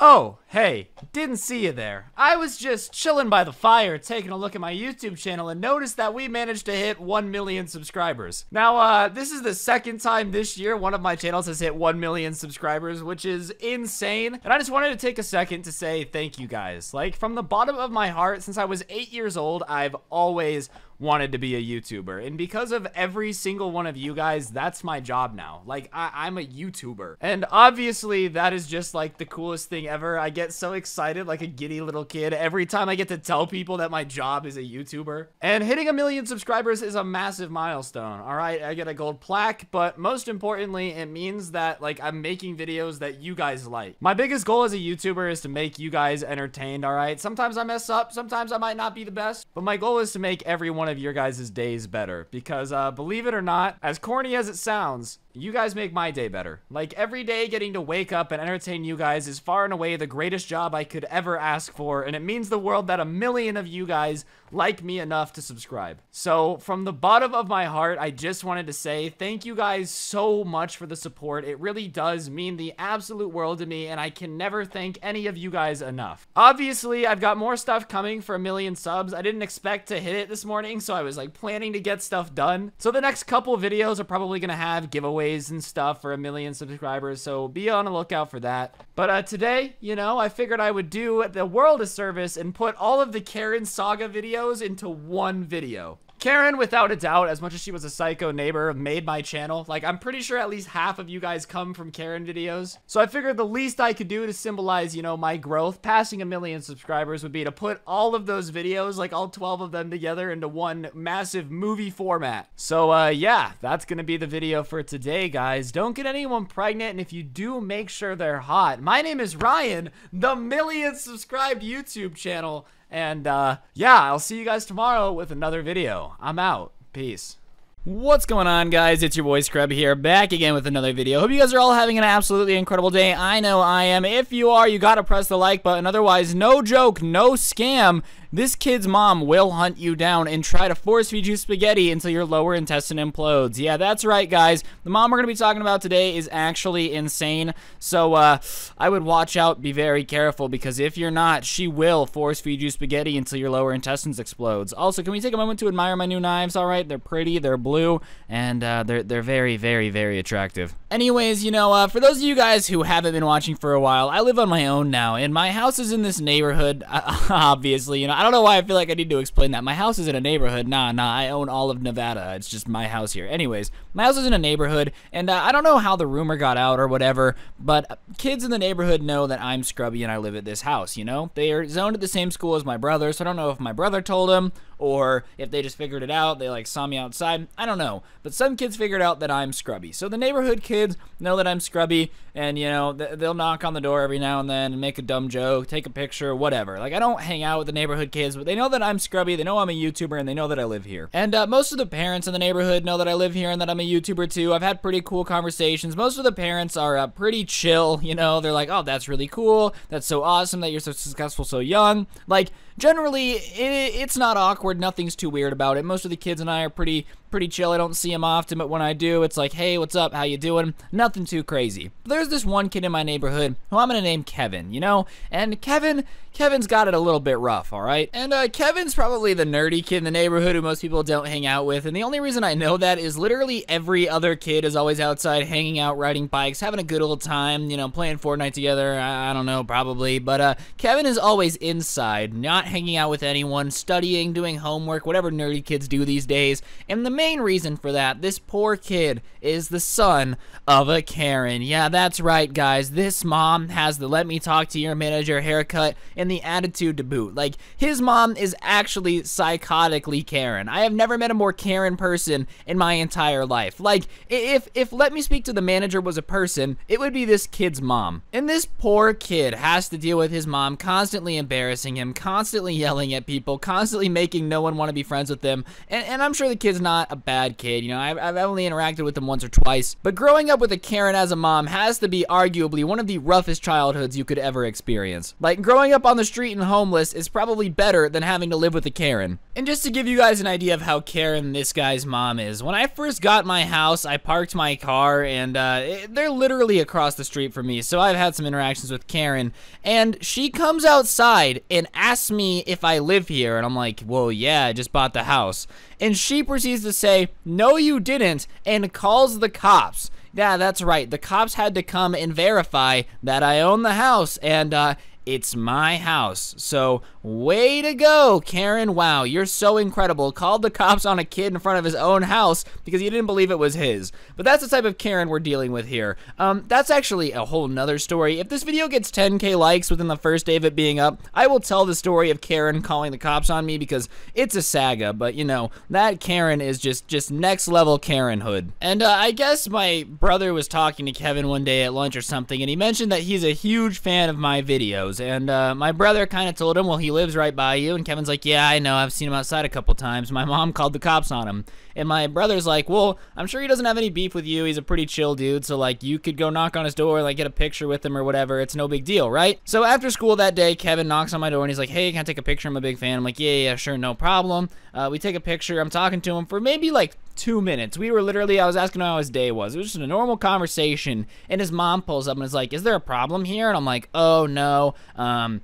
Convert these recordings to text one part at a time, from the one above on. Oh, hey, didn't see you there. I was just chilling by the fire, taking a look at my YouTube channel, and noticed that we managed to hit 1 million subscribers. Now, this is the second time this year one of my channels has hit 1 million subscribers, which is insane. And I just wanted to take a second to say thank you guys. Like, from the bottom of my heart, since I was 8 years old, I've always wanted to be a YouTuber, and because of every single one of you guys, that's my job now. Like, I'm a YouTuber, and obviously that is just like the coolest thing ever. I get so excited like a giddy little kid every time I get to tell people that my job is a YouTuber. And hitting 1 million subscribers is a massive milestone. All right, I get a gold plaque, but most importantly, it means that, like, I'm making videos that you guys like. My biggest goal as a YouTuber is to make you guys entertained. All right, sometimes I mess up, sometimes I might not be the best, but my goal is to make everyone of your guys' days better, because believe it or not, as corny as it sounds, you guys make my day better. Like, every day getting to wake up and entertain you guys is far and away the greatest job I could ever ask for, and it means the world that 1 million of you guys like me enough to subscribe. So from the bottom of my heart, I just wanted to say thank you guys so much for the support. It really does mean the absolute world to me, and I can never thank any of you guys enough. Obviously, I've got more stuff coming for 1 million subs. I didn't expect to hit it this morning, so I was like planning to get stuff done. So the next couple videos are probably gonna have giveaways and stuff for 1 million subscribers, so be on the lookout for that. But today, you know, I figured I would do the world a service and put all of the Karen Saga videos into one video. Karen, without a doubt, as much as she was a psycho neighbor, made my channel. Like, I'm pretty sure at least half of you guys come from Karen videos. So I figured the least I could do to symbolize, you know, my growth, passing 1 million subscribers, would be to put all of those videos, like all 12 of them together, into one massive movie format. So, yeah, that's gonna be the video for today, guys. Don't get anyone pregnant, and if you do, make sure they're hot. My name is Ryan, the 1 millionth subscribed YouTube channel. And, yeah, I'll see you guys tomorrow with another video. I'm out. Peace. What's going on, guys? It's your boy Scrubby here, back again with another video. Hope you guys are all having an absolutely incredible day. I know I am. If you are, you gotta press the like button. Otherwise, no joke, no scam, this kid's mom will hunt you down and try to force feed you spaghetti until your lower intestine implodes. Yeah, that's right, guys. The mom we're gonna be talking about today is actually insane. So, I would watch out, be very careful, because if you're not, she will force feed you spaghetti until your lower intestines explodes. Also, can we take a moment to admire my new knives? All right, they're pretty, they're blue, and they're very, very, very attractive. Anyways, you know, for those of you guys who haven't been watching for a while, I live on my own now, and my house is in this neighborhood, obviously, you know, I don't know why I feel like I need to explain that. My house is in a neighborhood. Nah, I own all of Nevada. It's just my house here. Anyways, my house is in a neighborhood, and I don't know how the rumor got out or whatever, but kids in the neighborhood know that I'm Scrubby and I live at this house, you know? They are zoned at the same school as my brother, so I don't know if my brother told them or if they just figured it out. They, like, saw me outside. I don't know, but some kids figured out that I'm Scrubby. So the neighborhood kids know that I'm Scrubby, and, you know, they'll knock on the door every now and then and make a dumb joke, take a picture, whatever. Like, I don't hang out with the neighborhood kids, but they know that I'm Scrubby, they know I'm a YouTuber, and they know that I live here. And most of the parents in the neighborhood know that I live here and that I'm a YouTuber too. I've had pretty cool conversations. Most of the parents are pretty chill, you know. They're like, oh, that's really cool, that's so awesome that you're so successful so young. Like, generally, it's not awkward, nothing's too weird about it. Most of the kids and I are pretty chill. I don't see him often, but when I do, it's like, hey, what's up, how you doing? Nothing too crazy. There's this one kid in my neighborhood who I'm gonna name Kevin, you know, and Kevin's got it a little bit rough, all right? And Kevin's probably the nerdy kid in the neighborhood who most people don't hang out with, and the only reason I know that is literally every other kid is always outside hanging out, riding bikes, having a good old time, you know, playing Fortnite together, I don't know, probably, but Kevin is always inside, not hanging out with anyone, studying, doing homework, whatever nerdy kids do these days. And the main reason for that, this poor kid is the son of a Karen. Yeah, that's right, guys. This mom has the let me talk to your manager haircut and the attitude to boot. Like, his mom is actually psychotically Karen. I have never met a more Karen person in my entire life. Like, if let me speak to the manager was a person, it would be this kid's mom. And this poor kid has to deal with his mom constantly embarrassing him, constantly yelling at people, constantly making no one want to be friends with them. And I'm sure the kid's not a bad kid, you know, I've only interacted with him once or twice, but growing up with a Karen as a mom has to be arguably one of the roughest childhoods you could ever experience. Like, growing up on the street and homeless is probably better than having to live with a Karen. And just to give you guys an idea of how Karen this guy's mom is, when I first got my house, I parked my car, and they're literally across the street from me, so I've had some interactions with Karen, and she comes outside and asks me if I live here, and I'm like, well, yeah, I just bought the house. And she proceeds to say, no, you didn't, and calls the cops. Yeah, that's right. The cops had to come and verify that I own the house, and it's my house. So, way to go, Karen. Wow, you're so incredible. Called the cops on a kid in front of his own house because he didn't believe it was his. But that's the type of Karen we're dealing with here. That's actually a whole nother story. If this video gets 10K likes within the first day of it being up, I will tell the story of Karen calling the cops on me because it's a saga. But, you know, that Karen is just next level Karenhood. And I guess my brother was talking to Kevin one day at lunch or something, and he mentioned that he's a huge fan of my videos. And my brother kind of told him, well, he lives right by you. And Kevin's like, yeah, I know. I've seen him outside a couple times. My mom called the cops on him. And my brother's like, well, I'm sure he doesn't have any beef with you. He's a pretty chill dude. So, like, you could go knock on his door, like, get a picture with him or whatever. It's no big deal, right? So after school that day, Kevin knocks on my door and he's like, hey, can I take a picture? I'm a big fan. I'm like, yeah, sure, no problem. We take a picture. I'm talking to him for maybe, like, 2 minutes. We were literally, I was asking him how his day was. It was just a normal conversation. And his mom pulls up and is like, is there a problem here? And I'm like, oh, no. No.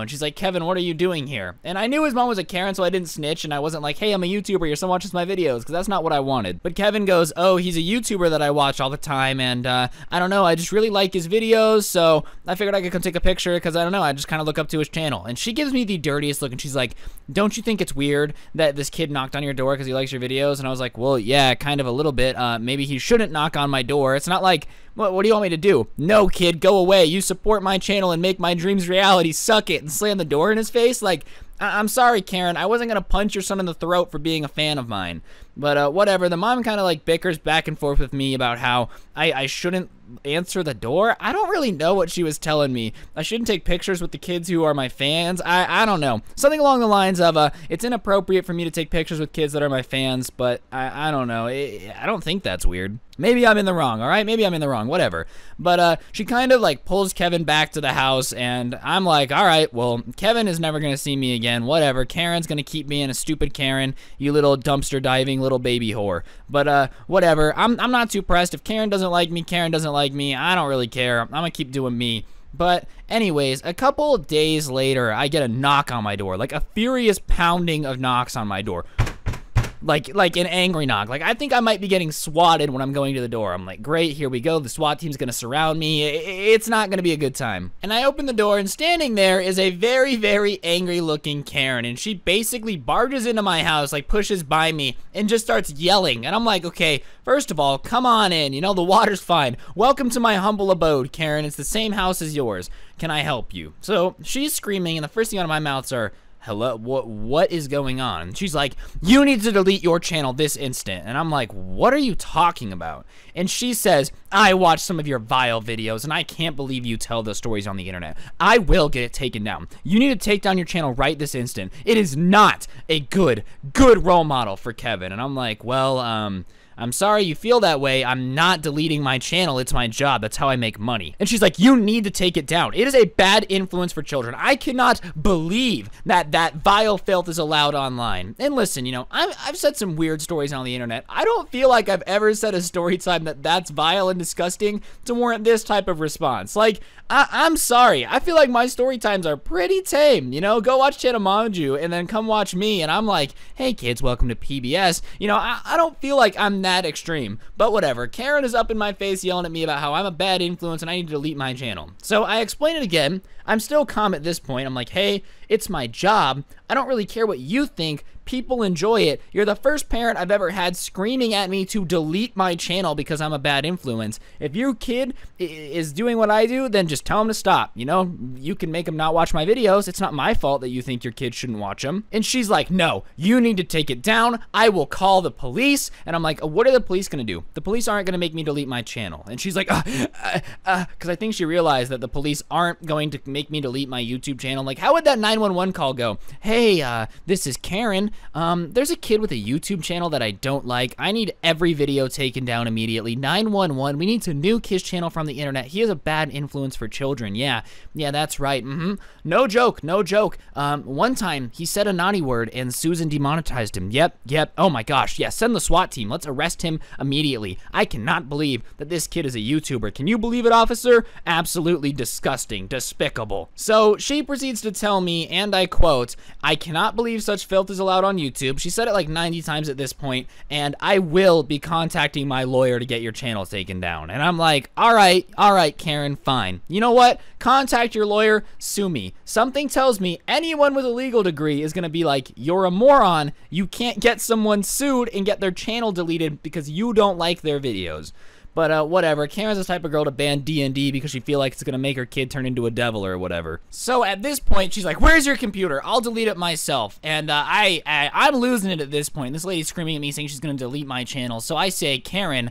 And she's like, Kevin, what are you doing here? And I knew his mom was a Karen, so I didn't snitch, and I wasn't like, hey, I'm a YouTuber, your son watches my videos, because that's not what I wanted. But Kevin goes, oh, he's a YouTuber that I watch all the time, and, I don't know, I just really like his videos, so I figured I could come take a picture, because I don't know, I just kind of look up to his channel. And she gives me the dirtiest look, and she's like, don't you think it's weird that this kid knocked on your door because he likes your videos? And I was like, well, yeah, kind of a little bit. Maybe he shouldn't knock on my door. It's not like, what do you want me to do? No, kid, go away. You support my channel and make my dreams reality. Suck it. And slam the door in his face. Like, I'm sorry, Karen. I wasn't going to punch your son in the throat for being a fan of mine. But whatever. The mom kind of like bickers back and forth with me about how I shouldn't answer the door. I don't really know what she was telling me. I shouldn't take pictures with the kids who are my fans. I don't know. Something along the lines of, it's inappropriate for me to take pictures with kids that are my fans, but I don't know. I don't think that's weird. Maybe I'm in the wrong, all right? Maybe I'm in the wrong, whatever. But she kind of like pulls Kevin back to the house, and I'm like, all right, well, Kevin is never going to see me again, whatever. Karen's going to keep being a stupid Karen, you little dumpster diving little baby whore. But whatever, I'm not too pressed. If Karen doesn't like me, Karen doesn't like me. I don't really care. I'm gonna keep doing me. But anyways, a couple days later, I get a knock on my door, like a furious pounding of knocks on my door. Like an angry knock. Like, I think I might be getting swatted when I'm going to the door. I'm like, great, here we go. The SWAT team's gonna surround me. It's not gonna be a good time. And I open the door, and standing there is a very, very angry-looking Karen, and she basically barges into my house, like, pushes by me, and just starts yelling. And I'm like, okay, first of all, come on in. You know, the water's fine. Welcome to my humble abode, Karen. It's the same house as yours. Can I help you? So, she's screaming, and the first thing out of my mouth are, hello, what is going on? And she's like, you need to delete your channel this instant. And I'm like, what are you talking about? And she says, I watch some of your vile videos, and I can't believe you tell those stories on the internet. I will get it taken down. You need to take down your channel right this instant. It is not a good role model for Kevin. And I'm like, well, I'm sorry you feel that way. I'm not deleting my channel. It's my job. That's how I make money. And she's like, you need to take it down. It is a bad influence for children. I cannot believe that that vile filth is allowed online. And listen, you know, I've said some weird stories on the internet. I don't feel like I've ever said a story time that's vile and disgusting to warrant this type of response. Like, I'm sorry. I feel like my story times are pretty tame, you know? Go watch Channel Manju and then come watch me. And I'm like, hey, kids, welcome to PBS. You know, I don't feel like I'm that extreme, but whatever. Karen is up in my face yelling at me about how I'm a bad influence and I need to delete my channel. So I explain it again. I'm still calm at this point. I'm like, hey, it's my job. I don't really care what you think. People enjoy it. You're the first parent I've ever had screaming at me to delete my channel because I'm a bad influence. If your kid is doing what I do, then just tell him to stop. You know, you can make him not watch my videos. It's not my fault that you think your kid shouldn't watch them. And she's like, no, you need to take it down. I will call the police. And I'm like, what are the police going to do? The police aren't going to make me delete my channel. And she's like, because I think she realized that the police aren't going to make me delete my YouTube channel. Like, how would that 911 call go? Hey, this is Karen. There's a kid with a YouTube channel that I don't like. I need every video taken down immediately. 911, we need to nuke his channel from the internet. He is a bad influence for children. Yeah, that's right. No joke, no joke. One time, he said a naughty word and Susan demonetized him. Yep. Oh my gosh, yeah, send the SWAT team. Let's arrest him immediately. I cannot believe that this kid is a YouTuber. Can you believe it, officer? Absolutely disgusting, despicable. So she proceeds to tell me, and I quote, "I cannot believe such filth is allowed on YouTube." She said it like 90 times at this point, and "I will be contacting my lawyer to get your channel taken down." And I'm like, all right, Karen, fine. You know what? Contact your lawyer, sue me. Something tells me anyone with a legal degree is gonna be like, "You're a moron. You can't get someone sued and get their channel deleted because you don't like their videos." But whatever, Karen's the type of girl to ban D&D because she feels like it's gonna make her kid turn into a devil or whatever. So at this point, she's like, "Where's your computer? I'll delete it myself." And I'm losing it at this point. This lady's screaming at me saying she's gonna delete my channel. So I say, "Karen,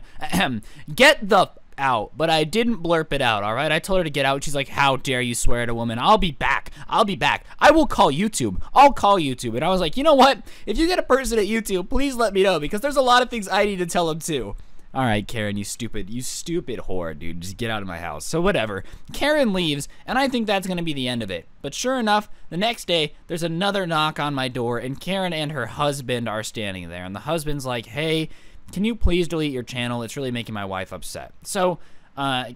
get the out," but I didn't blurp it out, all right? I told her to get out. She's like, "How dare you swear at a woman? I'll be back. I will call YouTube. I'll call YouTube." And I was like, you know what? If you get a person at YouTube, please let me know because there's a lot of things I need to tell them too. All right, Karen, you stupid whore, dude. Just get out of my house. So whatever. Karen leaves, and I think that's gonna be the end of it. But sure enough, the next day, there's another knock on my door, and Karen and her husband are standing there. And the husband's like, "Hey, can you please delete your channel? It's really making my wife upset." So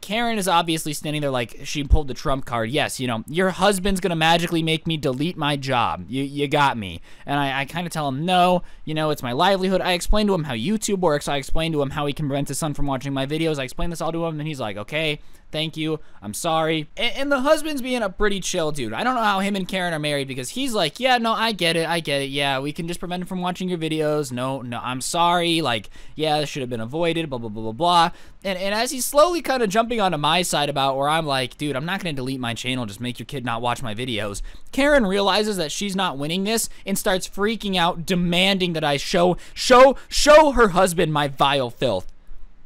Karen is obviously standing there like she pulled the trump card. "Yes, you know, your husband's gonna magically make me delete my job. You got me." And I kind of tell him, "No, you know, it's my livelihood." I explain to him how YouTube works. I explain to him how he can prevent his son from watching my videos. I explain this all to him, and he's like, "Okay, thank you, I'm sorry." And the husband's being a pretty chill dude. I don't know how him and Karen are married because he's like, "Yeah, no, I get it. Yeah, we can just prevent him from watching your videos. No, I'm sorry. Like, yeah, this should have been avoided, blah, blah, blah, blah, blah." And as he's slowly kind of jumping onto my side about where I'm like, "Dude, I'm not going to delete my channel. Just make your kid not watch my videos." Karen realizes that she's not winning this and starts freaking out, demanding that I show her husband my vile filth.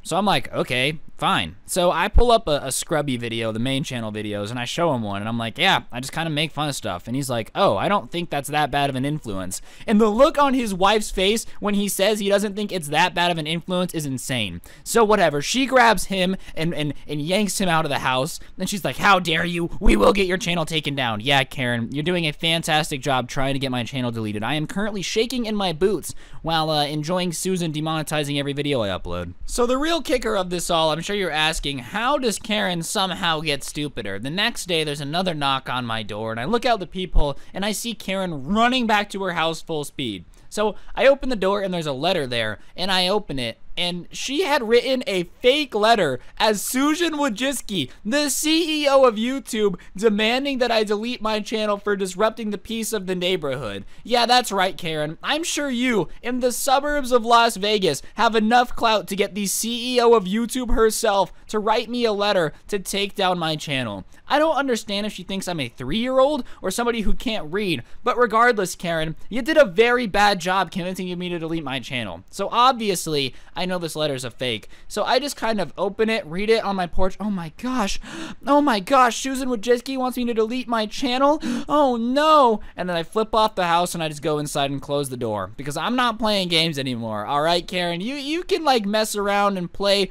So I'm like, "Okay, fine." So I pull up a Scrubby video, the main channel videos, and I show him one, and I'm like, "Yeah, I just kind of make fun of stuff." And he's like, "Oh, I don't think that's that bad of an influence." And the look on his wife's face when he says he doesn't think it's that bad of an influence is insane. So whatever, she grabs him and yanks him out of the house, and she's like, "How dare you? We will get your channel taken down." Yeah, Karen, you're doing a fantastic job trying to get my channel deleted. I am currently shaking in my boots while enjoying Susan demonetizing every video I upload. So the real kicker of this all, I'm sure you're asking, how does Karen somehow get stupider? The next day, there's another knock on my door, and I look out the peephole, and I see Karen running back to her house full speed. So I open the door, and there's a letter there, and I open it, and she had written a fake letter as Susan Wojcicki, the CEO of YouTube, demanding that I delete my channel for disrupting the peace of the neighborhood. Yeah, that's right, Karen. I'm sure you, in the suburbs of Las Vegas, have enough clout to get the CEO of YouTube herself to write me a letter to take down my channel. I don't understand if she thinks I'm a 3-year-old or somebody who can't read, but regardless, Karen, you did a very bad job convincing me to delete my channel. So obviously, I know this letter's a fake. So I just kind of open it, read it on my porch. Oh my gosh, Susan Wojcicki wants me to delete my channel? Oh no! And then I flip off the house and I just go inside and close the door because I'm not playing games anymore. All right, Karen, you can like mess around and play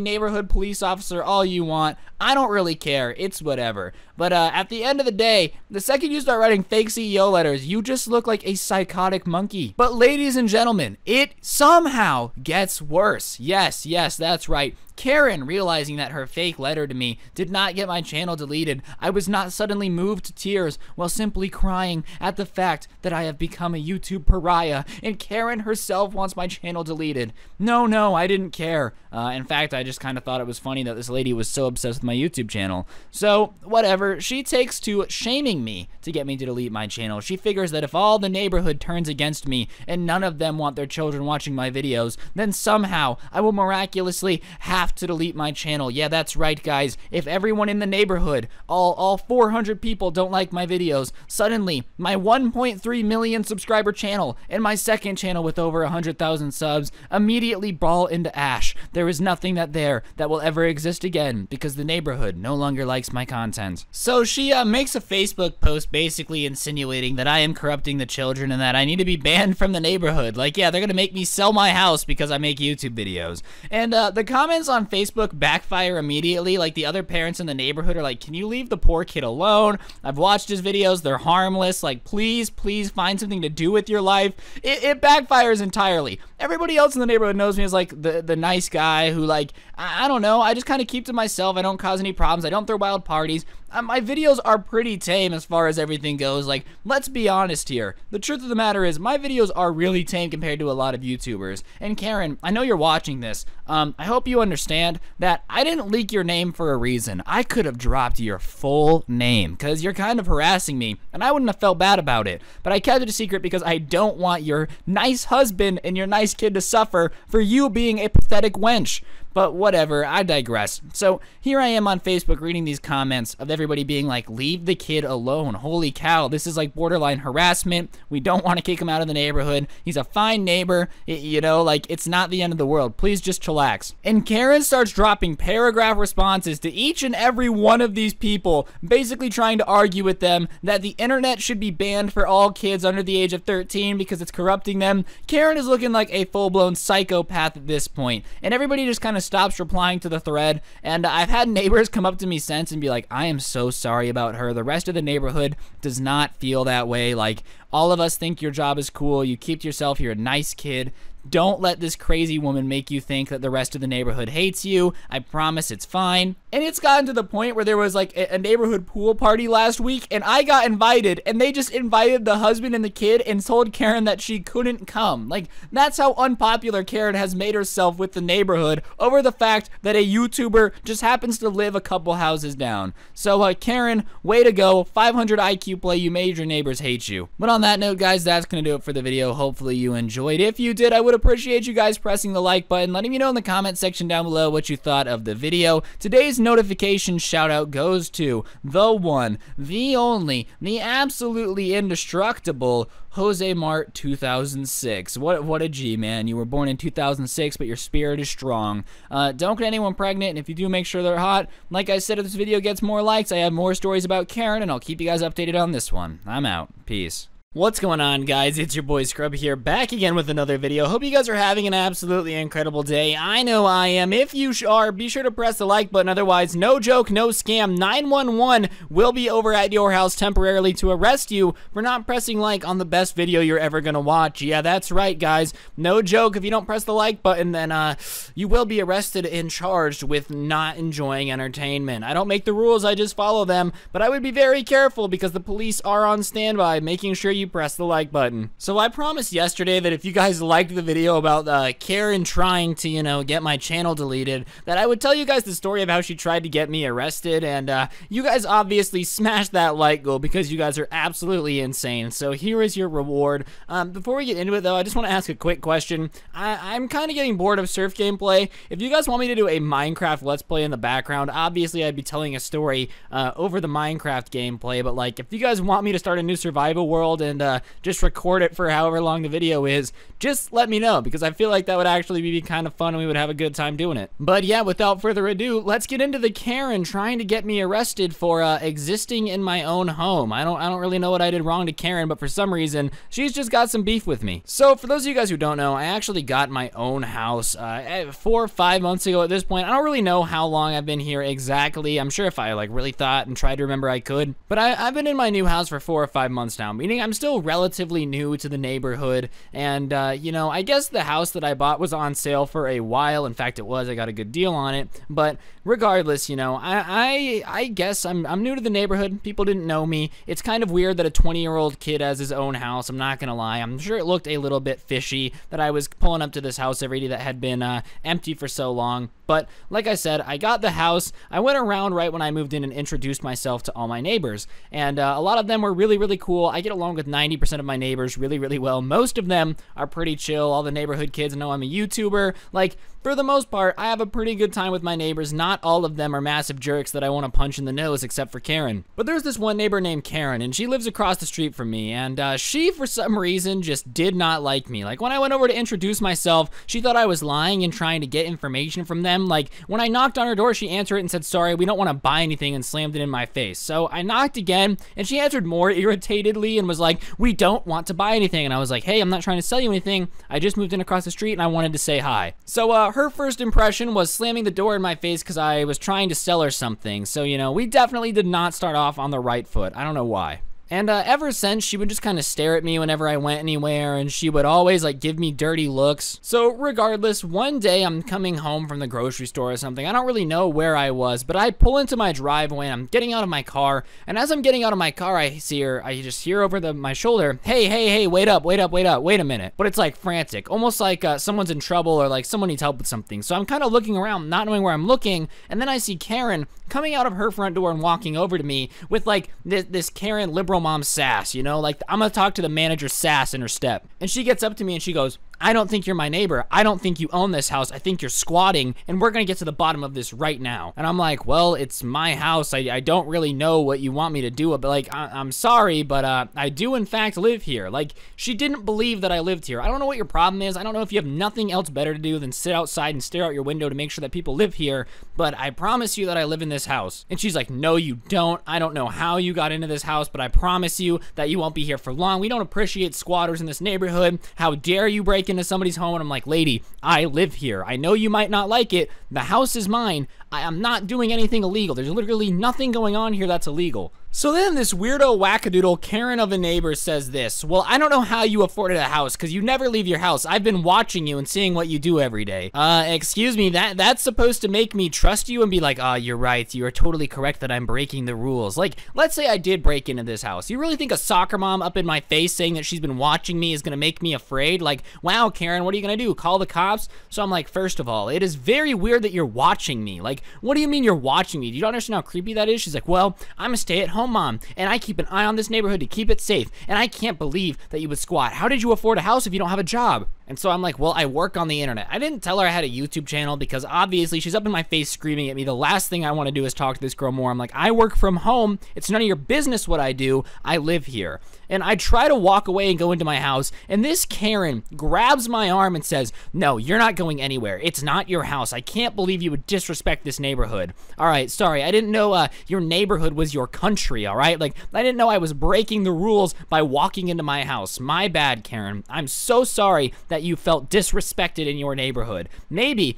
neighborhood police officer all you want. I don't really care. It's whatever. But at the end of the day, the second you start writing fake CEO letters, you just look like a psychotic monkey. But ladies and gentlemen, it somehow gets worse. Yes, that's right. Karen, realizing that her fake letter to me did not get my channel deleted, I was not suddenly moved to tears while simply crying at the fact that I have become a YouTube pariah, and Karen herself wants my channel deleted. No, I didn't care. In fact, I just kind of thought it was funny that this lady was so obsessed with my YouTube channel. So, whatever, she takes to shaming me to get me to delete my channel. She figures that if all the neighborhood turns against me and none of them want their children watching my videos, then somehow I will miraculously have have to delete my channel. Yeah, that's right, guys. If everyone in the neighborhood, all 400 people don't like my videos, suddenly my 1.3 million subscriber channel and my second channel with over 100,000 subs immediately brawl into ash. There is nothing that will ever exist again because the neighborhood no longer likes my content. So she makes a Facebook post basically insinuating that I am corrupting the children and that I need to be banned from the neighborhood. Like, yeah, they're gonna make me sell my house because I make YouTube videos. And the comments on Facebook backfire immediately. Like, the other parents in the neighborhood are like, can you leave the poor kid alone? I've watched his videos, they're harmless. Like, please find something to do with your life. It backfires entirely. Everybody else in the neighborhood knows me as like the nice guy who, like, I don't know, I just kind of keep to myself. I don't cause any problems, I don't throw wild parties. My videos are pretty tame as far as everything goes. Like, let's be honest here. The truth of the matter is my videos are really tame compared to a lot of YouTubers. And Karen, I know you're watching this. I hope you understand that I didn't leak your name for a reason. I could have dropped your full name because you're kind of harassing me and I wouldn't have felt bad about it. But I kept it a secret because I don't want your nice husband and your nice kid to suffer for you being a pathetic wench. But whatever, I digress. So here I am on Facebook reading these comments of everybody being like, leave the kid alone. Holy cow, this is like borderline harassment. We don't want to kick him out of the neighborhood. He's a fine neighbor. You know, like, it's not the end of the world. Please just chillax. And Karen starts dropping paragraph responses to each and every one of these people, basically trying to argue with them that the internet should be banned for all kids under the age of 13 because it's corrupting them. Karen is looking like a full-blown psychopath at this point. And everybody just kind of stops replying to the thread, and I've had neighbors come up to me since and be like, I am so sorry about her. The rest of the neighborhood does not feel that way. Like, all of us think your job is cool. You keep to yourself. You're a nice kid. Don't let this crazy woman make you think that the rest of the neighborhood hates you. I promise it's fine. And it's gotten to the point where there was like a neighborhood pool party last week and I got invited and they just invited the husband and the kid and told Karen that she couldn't come. Like, that's how unpopular Karen has made herself with the neighborhood over the fact that a YouTuber just happens to live a couple houses down. So Karen, way to go. 500 IQ play, you made your neighbors hate you. But on that note, guys, that's gonna do it for the video. Hopefully you enjoyed. If you did, I would appreciate you guys pressing the like button, letting me know in the comment section down below what you thought of the video. Today's notification shout out goes to the one, the only, the absolutely indestructible Jose Mart 2006. What a G, man. You were born in 2006, but your spirit is strong. Don't get anyone pregnant, and if you do, make sure they're hot. Like I said, if this video gets more likes, I have more stories about Karen, and I'll keep you guys updated on this one. I'm out. Peace. What's going on, guys? It's your boy Scrubby here, back again with another video. Hope you guys are having an absolutely incredible day. I know I am. If you are, be sure to press the like button. Otherwise, no joke, no scam, 911 will be over at your house temporarily to arrest you for not pressing like on the best video you're ever gonna watch. Yeah, that's right, guys. No joke, if you don't press the like button, then you will be arrested and charged with not enjoying entertainment. I don't make the rules, I just follow them, but I would be very careful because the police are on standby, making sure you press the like button. So I promised yesterday that if you guys liked the video about Karen trying to, you know, get my channel deleted, that I would tell you guys the story of how she tried to get me arrested, and you guys obviously smashed that like goal because you guys are absolutely insane. So here is your reward. Before we get into it though, I just want to ask a quick question. I'm kind of getting bored of surf gameplay. If you guys want me to do a Minecraft Let's Play in the background, obviously I'd be telling a story over the Minecraft gameplay, but like, if you guys want me to start a new survival world and just record it for however long the video is, just let me know, because I feel like that would actually be kind of fun and we would have a good time doing it. But yeah, without further ado, let's get into the Karen trying to get me arrested for existing in my own home. I don't really know what I did wrong to Karen, but for some reason, she's just got some beef with me. So for those of you guys who don't know, I actually got my own house 4 or 5 months ago at this point. I don't really know how long I've been here exactly. I'm sure if I like really thought and tried to remember, I could. But I've been in my new house for 4 or 5 months now, meaning I'm still relatively new to the neighborhood, and you know, I guess the house that I bought was on sale for a while. In fact, it was. I got a good deal on it. But regardless, you know, I guess I'm new to the neighborhood. People didn't know me. It's kind of weird that a 20-year-old kid has his own house. I'm not gonna lie. I'm sure it looked a little bit fishy that I was pulling up to this house every day that had been empty for so long. But like I said, I got the house. I went around right when I moved in and introduced myself to all my neighbors. And a lot of them were really, really cool. I get along with 90% of my neighbors really, really well. Most of them are pretty chill. All the neighborhood kids know I'm a YouTuber. Like, for the most part, I have a pretty good time with my neighbors. Not all of them are massive jerks that I want to punch in the nose, except for Karen. But there's this one neighbor named Karen, and she lives across the street from me. And she, for some reason, just did not like me. Like, when I went over to introduce myself, she thought I was lying and trying to get information from them. Like, when I knocked on her door, she answered it and said, "Sorry, we don't want to buy anything," and slammed it in my face. So I knocked again, and she answered more irritatedly and was like, "We don't want to buy anything." And I was like, "Hey, I'm not trying to sell you anything. I just moved in across the street, and I wanted to say hi." So her first impression was slamming the door in my face because I was trying to sell her something. So, you know, we definitely did not start off on the right foot. I don't know why. And ever since, she would just kind of stare at me whenever I went anywhere, and she would always, like, give me dirty looks. So regardless, one day I'm coming home from the grocery store or something. I don't really know where I was, but I pull into my driveway, and I'm getting out of my car. And as I'm getting out of my car, I see her. I just hear over my shoulder, "Hey, hey, hey, wait up, wait up, wait up, wait a minute." But it's, like, frantic, almost like someone's in trouble or, like, someone needs help with something. So I'm kind of looking around, not knowing where I'm looking, and then I see Karen coming out of her front door and walking over to me with, like, this Karen liberal mom sass, you know, like, "I'm gonna talk to the manager" sass in her step. And she gets up to me and she goes, "I don't think you're my neighbor. I don't think you own this house. I think you're squatting, and we're gonna get to the bottom of this right now." And I'm like, "Well, it's my house. I don't really know what you want me to do, but, like, I'm sorry, but I do in fact live here." Like, she didn't believe that I lived here. I don't know what your problem is. I don't know if you have nothing else better to do than sit outside and stare out your window to make sure that people live here, but I promise you that I live in this house. And she's like, "No, you don't. I don't know how you got into this house, but I promise you that you won't be here for long. We don't appreciate squatters in this neighborhood. How dare you break into somebody's home?" And I'm like, "Lady, I live here. I know you might not like it. The house is mine. I'm not doing anything illegal. There's literally nothing going on here that's illegal." So then this weirdo wackadoodle Karen of a neighbor says this, "Well, I don't know how you afforded a house because you never leave your house. I've been watching you and seeing what you do every day." Excuse me, that's supposed to make me trust you and be like, "Ah, you're right. You are totally correct that I'm breaking the rules." Like, let's say I did break into this house. You really think a soccer mom up in my face saying that she's been watching me is going to make me afraid? Like, wow, Karen, what are you going to do? Call the cops? So I'm like, first of all, it is very weird that you're watching me. Like, what do you mean you're watching me? Do you not understand how creepy that is? She's like, "Well, I'm a stay-at-home mom, and I keep an eye on this neighborhood to keep it safe, and I can't believe that you would squat. How did you afford a house if you don't have a job?" And so I'm like, "Well, I work on the internet." I didn't tell her I had a YouTube channel because obviously she's up in my face screaming at me. The last thing I want to do is talk to this girl more. I'm like, "I work from home. It's none of your business what I do. I live here." And I try to walk away and go into my house, and this Karen grabs my arm and says, "No, you're not going anywhere. It's not your house. I can't believe you would disrespect this neighborhood. All right, sorry. I didn't know your neighborhood was your country, all right? Like, I didn't know I was breaking the rules by walking into my house. My bad, Karen. I'm so sorry that you felt disrespected in your neighborhood. Maybe,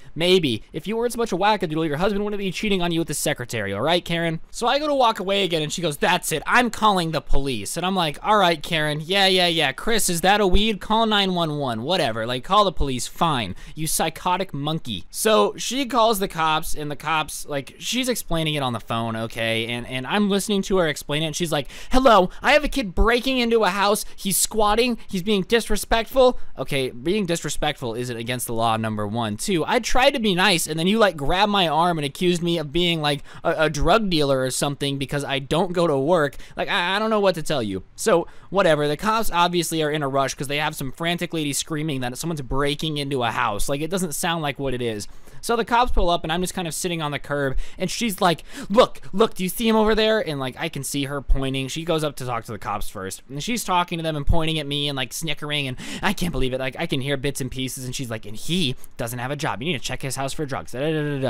if you weren't so much a wackadoodle, your husband wouldn't be cheating on you with the secretary, all right, Karen?" So I go to walk away again, and she goes, "That's it. I'm calling the police." And I'm like, "All right, Karen, yeah. Chris, is that a weed? Call 911, whatever. Like, call the police, fine. You psychotic monkey." So she calls the cops, and the cops, like, she's explaining it on the phone, okay? And I'm listening to her explain it, and she's like, "Hello, I have a kid breaking into a house. He's squatting. He's being disrespectful." Okay, being disrespectful isn't against the law, number one. Two, I tried to be nice, and then you, like, grabbed my arm and accused me of being, like, a drug dealer or something because I don't go to work. Like, I don't know what to tell you. So, whatever. The cops obviously are in a rush because they have some frantic lady screaming that someone's breaking into a house. Like, it doesn't sound like what it is. So the cops pull up, and I'm just kind of sitting on the curb, and she's like, look, do you see him over there? And, like, I can see her pointing. She goes up to talk to the cops first, and she's talking to them and pointing at me and, like, snickering, and I can't believe it. Like, I can hear bits and pieces, and she's like, "And he doesn't have a job. You need to check his house for drugs." And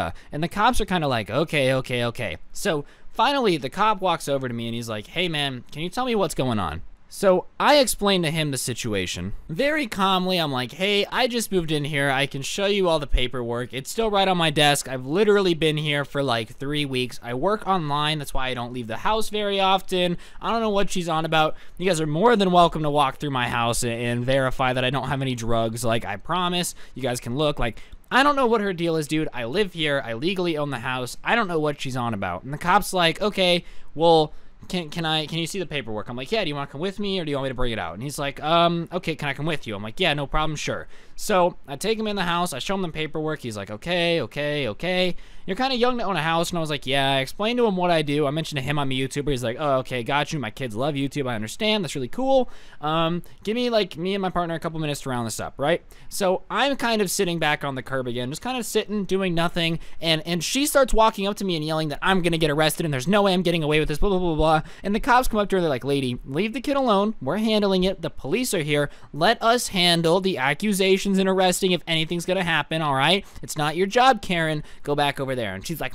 the cops are kind of like, okay. So finally, the cop walks over to me, and he's like, "Hey, man, can you tell me what's going on?" So I explained to him the situation. Very calmly, I'm like, "Hey, I just moved in here. I can show you all the paperwork. It's still right on my desk. I've literally been here for like 3 weeks. I work online. That's why I don't leave the house very often. I don't know what she's on about. You guys are more than welcome to walk through my house and verify that I don't have any drugs. Like, I promise. You guys can look." Like, I don't know what her deal is, dude. I live here. I legally own the house. I don't know what she's on about. And the cop's like, "Okay, well, can you see the paperwork? I'm like, yeah, do you want to come with me or do you want me to bring it out? And he's like, okay, can I come with you? I'm like, yeah, no problem, sure. So I take him in the house, I show him the paperwork, he's like, okay. You're kind of young to own a house, and I was like, yeah, I explained to him what I do. I mentioned to him I'm a YouTuber, he's like, oh, okay, got you, my kids love YouTube, I understand, that's really cool. Give me, like, me and my partner a couple minutes to round this up, right? So I'm kind of sitting back on the curb again, just kind of sitting, doing nothing, and she starts walking up to me and yelling that I'm gonna get arrested and there's no way I'm getting away with this, blah, blah, blah, blah. And the cops come up to her, they're like, lady, leave the kid alone, we're handling it, the police are here, let us handle the accusations and arresting if anything's gonna happen, all right? It's not your job, Karen, go back over there. And she's like,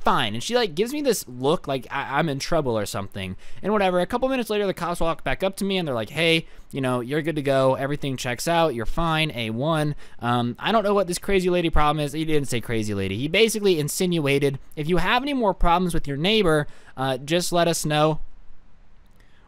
fine. And she like gives me this look like I'm in trouble or something, and whatever. A couple minutes later, the cops walk back up to me and they're like, hey, you know, you're good to go, everything checks out, you're fine, A1. I don't know what this crazy lady problem is. He didn't say crazy lady, he basically insinuated, if you have any more problems with your neighbor, just let us know.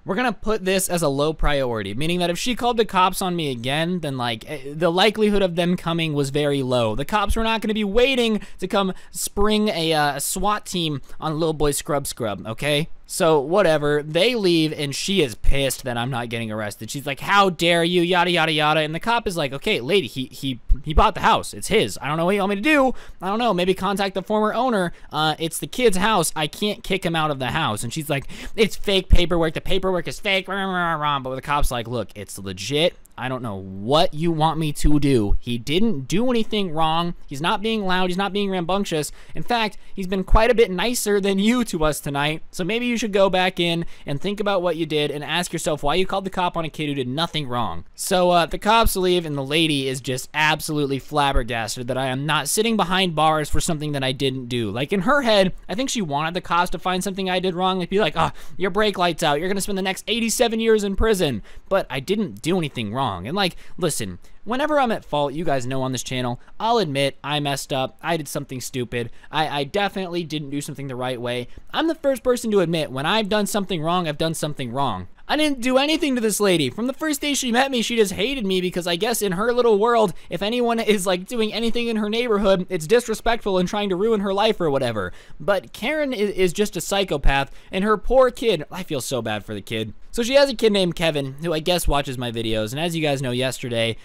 We're gonna put this as a low priority, meaning that if she called the cops on me again, then like the likelihood of them coming was very low. The cops were not gonna be waiting to come spring a SWAT team on little boy Scrub, okay? So whatever, they leave and she is pissed that I'm not getting arrested. She's like, how dare you, yada, yada, yada. And the cop is like, okay, lady, he bought the house, it's his. I don't know what you want me to do. I don't know, maybe contact the former owner. It's the kid's house, I can't kick him out of the house. And she's like, it's fake paperwork, the paperwork is fake, but the cop's like, look, it's legit. I don't know what you want me to do. He didn't do anything wrong. He's not being loud. He's not being rambunctious. In fact, he's been quite a bit nicer than you to us tonight. So maybe you should go back in and think about what you did and ask yourself why you called the cop on a kid who did nothing wrong. So the cops leave and the lady is just absolutely flabbergasted that I am not sitting behind bars for something that I didn't do. Like in her head, I think she wanted the cops to find something I did wrong. Like be like, oh, your brake light's out. You're gonna spend the next 87 years in prison. But I didn't do anything wrong. And like, listen, whenever I'm at fault, you guys know on this channel, I'll admit I messed up, I did something stupid, I definitely didn't do something the right way. I'm the first person to admit when I've done something wrong, I've done something wrong. I didn't do anything to this lady. From the first day she met me, she just hated me because I guess in her little world, if anyone is like doing anything in her neighborhood, it's disrespectful and trying to ruin her life or whatever. But Karen is just a psychopath, and her poor kid, I feel so bad for the kid. So she has a kid named Kevin, who I guess watches my videos, and as you guys know, yesterday,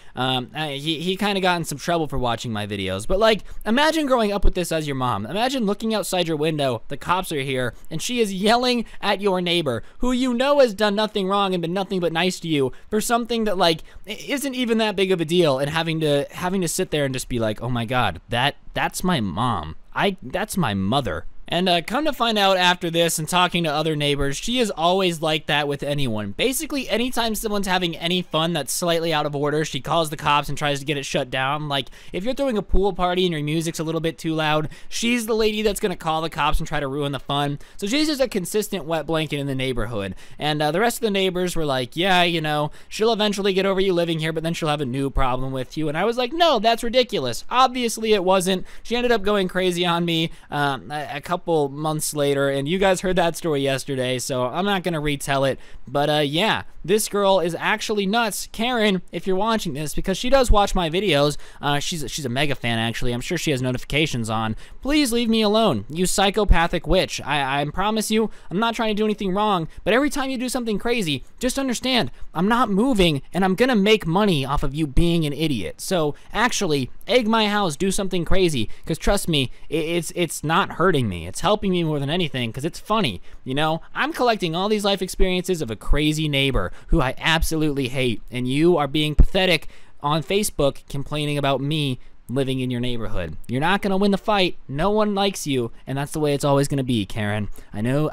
he kind of got in some trouble for watching my videos. But like, imagine growing up with this as your mom. Imagine looking outside your window, the cops are here, and she is yelling at your neighbor, who you know has done nothing wrong and been nothing but nice to you, for something that like isn't even that big of a deal, and having to sit there and just be like, oh my god, that's my mom, that's my mother. And come to find out after this and talking to other neighbors, she is always like that with anyone. Basically, anytime someone's having any fun that's slightly out of order, she calls the cops and tries to get it shut down. Like, if you're throwing a pool party and your music's a little bit too loud, she's the lady that's gonna call the cops and try to ruin the fun. So she's just a consistent wet blanket in the neighborhood. And the rest of the neighbors were like, yeah, you know, she'll eventually get over you living here, but then she'll have a new problem with you. And I was like, no, that's ridiculous. Obviously, it wasn't. She ended up going crazy on me a couple months later, and you guys heard that story yesterday, so I'm not gonna retell it. But yeah, this girl is actually nuts. Karen, if you're watching this, because she does watch my videos, she's a mega fan actually, I'm sure she has notifications on, please leave me alone, you psychopathic witch. I promise you, I'm not trying to do anything wrong, but every time you do something crazy, just understand, I'm not moving, and I'm gonna make money off of you being an idiot. So actually, egg my house, do something crazy, because trust me, it's not hurting me. It's helping me more than anything because it's funny, you know? I'm collecting all these life experiences of a crazy neighbor who I absolutely hate, and you are being pathetic on Facebook complaining about me living in your neighborhood. You're not gonna win the fight. No one likes you, and that's the way it's always gonna be, Karen. I know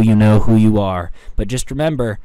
you know who you are, but just remember,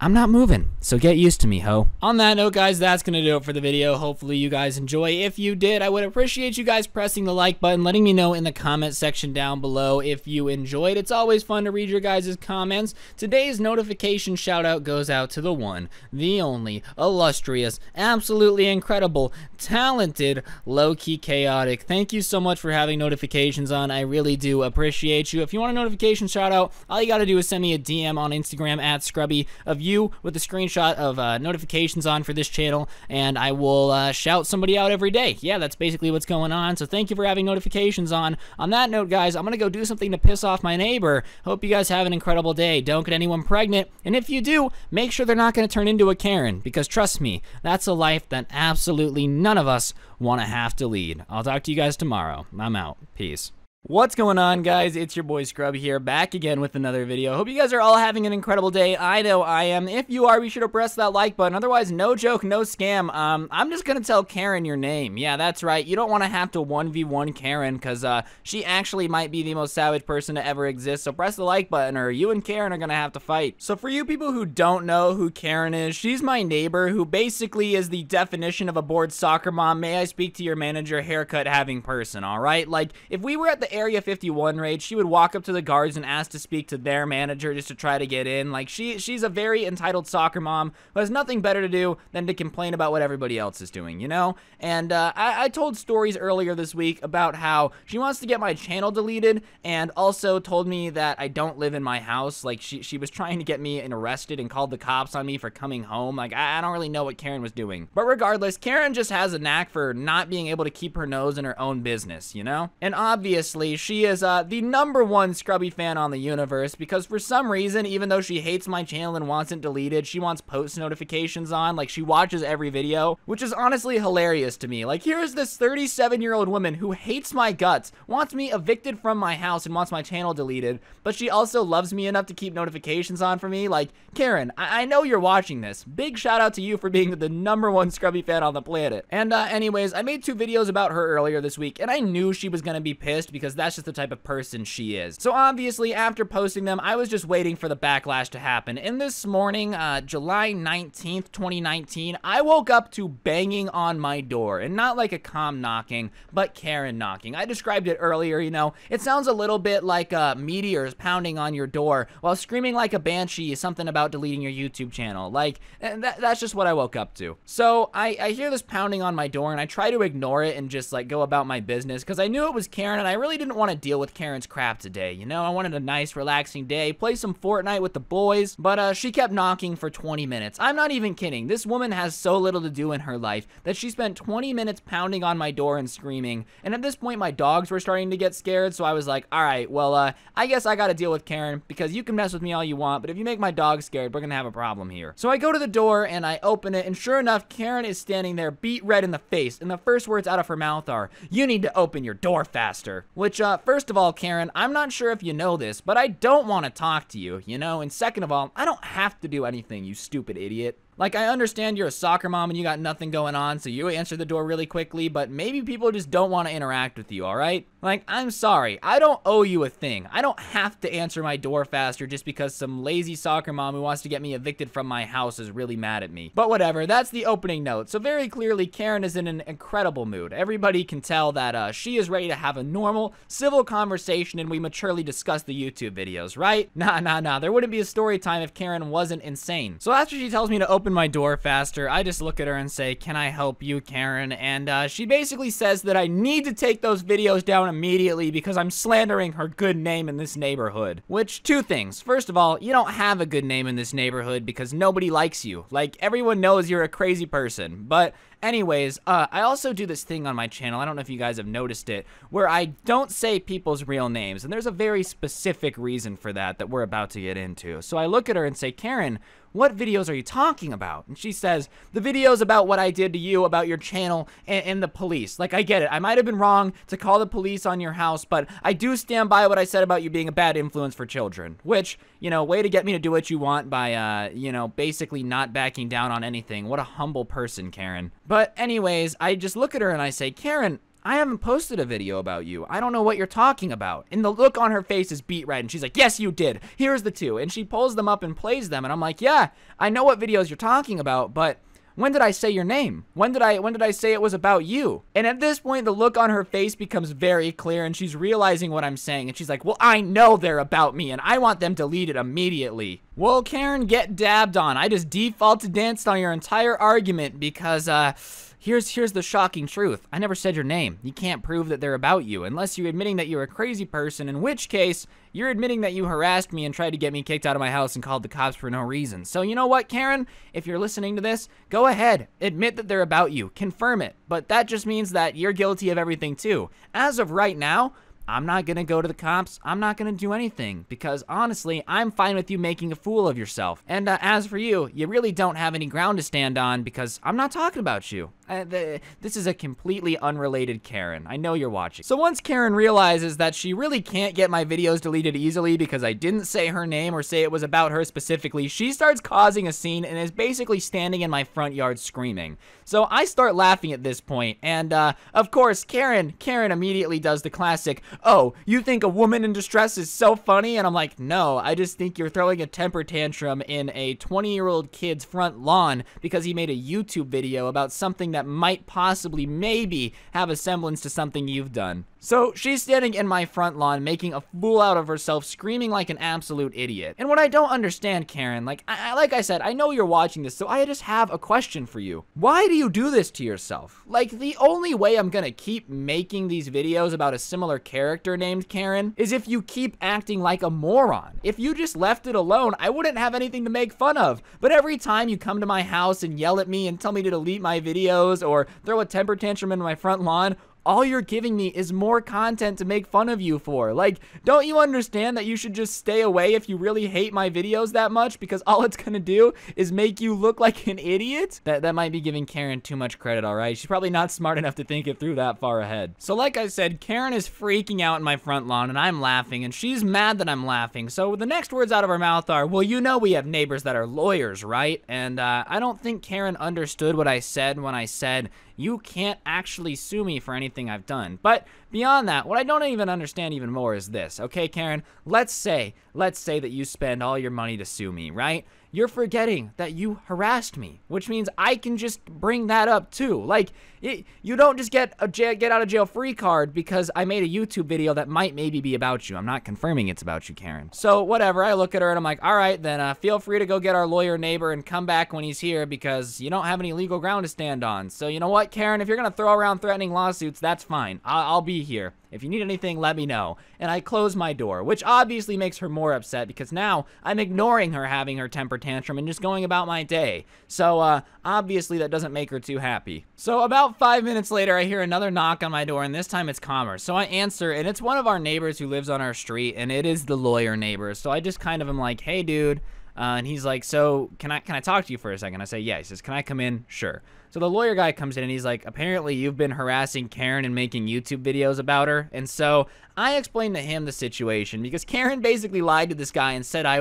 I'm not moving, so get used to me, ho. On that note, guys, that's gonna do it for the video. Hopefully you guys enjoy. If you did, I would appreciate you guys pressing the like button, letting me know in the comment section down below if you enjoyed. It's always fun to read your guys' comments. Today's notification shout out goes out to the one, the only, illustrious, absolutely incredible, talented, low-key chaotic. Thank you so much for having notifications on. I really do appreciate you. If you want a notification shout out, all you gotta do is send me a DM on Instagram at Scrubby of you with a screenshot of notifications on for this channel, and I will shout somebody out every day. Yeah, that's basically what's going on, so thank you for having notifications on. On that note, guys, I'm gonna go do something to piss off my neighbor. Hope you guys have an incredible day. Don't get anyone pregnant, and if you do, make sure they're not gonna turn into a Karen, because trust me, that's a life that absolutely none of us want to have to lead. I'll talk to you guys tomorrow. I'm out. Peace. What's going on, guys? It's your boy Scrub here, back again with another video. Hope you guys are all having an incredible day. I know I am. If you are, be sure to press that like button. Otherwise, no joke, no scam. I'm just gonna tell Karen your name. Yeah, that's right. You don't want to have to 1v1 Karen, because she actually might be the most savage person to ever exist. So press the like button, or you and Karen are gonna have to fight. So for you people who don't know who Karen is, she's my neighbor who basically is the definition of a bored soccer mom, may I speak to your manager, haircut having person, all right? Like, if we were at the Area 51 raid, she would walk up to the guards and ask to speak to their manager just to try to get in. Like, she's a very entitled soccer mom who has nothing better to do than to complain about what everybody else is doing, you know? And I told stories earlier this week about how she wants to get my channel deleted, and also told me that I don't live in my house. Like, she was trying to get me arrested and called the cops on me for coming home. Like, I don't really know what Karen was doing. But regardless, Karen just has a knack for not being able to keep her nose in her own business, you know? And obviously, she is the #1 Scrubby fan on the universe, because for some reason, even though she hates my channel and wants it deleted, she wants post notifications on. Like, she watches every video, which is honestly hilarious to me. Like, here's this 37-year-old woman who hates my guts, wants me evicted from my house, and wants my channel deleted, but she also loves me enough to keep notifications on for me. Like, Karen, I know you're watching this. Big shout out to you for being the #1 Scrubby fan on the planet. And anyways, I made 2 videos about her earlier this week, and I knew she was gonna be pissed, because that's just the type of person she is. So obviously, after posting them, I was just waiting for the backlash to happen. And this morning, July 19th, 2019, I woke up to banging on my door. And not like a calm knocking, but Karen knocking. I described it earlier, you know. It sounds a little bit like meteors pounding on your door while screaming like a banshee something about deleting your YouTube channel. Like, that's just what I woke up to. So I hear this pounding on my door, and I try to ignore it and just like go about my business, because I knew it was Karen, and I really didn't want to deal with Karen's crap today, you know? I wanted a nice, relaxing day, play some Fortnite with the boys, but she kept knocking for 20 minutes. I'm not even kidding. This woman has so little to do in her life that she spent 20 minutes pounding on my door and screaming, and at this point, my dogs were starting to get scared, so I was like, all right, well, I guess I gotta deal with Karen, because you can mess with me all you want, but if you make my dog scared, we're gonna have a problem here. So I go to the door, and I open it, and sure enough, Karen is standing there, beet red in the face, and the first words out of her mouth are, "You need to open your door faster." Which, first of all, Karen, I'm not sure if you know this, but I don't want to talk to you, you know? And second of all, I don't have to do anything, you stupid idiot. Like, I understand you're a soccer mom and you got nothing going on, so you answer the door really quickly, but maybe people just don't want to interact with you, all right? Like, I'm sorry. I don't owe you a thing. I don't have to answer my door faster just because some lazy soccer mom who wants to get me evicted from my house is really mad at me. But whatever, that's the opening note. So very clearly, Karen is in an incredible mood. Everybody can tell that she is ready to have a normal, civil conversation, and we maturely discuss the YouTube videos, right? Nah. There wouldn't be a story time if Karen wasn't insane. So after she tells me to open my door faster, I just look at her and say, "Can I help you, Karen?" And she basically says that I need to take those videos down immediately because I'm slandering her good name in this neighborhood. Which, 2 things. First of all, you don't have a good name in this neighborhood because nobody likes you. Like, everyone knows you're a crazy person. But anyways, I also do this thing on my channel, I don't know if you guys have noticed it, where I don't say people's real names, and there's a very specific reason for that that we're about to get into. So I look at her and say, "Karen, what videos are you talking about?" And she says, "The videos about what I did to you, about your channel, and the police." Like, I get it, I might have been wrong to call the police on your house, but I do stand by what I said about you being a bad influence for children. Which, you know, way to get me to do what you want by, you know, basically not backing down on anything. What a humble person, Karen. But anyways, I just look at her and I say, "Karen, I haven't posted a video about you. I don't know what you're talking about." And the look on her face is beet red, and she's like, "Yes, you did. Here's the 2. And she pulls them up and plays them, and I'm like, "Yeah, I know what videos you're talking about, but when did I say your name? When did I say it was about you?" And at this point, the look on her face becomes very clear, and she's realizing what I'm saying, and she's like, "Well, I know they're about me, and I want them deleted immediately." Well, Karen, get dabbed on. I just defaulted danced on your entire argument because, Here's the shocking truth. I never said your name. You can't prove that they're about you unless you're admitting that you're a crazy person, in which case you're admitting that you harassed me and tried to get me kicked out of my house and called the cops for no reason. So you know what, Karen? If you're listening to this, go ahead. Admit that they're about you. Confirm it. But that just means that you're guilty of everything too. As of right now, I'm not gonna go to the cops. I'm not gonna do anything because honestly, I'm fine with you making a fool of yourself. And as for you, you really don't have any ground to stand on because I'm not talking about you. This is a completely unrelated Karen. I know you're watching. So once Karen realizes that she really can't get my videos deleted easily because I didn't say her name or say it was about her specifically, she starts causing a scene and is basically standing in my front yard screaming. So I start laughing at this point, and of course, Karen immediately does the classic, "Oh, you think a woman in distress is so funny?" And I'm like, "No, I just think you're throwing a temper tantrum in a 20-year-old kid's front lawn because he made a YouTube video about something that might possibly maybe have a semblance to something you've done." So she's standing in my front lawn making a fool out of herself, screaming like an absolute idiot. And what I don't understand, Karen, like I said, I know you're watching this, so I just have a question for you. Why do you do this to yourself? Like, the only way I'm gonna keep making these videos about a similar character named Karen is if you keep acting like a moron. If you just left it alone, I wouldn't have anything to make fun of. But every time you come to my house and yell at me and tell me to delete my videos or throw a temper tantrum in my front lawn, all you're giving me is more content to make fun of you for. Like, don't you understand that you should just stay away if you really hate my videos that much? Because all it's gonna do is make you look like an idiot? That might be giving Karen too much credit, alright? She's probably not smart enough to think it through that far ahead. So like I said, Karen is freaking out in my front lawn and I'm laughing and she's mad that I'm laughing. So the next words out of her mouth are, "Well, you know we have neighbors that are lawyers, right?" And I don't think Karen understood what I said when I said, "You can't actually sue me for anything I've done." But beyond that, what I don't even understand even more is this, okay, Karen? Let's say that you spend all your money to sue me, right? You're forgetting that you harassed me, which means I can just bring that up too. Like, you don't just get a get-out-of-jail-free card because I made a YouTube video that might maybe be about you. I'm not confirming it's about you, Karen. So whatever, I look at her and I'm like, "All right, then feel free to go get our lawyer neighbor and come back when he's here because you don't have any legal ground to stand on. So you know what, Karen? If you're gonna throw around threatening lawsuits, that's fine. I'll be here. If you need anything, let me know." And I close my door, which obviously makes her more upset because now I'm ignoring her having her temper tantrum and just going about my day. So obviously that doesn't make her too happy. So about 5 minutes later, I hear another knock on my door, and this time it's calmer. So I answer, and it's one of our neighbors who lives on our street, and it is the lawyer neighbor. So I just kind of am like, "Hey, dude." And he's like, "So can I talk to you for a second?" I say, "Yeah." He says, "Can I come in?" "Sure." So the lawyer guy comes in and he's like, "Apparently you've been harassing Karen and making YouTube videos about her." And so I explained to him the situation because Karen basically lied to this guy and said I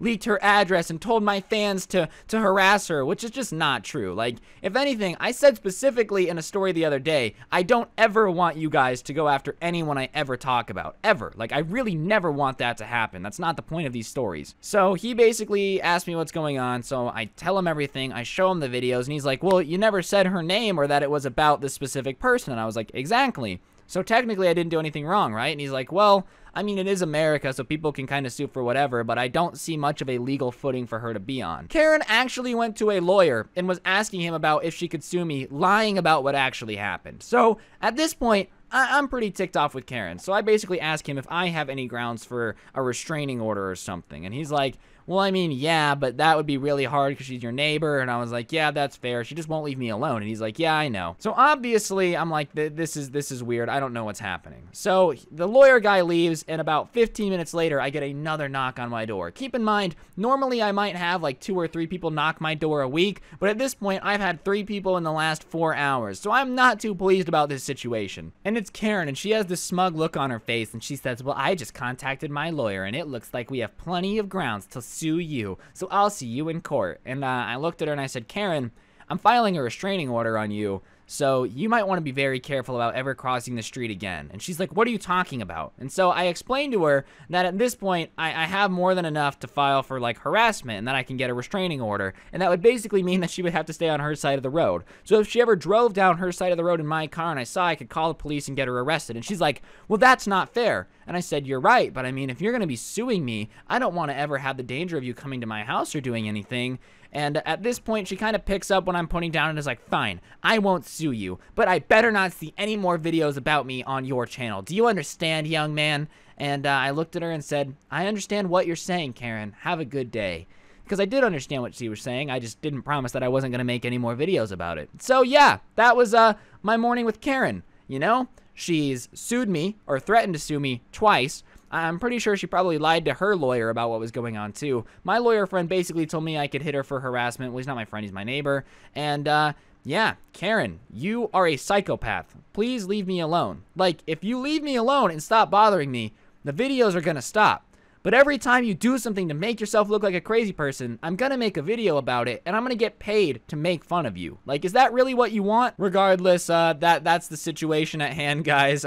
leaked her address and told my fans to harass her, which is just not true. Like, if anything, I said specifically in a story the other day, I don't ever want you guys to go after anyone I ever talk about, ever. Like, I really never want that to happen. That's not the point of these stories. So he basically asked me what's going on. So I tell him everything. I show him the videos and he's like, "Well, you never said her name or that it was about this specific person." And I was like, "Exactly. So technically I didn't do anything wrong, right?" And he's like, "Well, I mean, it is America, so people can kind of sue for whatever, but I don't see much of a legal footing for her to be on." Karen actually went to a lawyer and was asking him about if she could sue me, lying about what actually happened. So at this point, I'm pretty ticked off with Karen. So I basically ask him if I have any grounds for a restraining order or something. And he's like, "Well, I mean, yeah, but that would be really hard because she's your neighbor." And I was like, "Yeah, that's fair. She just won't leave me alone." And he's like, "Yeah, I know." So obviously, I'm like, this is weird. I don't know what's happening. So the lawyer guy leaves, and about 15 minutes later, I get another knock on my door. Keep in mind, normally I might have like 2 or 3 people knock my door a week, but at this point, I've had 3 people in the last 4 hours. So I'm not too pleased about this situation. And it's Karen, and she has this smug look on her face, and she says, "Well, I just contacted my lawyer, and it looks like we have plenty of grounds to sue you, so I'll see you in court." And I looked at her and I said, "Karen, I'm filing a restraining order on you, so you might want to be very careful about ever crossing the street again." And she's like, "What are you talking about?" And so I explained to her that at this point, I have more than enough to file for like harassment and that I can get a restraining order. And that would basically mean that she would have to stay on her side of the road. So if she ever drove down her side of the road in my car and I saw, I could call the police and get her arrested. And she's like, "Well, that's not fair. And I said, you're right, but I mean, if you're going to be suing me, I don't want to ever have the danger of you coming to my house or doing anything. And at this point, she kind of picks up when I'm pointing down and is like, fine, I won't sue you, but I better not see any more videos about me on your channel. Do you understand, young man? And I looked at her and said, I understand what you're saying, Karen. Have a good day. Because I did understand what she was saying. I just didn't promise that I wasn't going to make any more videos about it. So yeah, that was my morning with Karen, you know? She's sued me, or threatened to sue me, twice. I'm pretty sure she probably lied to her lawyer about what was going on, too. My lawyer friend basically told me I could hit her for harassment. Well, he's not my friend, he's my neighbor. And, yeah, Karen, you are a psychopath. Please leave me alone. Like, if you leave me alone and stop bothering me, the videos are gonna stop. But every time you do something to make yourself look like a crazy person, I'm gonna make a video about it, and I'm gonna get paid to make fun of you. Like, is that really what you want? Regardless, that's the situation at hand, guys.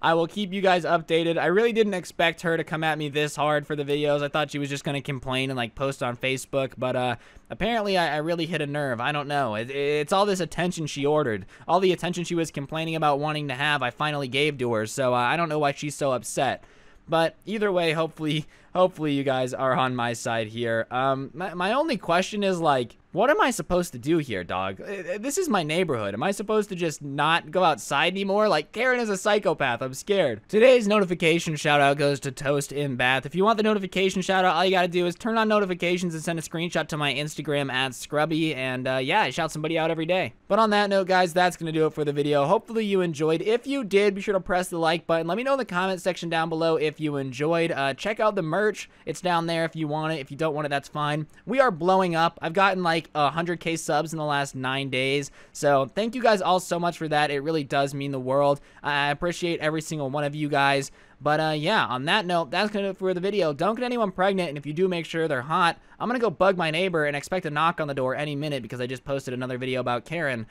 I will keep you guys updated. I really didn't expect her to come at me this hard for the videos. I thought she was just gonna complain and, like, post on Facebook, but, apparently I really hit a nerve. I don't know. It's all this attention she ordered. All the attention she was complaining about wanting to have, I finally gave to her, so I don't know why she's so upset. But either way, hopefully you guys are on my side here. My only question is, like, what am I supposed to do here, dog? This is my neighborhood. Am I supposed to just not go outside anymore? Like, Karen is a psychopath. I'm scared. Today's notification shout-out goes to Toast in Bath. If you want the notification shout-out, all you gotta do is turn on notifications and send a screenshot to my Instagram @Scrubby, and, yeah, I shout somebody out every day. But on that note, guys, that's gonna do it for the video. Hopefully you enjoyed. If you did, be sure to press the like button. Let me know in the comment section down below if you enjoyed. Check out the merch. It's down there if you want it. If you don't want it, that's fine. We are blowing up. I've gotten, like, 100K subs in the last 9 days. So thank you guys all so much for that. It really does mean the world. I appreciate every single one of you guys. But yeah, on that note, that's gonna do it for the video. Don't get anyone pregnant, and if you do, make sure they're hot. I'm gonna go bug my neighbor and expect a knock on the door any minute because I just posted another video about Karen.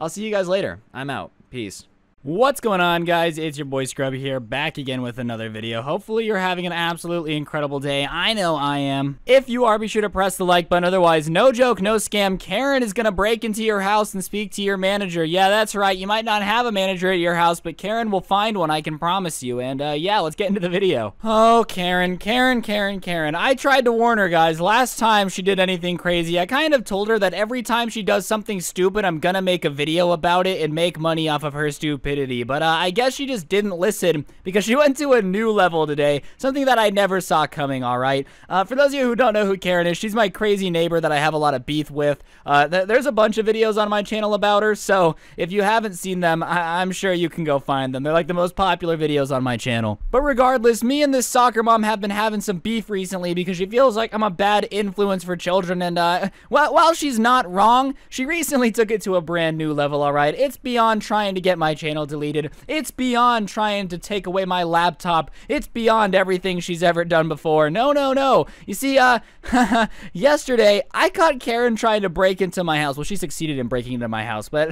I'll see you guys later. I'm out. Peace. What's going on, guys? It's your boy Scrubby here, back again with another video. Hopefully you're having an absolutely incredible day. I know I am. If you are, be sure to press the like button. Otherwise, no joke, no scam, Karen is gonna break into your house and speak to your manager. Yeah, that's right. You might not have a manager at your house, but Karen will find one, I can promise you. And yeah, let's get into the video. Oh, Karen. I tried to warn her, guys. Last time she did anything crazy, I kind of told her that every time she does something stupid, I'm gonna make a video about it and make money off of her stupidity. But I guess she just didn't listen because she went to a new level today, something that I never saw coming, all right? For those of you who don't know who Karen is, she's my crazy neighbor that I have a lot of beef with. There's a bunch of videos on my channel about her, so if you haven't seen them, I'm sure you can go find them. They're like the most popular videos on my channel. But regardless, me and this soccer mom have been having some beef recently because she feels like I'm a bad influence for children, and while she's not wrong, she recently took it to a brand new level, all right? It's beyond trying to get my channel deleted. It's beyond trying to take away my laptop. It's beyond everything she's ever done before. No, no, no. You see, yesterday, I caught Karen trying to break into my house. Well, she succeeded in breaking into my house, but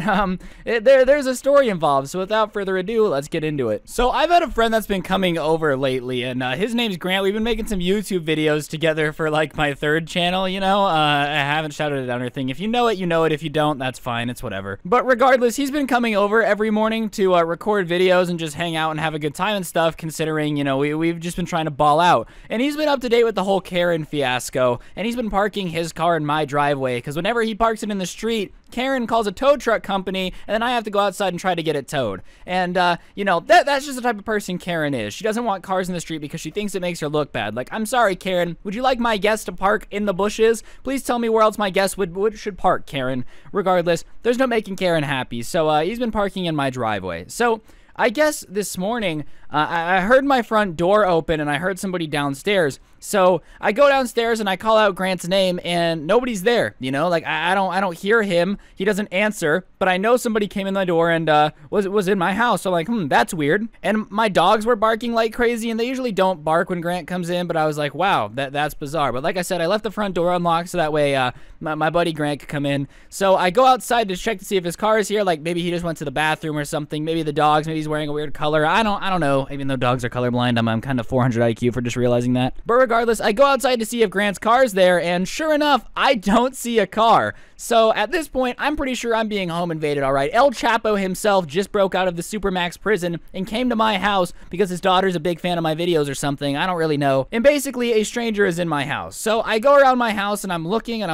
there's a story involved, so without further ado, let's get into it. So, I've had a friend that's been coming over lately, and his name's Grant. We've been making some YouTube videos together for, like, my third channel, you know? I haven't shouted it out or anything. If you know it, you know it. If you don't, that's fine. It's whatever. But regardless, he's been coming over every morning to record videos and just hang out and have a good time and stuff, considering, you know, we've just been trying to ball out. And he's been up to date with the whole Karen fiasco, and he's been parking his car in my driveway, because whenever he parks it in the street, Karen calls a tow truck company, and then I have to go outside and try to get it towed. And, you know, that's just the type of person Karen is. She doesn't want cars in the street because she thinks it makes her look bad. Like, I'm sorry, Karen, would you like my guest to park in the bushes? Please tell me where else my guest should park, Karen. Regardless, there's no making Karen happy, so he's been parking in my driveway. So, I guess this morning, I heard my front door open and I heard somebody downstairs. So I go downstairs and I call out Grant's name and nobody's there, you know? Like, I don't hear him. He doesn't answer, but I know somebody came in my door and was in my house. So I'm like, that's weird. And my dogs were barking like crazy, and they usually don't bark when Grant comes in, but I was like, wow, that's bizarre. But like I said, I left the front door unlocked so that way my buddy Grant could come in. So I go outside to check to see if his car is here. Like, maybe he just went to the bathroom or something. Maybe the dogs, maybe he's wearing a weird color. I don't know. Even though dogs are colorblind, I'm kind of 400 IQ for just realizing that. But regardless, I go outside to see if Grant's car's there, and sure enough, I don't see a car. So at this point, I'm pretty sure I'm being home invaded, all right? El Chapo himself just broke out of the Supermax prison and came to my house because his daughter's a big fan of my videos or something. I don't really know. And basically, a stranger is in my house. So I go around my house, and I'm looking, and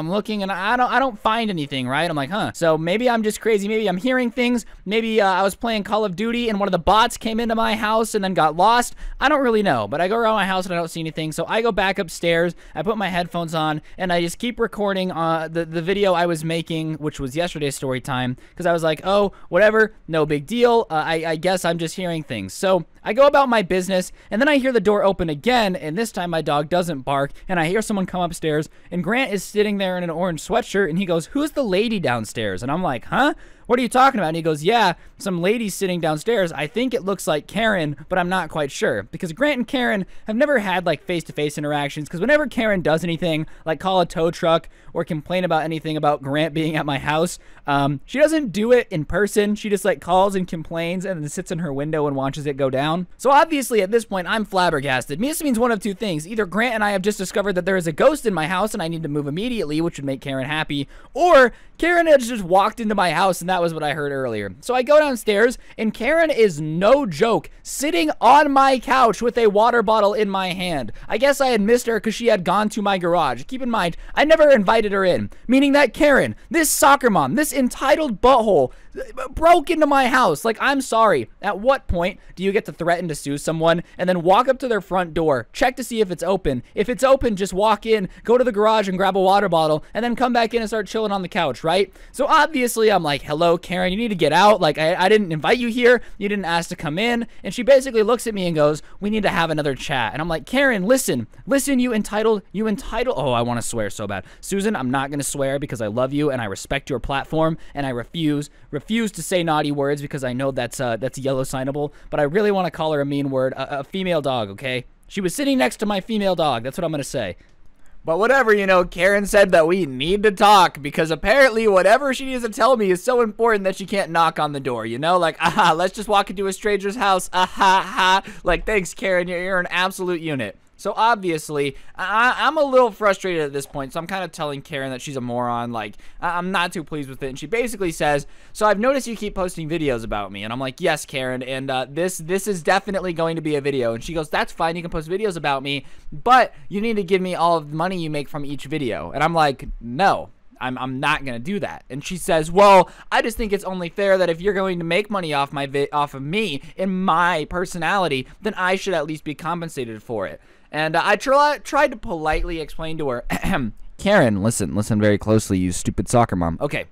I don't find anything, right? I'm like, huh. So maybe I'm just crazy. Maybe I'm hearing things. Maybe I was playing Call of Duty, and one of the bots came into my house and then got lost. I don't really know, but I go around my house and I don't see anything. So I go back upstairs, I put my headphones on, and I just keep recording the video I was making, which was yesterday's story time, because I was like, oh, whatever, no big deal. I guess I'm just hearing things. So I go about my business, and then I hear the door open again, and this time my dog doesn't bark, and I hear someone come upstairs, and Grant is sitting there in an orange sweatshirt, and he goes, who's the lady downstairs? And I'm like, huh? What are you talking about? And he goes, yeah, some lady sitting downstairs. I think it looks like Karen, but I'm not quite sure. Because Grant and Karen have never had, like, face-to-face interactions, because whenever Karen does anything, like call a tow truck or complain about anything about Grant being at my house, she doesn't do it in person. She just, like, calls and complains and then sits in her window and watches it go down. So obviously, at this point, I'm flabbergasted. This means one of two things. Either Grant and I have just discovered that there is a ghost in my house and I need to move immediately, which would make Karen happy, or Karen has just walked into my house, and that was what I heard earlier. So I go downstairs, and Karen is no joke, sitting on my couch with a water bottle in my hand. I guess I had missed her because she had gone to my garage. Keep in mind, I never invited her in, meaning that Karen, this soccer mom, this entitled butthole, broke into my house. Like, I'm sorry. At what point do you get to threaten to sue someone and then walk up to their front door, check to see if it's open? If it's open, just walk in, go to the garage and grab a water bottle, and then come back in and start chilling on the couch, right? So obviously, I'm like, hello, Karen, you need to get out. Like, I didn't invite you here. You didn't ask to come in. And she basically looks at me and goes, we need to have another chat. And I'm like, Karen, listen, you entitled. Oh, I want to swear so bad. Susan, I'm not going to swear because I love you and I respect your platform, and I refuse to say naughty words because I know that's yellow signable, but I really want to call her a mean word, a female dog, okay? She was sitting next to my female dog. That's what I'm going to say. But whatever, you know, Karen said that we need to talk because apparently whatever she needs to tell me is so important that she can't knock on the door, you know? Like, aha, let's just walk into a stranger's house, aha, ha. Like, thanks, Karen, you're an absolute unit. So obviously, I'm a little frustrated at this point, so I'm kind of telling Karen that she's a moron, like, I'm not too pleased with it, and she basically says, so I've noticed you keep posting videos about me, and I'm like, yes, Karen, and this is definitely going to be a video, and she goes, that's fine, you can post videos about me, but you need to give me all of the money you make from each video, and I'm like, no. I'm not gonna do that. And she says, well, I just think it's only fair that if you're going to make money off of me and my personality, then I should at least be compensated for it. And I tried to politely explain to her, Karen, listen very closely, you stupid soccer mom. Okay,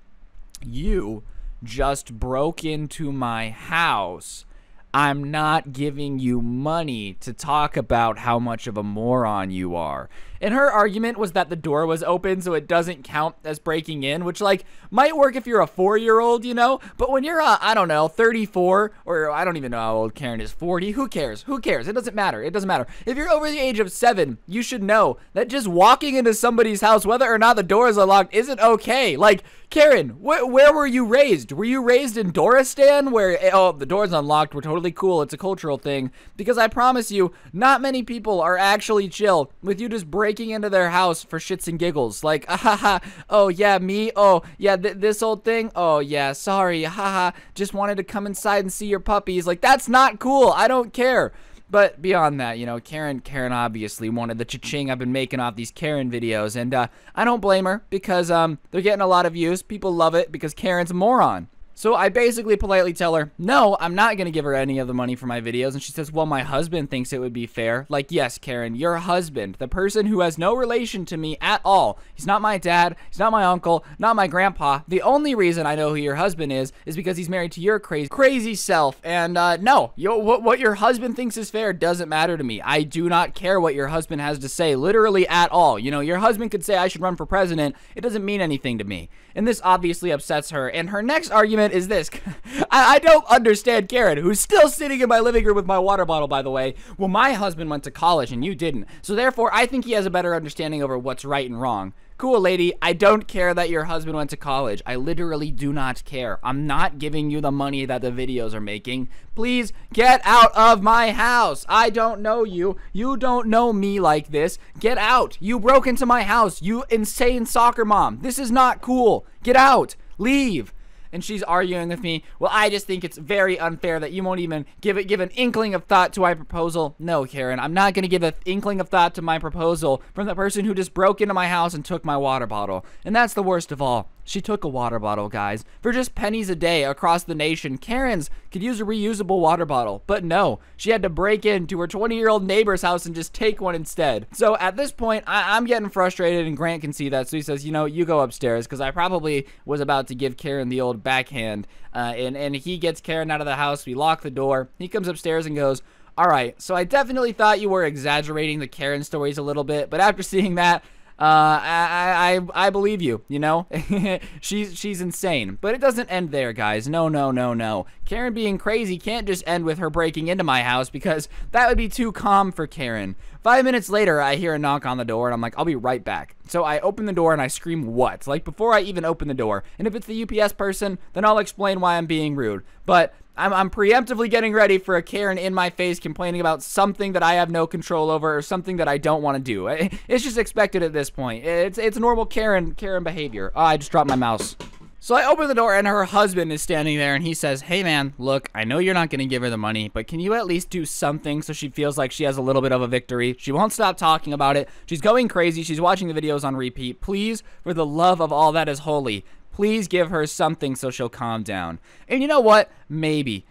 you just broke into my house. I'm not giving you money to talk about how much of a moron you are. And her argument was that the door was open, so it doesn't count as breaking in, which, like, might work if you're a 4-year-old, you know? But when you're, I don't know, 34, or I don't even know how old Karen is, 40, who cares? Who cares? It doesn't matter. It doesn't matter. If you're over the age of 7, you should know that just walking into somebody's house, whether or not the door is unlocked, isn't okay. Like, Karen, where were you raised? Were you raised in Doristan, where, oh, the door's unlocked, we're totally cool, it's a cultural thing? Because I promise you, not many people are actually chill with you just breaking into their house for shits and giggles. Like, ahaha, oh yeah, me, oh yeah, this old thing, oh yeah, sorry, haha, just wanted to come inside and see your puppies. Like, that's not cool, I don't care. But beyond that, you know, Karen obviously wanted the cha-ching I've been making off these Karen videos, and I don't blame her, because they're getting a lot of views. People love it because Karen's a moron. So I basically politely tell her, no, I'm not going to give her any of the money for my videos. And she says, well, my husband thinks it would be fair. Like, yes, Karen, your husband, the person who has no relation to me at all. He's not my dad. He's not my uncle, not my grandpa. The only reason I know who your husband is because he's married to your crazy self. And no, what your husband thinks is fair doesn't matter to me. I do not care what your husband has to say, literally at all. You know, your husband could say I should run for president. It doesn't mean anything to me. And this obviously upsets her. And her next argument argument is this. I don't understand Karen, who's still sitting in my living room with my water bottle, by the way. Well, my husband went to college and you didn't. So therefore, I think he has a better understanding over what's right and wrong. Cool, lady. I don't care that your husband went to college. I literally do not care. I'm not giving you the money that the videos are making. Please get out of my house. I don't know you. You don't know me like this. Get out. You broke into my house. You insane soccer mom. This is not cool. Get out. Leave. And she's arguing with me. Well, I just think it's very unfair that you won't even give an inkling of thought to my proposal. No, Karen, I'm not going to give an inkling of thought to my proposal from the person who just broke into my house and took my water bottle. And that's the worst of all. She took a water bottle, guys, for just pennies a day across the nation. Karen's could use a reusable water bottle, but no, she had to break into her 20-year-old neighbor's house and just take one instead. So at this point, I'm getting frustrated, and Grant can see that, so he says, you know, you go upstairs, because I probably was about to give Karen the old backhand, and he gets Karen out of the house. We lock the door. He comes upstairs and goes, all right, so I definitely thought you were exaggerating the Karen stories a little bit, but after seeing that, I believe you, you know. she's insane. But it doesn't end there, guys. No, no, no, no. Karen being crazy can't just end with her breaking into my house, because that would be too calm for Karen. 5 minutes later, I hear a knock on the door, and I'm like, I'll be right back. So I open the door and I scream, what? Like, before I even open the door. And if it's the UPS person, then I'll explain why I'm being rude. But I'm preemptively getting ready for a Karen in my face complaining about something that I have no control over or something that I don't want to do. It's just expected at this point. It's normal Karen behavior. Oh, I just dropped my mouse. So I open the door and her husband is standing there and he says, hey man, look, I know you're not going to give her the money, but can you at least do something so she feels like she has a little bit of a victory? She won't stop talking about it. She's going crazy. She's watching the videos on repeat. Please, for the love of all that is holy, please give her something so she'll calm down. And you know what? Maybe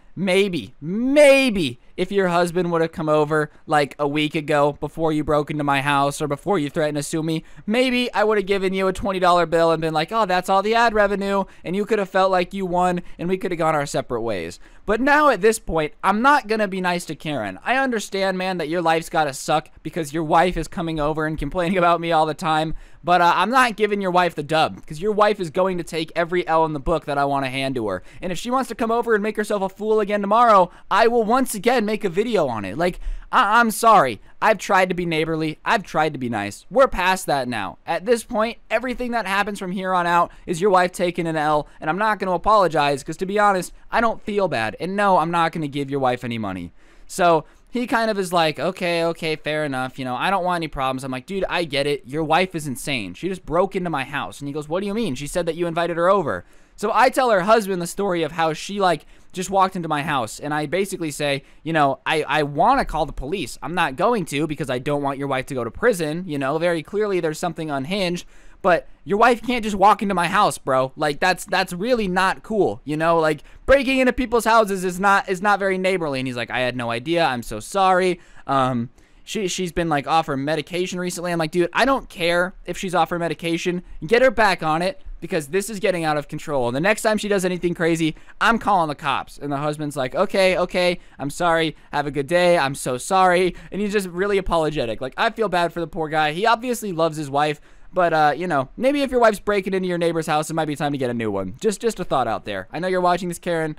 if your husband would have come over like a week ago before you broke into my house or before you threatened to sue me, maybe I would have given you a $20 bill and been like, oh, that's all the ad revenue, and you could have felt like you won and we could have gone our separate ways. But now at this point, I'm not going to be nice to Karen. I understand, man, that your life's got to suck because your wife is coming over and complaining about me all the time. But I'm not giving your wife the dub, because your wife is going to take every L in the book that I want to hand to her. And if she wants to come over and make herself a fool again tomorrow, I will once again make a video on it. Like, I'm sorry. I've tried to be neighborly. I've tried to be nice. We're past that now. At this point, everything that happens from here on out is your wife taking an L, and I'm not going to apologize, because to be honest, I don't feel bad. And no, I'm not going to give your wife any money. So he kind of is like, okay, fair enough. You know, I don't want any problems. I'm like, dude, I get it. Your wife is insane. She just broke into my house. And he goes, what do you mean? She said that you invited her over. So I tell her husband the story of how she, like, just walked into my house, and I basically say, you know, I want to call the police. I'm not going to, because I don't want your wife to go to prison. You know, very clearly there's something unhinged, but your wife can't just walk into my house, bro. Like, that's really not cool, you know? Like, breaking into people's houses is not very neighborly. And he's like, I had no idea. I'm so sorry. She's been, like, off her medication recently. I'm like, dude, I don't care if she's off her medication. Get her back on it, because this is getting out of control. And the next time she does anything crazy, I'm calling the cops. And the husband's like, okay, I'm sorry. Have a good day. I'm so sorry. And he's just really apologetic. Like, I feel bad for the poor guy. He obviously loves his wife. But, you know, maybe if your wife's breaking into your neighbor's house, it might be time to get a new one. Just a thought out there. I know you're watching this, Karen.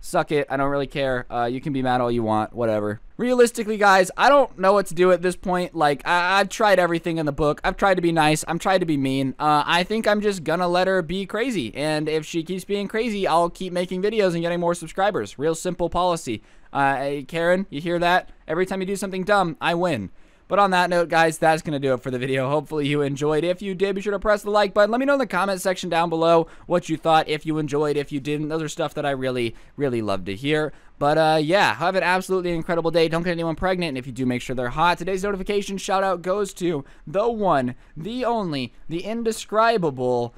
Suck it. I don't really care. You can be mad all you want. Whatever. Realistically, guys, I don't know what to do at this point. Like, I've tried everything in the book. I've tried to be nice. I've tried to be mean. I think I'm just gonna let her be crazy. And if she keeps being crazy, I'll keep making videos and getting more subscribers. Real simple policy. Karen, you hear that? Every time you do something dumb, I win. But on that note, guys, that's going to do it for the video. Hopefully you enjoyed. If you did, be sure to press the like button. Let me know in the comment section down below what you thought, if you enjoyed, if you didn't. Those are stuff that I really, really love to hear. But, yeah, have an absolutely incredible day. Don't get anyone pregnant, and if you do, make sure they're hot. Today's notification shout-out goes to the one, the only, the indescribable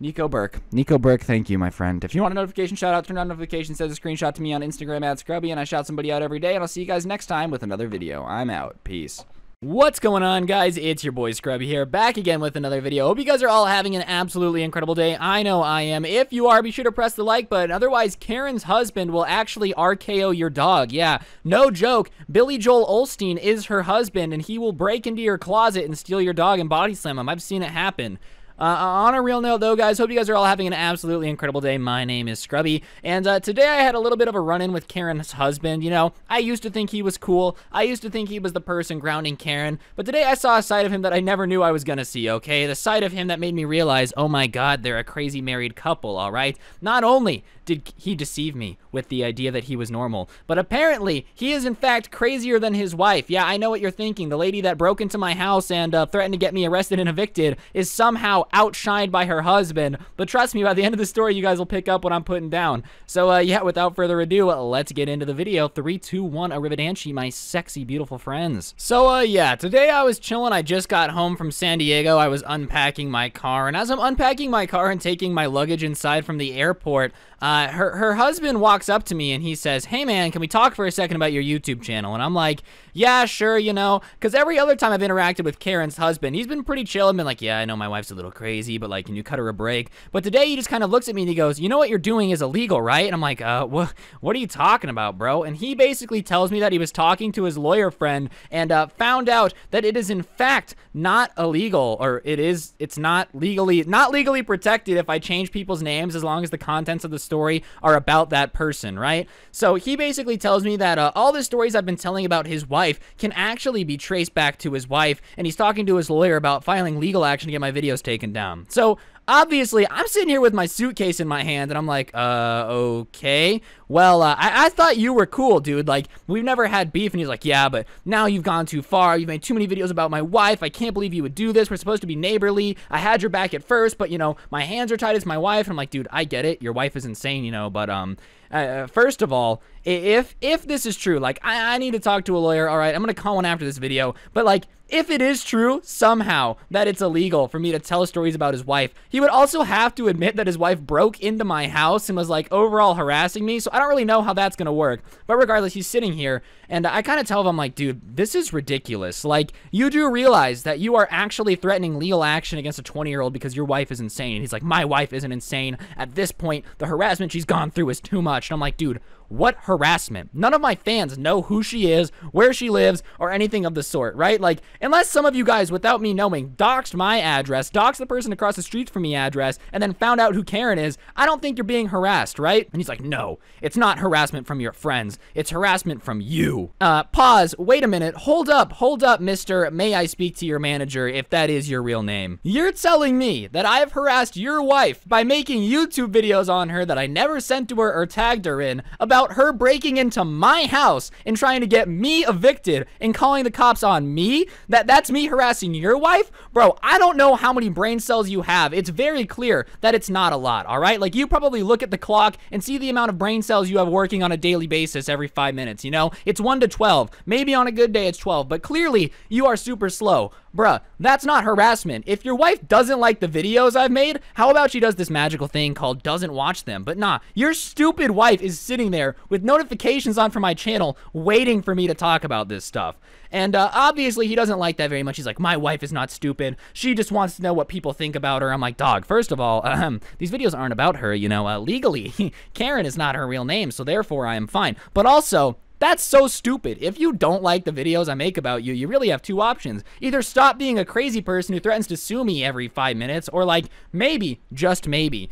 Nico Burke. Nico Burke, thank you, my friend. If you want a notification shout-out, turn on notifications. Send a screenshot to me on Instagram @Scrubby, and I shout somebody out every day, and I'll see you guys next time with another video. I'm out. Peace. What's going on, guys? It's your boy Scrubby here, back again with another video. Hope you guys are all having an absolutely incredible day. I know I am. If you are, be sure to press the like button. Otherwise, Karen's husband will actually RKO your dog. Yeah, no joke. Billy Joel Osteen is her husband, and he will break into your closet and steal your dog and body slam him. I've seen it happen. On a real note, though, guys, hope you guys are all having an absolutely incredible day. My name is Scrubby, and today I had a little bit of a run-in with Karen's husband. You know, I used to think he was cool. I used to think he was the person grounding Karen, but today I saw a side of him that I never knew I was gonna see, okay? The side of him that made me realize, oh my god, they're a crazy married couple, all right? Not only did he deceive me with the idea that he was normal, but apparently he is, in fact, crazier than his wife. Yeah, I know what you're thinking. The lady that broke into my house and threatened to get me arrested and evicted is somehow outshined by her husband, but trust me, by the end of the story, you guys will pick up what I'm putting down. So, yeah, without further ado, let's get into the video. 3, 2, 1, arrivederci, my sexy, beautiful friends. So, yeah, today I was chilling. I just got home from San Diego. I was unpacking my car, and as I'm unpacking my car and taking my luggage inside from the airport, her husband walks up to me, and he says, hey, man, can we talk for a second about your YouTube channel? And I'm like, yeah, sure, you know, because every other time I've interacted with Karen's husband, he's been pretty chill and been like, yeah, I know my wife's a little crazy, but like, can you cut her a break? But today he just kind of looks at me and he goes, you know what you're doing is illegal, right? And I'm like, what are you talking about, bro? And he basically tells me that he was talking to his lawyer friend and found out that it is in fact not illegal, or it's not legally protected if I change people's names as long as the contents of the story are about that person, right? So he basically tells me that all the stories I've been telling about his wife can actually be traced back to his wife, and he's talking to his lawyer about filing legal action to get my videos taken down. So obviously, I'm sitting here with my suitcase in my hand, and I'm like, okay. Well, I thought you were cool, dude. Like, we've never had beef. And he's like, yeah, but now you've gone too far. You've made too many videos about my wife. I can't believe you would do this. We're supposed to be neighborly. I had your back at first, but, you know, my hands are tied. It's my wife. And I'm like, dude, I get it. Your wife is insane, you know, but, first of all, if this is true, like, I need to talk to a lawyer. All right, I'm gonna call one after this video, but, like, if it is true somehow that it's illegal for me to tell stories about his wife, he would also have to admit that his wife broke into my house and was, like, overall harassing me, so I don't really know how that's gonna work. But regardless, he's sitting here, and I kind of tell him, I'm like, dude, this is ridiculous. Like, you do realize that you are actually threatening legal action against a 20-year-old because your wife is insane. And he's like, my wife isn't insane. At this point, the harassment she's gone through is too much. And I'm like, dude, what harassment? None of my fans know who she is, where she lives, or anything of the sort, right? Like, unless some of you guys, without me knowing, doxed my address, doxed the person across the street from me address, and then found out who Karen is, I don't think you're being harassed, right? And he's like, no, it's not harassment from your friends. It's harassment from you. Pause, wait a minute, hold up, mister, may I speak to your manager if that is your real name? You're telling me that I've harassed your wife by making YouTube videos on her that I never sent to her or tagged her in about her breaking into my house and trying to get me evicted and calling the cops on me? That's me harassing your wife? Bro, I don't know how many brain cells you have. It's very clear that it's not a lot, all right? Like, you probably look at the clock and see the amount of brain cells you have working on a daily basis every 5 minutes, you know? It's 1 to 12. Maybe on a good day it's 12, but clearly you are super slow. Bruh, that's not harassment. If your wife doesn't like the videos I've made, how about she does this magical thing called doesn't watch them? But nah, your stupid wife is sitting there with notifications on for my channel waiting for me to talk about this stuff. And obviously he doesn't like that very much. He's like, my wife is not stupid. She just wants to know what people think about her. I'm like, dog, first of all, these videos aren't about her, you know, legally. Karen is not her real name, so therefore I am fine. But also, that's so stupid. If you don't like the videos I make about you, you really have two options. Either stop being a crazy person who threatens to sue me every 5 minutes, or like, maybe, just maybe,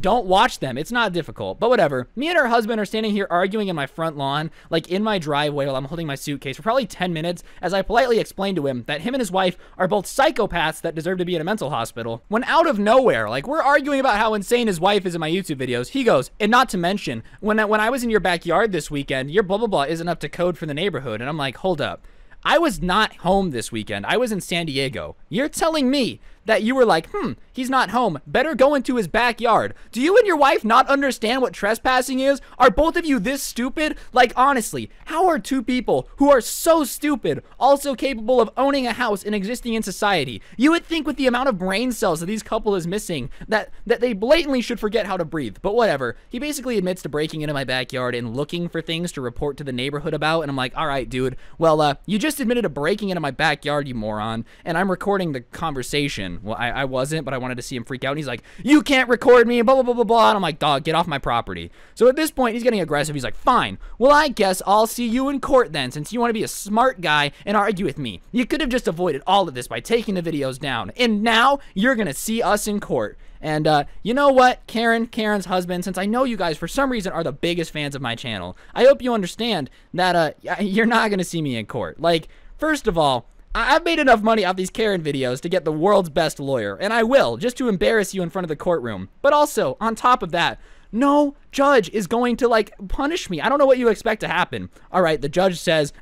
don't watch them. It's not difficult, but whatever. Me and her husband are standing here arguing in my front lawn, like in my driveway while I'm holding my suitcase for probably 10 minutes as I politely explain to him that him and his wife are both psychopaths that deserve to be in a mental hospital. When out of nowhere, like, we're arguing about how insane his wife is in my YouTube videos, he goes, and not to mention, when I was in your backyard this weekend, your blah, blah, blah isn't up to code for the neighborhood. And I'm like, hold up. I was not home this weekend. I was in San Diego. You're telling me that you were like, he's not home. Better go into his backyard. Do you and your wife not understand what trespassing is? Are both of you this stupid? Like, honestly, how are two people who are so stupid also capable of owning a house and existing in society? You would think with the amount of brain cells that these couple is missing that they blatantly should forget how to breathe, but whatever. He basically admits to breaking into my backyard and looking for things to report to the neighborhood about, and I'm like, all right, dude, well, you just admitted to breaking into my backyard, you moron, and I'm recording the conversation. him. Well, I wasn't, but I wanted to see him freak out. And he's like, you can't record me, blah, blah, blah, blah, blah. And I'm like, dog, get off my property. So at this point, he's getting aggressive. He's like, fine. Well, I guess I'll see you in court then, since you want to be a smart guy and argue with me. You could have just avoided all of this by taking the videos down. And now you're going to see us in court. And you know what, Karen's husband, since I know you guys for some reason are the biggest fans of my channel, I hope you understand that you're not going to see me in court. Like, first of all, I've made enough money off these Karen videos to get the world's best lawyer, and I will, just to embarrass you in front of the courtroom. But also, on top of that, no judge is going to, like, punish me. I don't know what you expect to happen. All right, the judge says,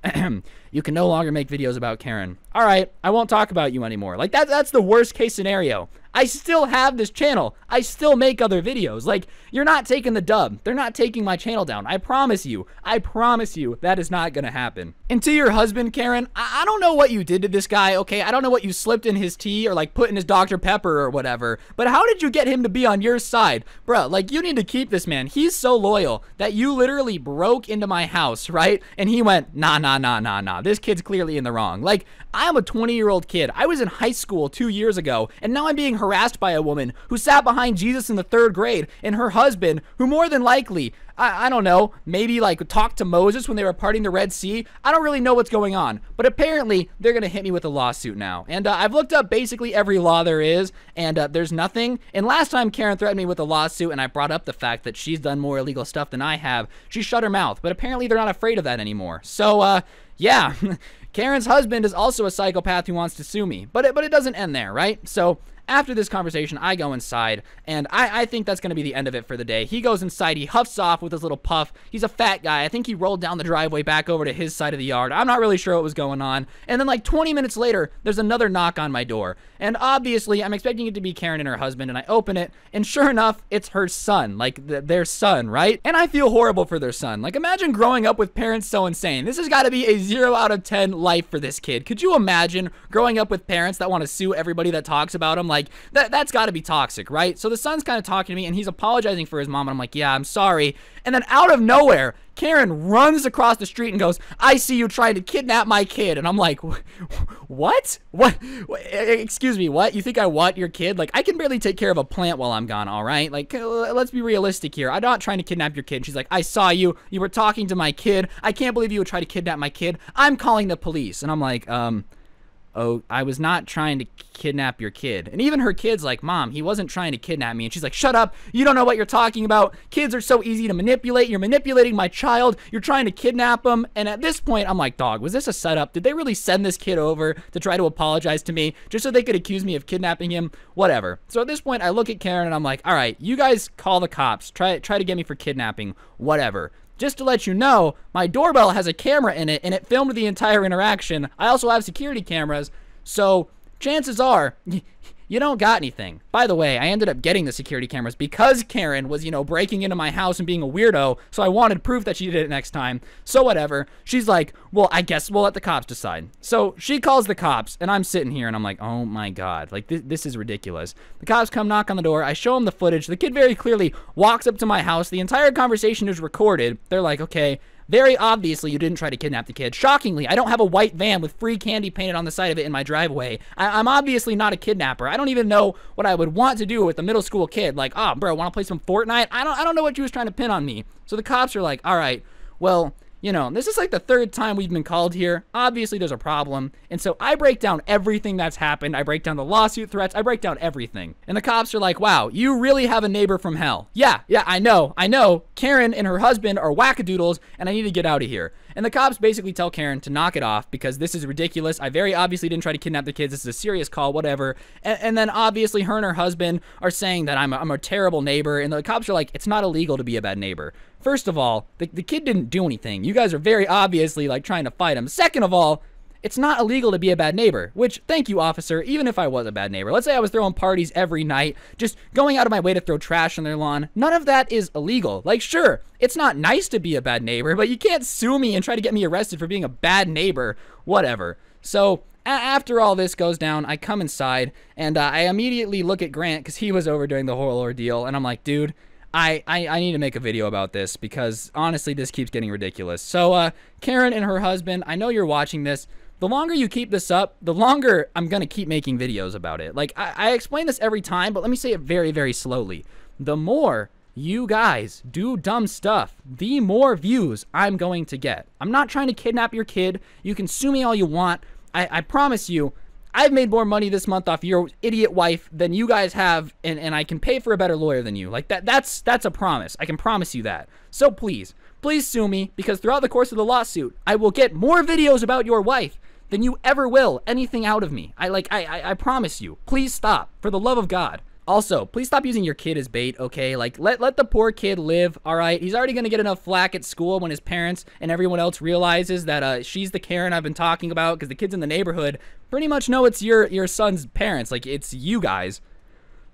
you can no longer make videos about Karen. All right, I won't talk about you anymore. Like, that's the worst case scenario. I still have this channel. I still make other videos. Like, you're not taking the dub. They're not taking my channel down. I promise you. I promise you that is not gonna happen. And to your husband, Karen, I don't know what you did to this guy, okay? I don't know what you slipped in his tea or, like, put in his Dr. Pepper or whatever, but how did you get him to be on your side? Bruh, like, you need to keep this man. He's so loyal that you literally broke into my house, right? And he went, nah, nah, nah, nah, nah. This kid's clearly in the wrong. Like, I'm a 20-year-old kid. I was in high school 2 years ago, and now I'm being harassed by a woman who sat behind Jesus in the 3rd grade and her husband, who more than likely, I don't know, maybe like talked to Moses when they were parting the Red Sea. I don't really know what's going on, but apparently they're going to hit me with a lawsuit now. And I've looked up basically every law there is, and there's nothing. And last time Karen threatened me with a lawsuit and I brought up the fact that she's done more illegal stuff than I have, she shut her mouth, but apparently they're not afraid of that anymore. So yeah, Karen's husband is also a psychopath who wants to sue me, but it doesn't end there, right? So after this conversation, I go inside, and I think that's going to be the end of it for the day. He goes inside, he huffs off with his little puff. He's a fat guy. I think he rolled down the driveway back over to his side of the yard. I'm not really sure what was going on. And then like 20 minutes later, there's another knock on my door. And obviously, I'm expecting it to be Karen and her husband, and I open it, and sure enough, it's her son, like their son, right? And I feel horrible for their son. Like, imagine growing up with parents so insane. This has got to be a 0 out of 10 life for this kid. Could you imagine growing up with parents that want to sue everybody that talks about him? Like, that's got to be toxic, right? So the son's kind of talking to me, and he's apologizing for his mom, and I'm like, yeah, I'm sorry. And then out of nowhere, Karen runs across the street and goes, I see you trying to kidnap my kid. And I'm like, what? What? Excuse me, what? You think I want your kid? Like, I can barely take care of a plant while I'm gone, all right? Like, let's be realistic here. I'm not trying to kidnap your kid. And she's like, I saw you. You were talking to my kid. I can't believe you would try to kidnap my kid. I'm calling the police. And I'm like, oh, I was not trying to kidnap your kid. And even her kid's like, Mom, he wasn't trying to kidnap me. And she's like, shut up. You don't know what you're talking about. Kids are so easy to manipulate. You're manipulating my child. You're trying to kidnap them. And at this point, I'm like, dog, was this a setup? Did they really send this kid over to try to apologize to me just so they could accuse me of kidnapping him? Whatever. So at this point, I look at Karen and I'm like, all right, you guys call the cops. Try to get me for kidnapping. Whatever. Just to let you know, my doorbell has a camera in it, and it filmed the entire interaction. I also have security cameras, so chances are, you don't got anything. By the way, I ended up getting the security cameras because Karen was, you know, breaking into my house and being a weirdo, so I wanted proof that she did it next time. So whatever. She's like, well, I guess we'll let the cops decide. So she calls the cops, and I'm sitting here, and I'm like, oh my god. Like, this is ridiculous. The cops come knock on the door. I show them the footage. The kid very clearly walks up to my house. The entire conversation is recorded. They're like, okay, very obviously, you didn't try to kidnap the kid. Shockingly, I don't have a white van with free candy painted on the side of it in my driveway. I'm obviously not a kidnapper. I don't even know what I would want to do with a middle school kid. Like, oh, bro, want to play some Fortnite? I don't know what you was trying to pin on me. So the cops are like, all right, well, you know, this is like the 3rd time we've been called here. Obviously, there's a problem. And so I break down everything that's happened. I break down the lawsuit threats. I break down everything. And the cops are like, wow, you really have a neighbor from hell. Yeah, I know. Karen and her husband are wackadoodles, and I need to get out of here. And the cops basically tell Karen to knock it off because this is ridiculous. I very obviously didn't try to kidnap the kids. This is a serious call, whatever. And then obviously her and her husband are saying that I'm a terrible neighbor. And the cops are like, it's not illegal to be a bad neighbor. First of all, the kid didn't do anything. You guys are very obviously like trying to fight him. Second of all, it's not illegal to be a bad neighbor, which, thank you, officer, even if I was a bad neighbor. Let's say I was throwing parties every night, just going out of my way to throw trash on their lawn. None of that is illegal. Like, sure, it's not nice to be a bad neighbor, but you can't sue me and try to get me arrested for being a bad neighbor, whatever. So after all this goes down, I come inside, and I immediately look at Grant because he was over during the whole ordeal, and I'm like, dude, I need to make a video about this because honestly, this keeps getting ridiculous. So Karen and her husband, I know you're watching this. the longer you keep this up, the longer I'm going to keep making videos about it. Like, I explain this every time, but let me say it very, very slowly. The more you guys do dumb stuff, the more views I'm going to get. I'm not trying to kidnap your kid. You can sue me all you want. I promise you, I've made more money this month off your idiot wife than you guys have, and I can pay for a better lawyer than you. Like, that's a promise. I can promise you that. So please, please sue me, because throughout the course of the lawsuit, I will get more videos about your wife than you ever will anything out of me. I promise you. Please stop, for the love of God. Also, please stop using your kid as bait, okay? Like, let the poor kid live, all right? He's already gonna get enough flack at school when his parents and everyone else realizes that she's the Karen I've been talking about, because the kids in the neighborhood pretty much know it's your son's parents. Like, it's you guys.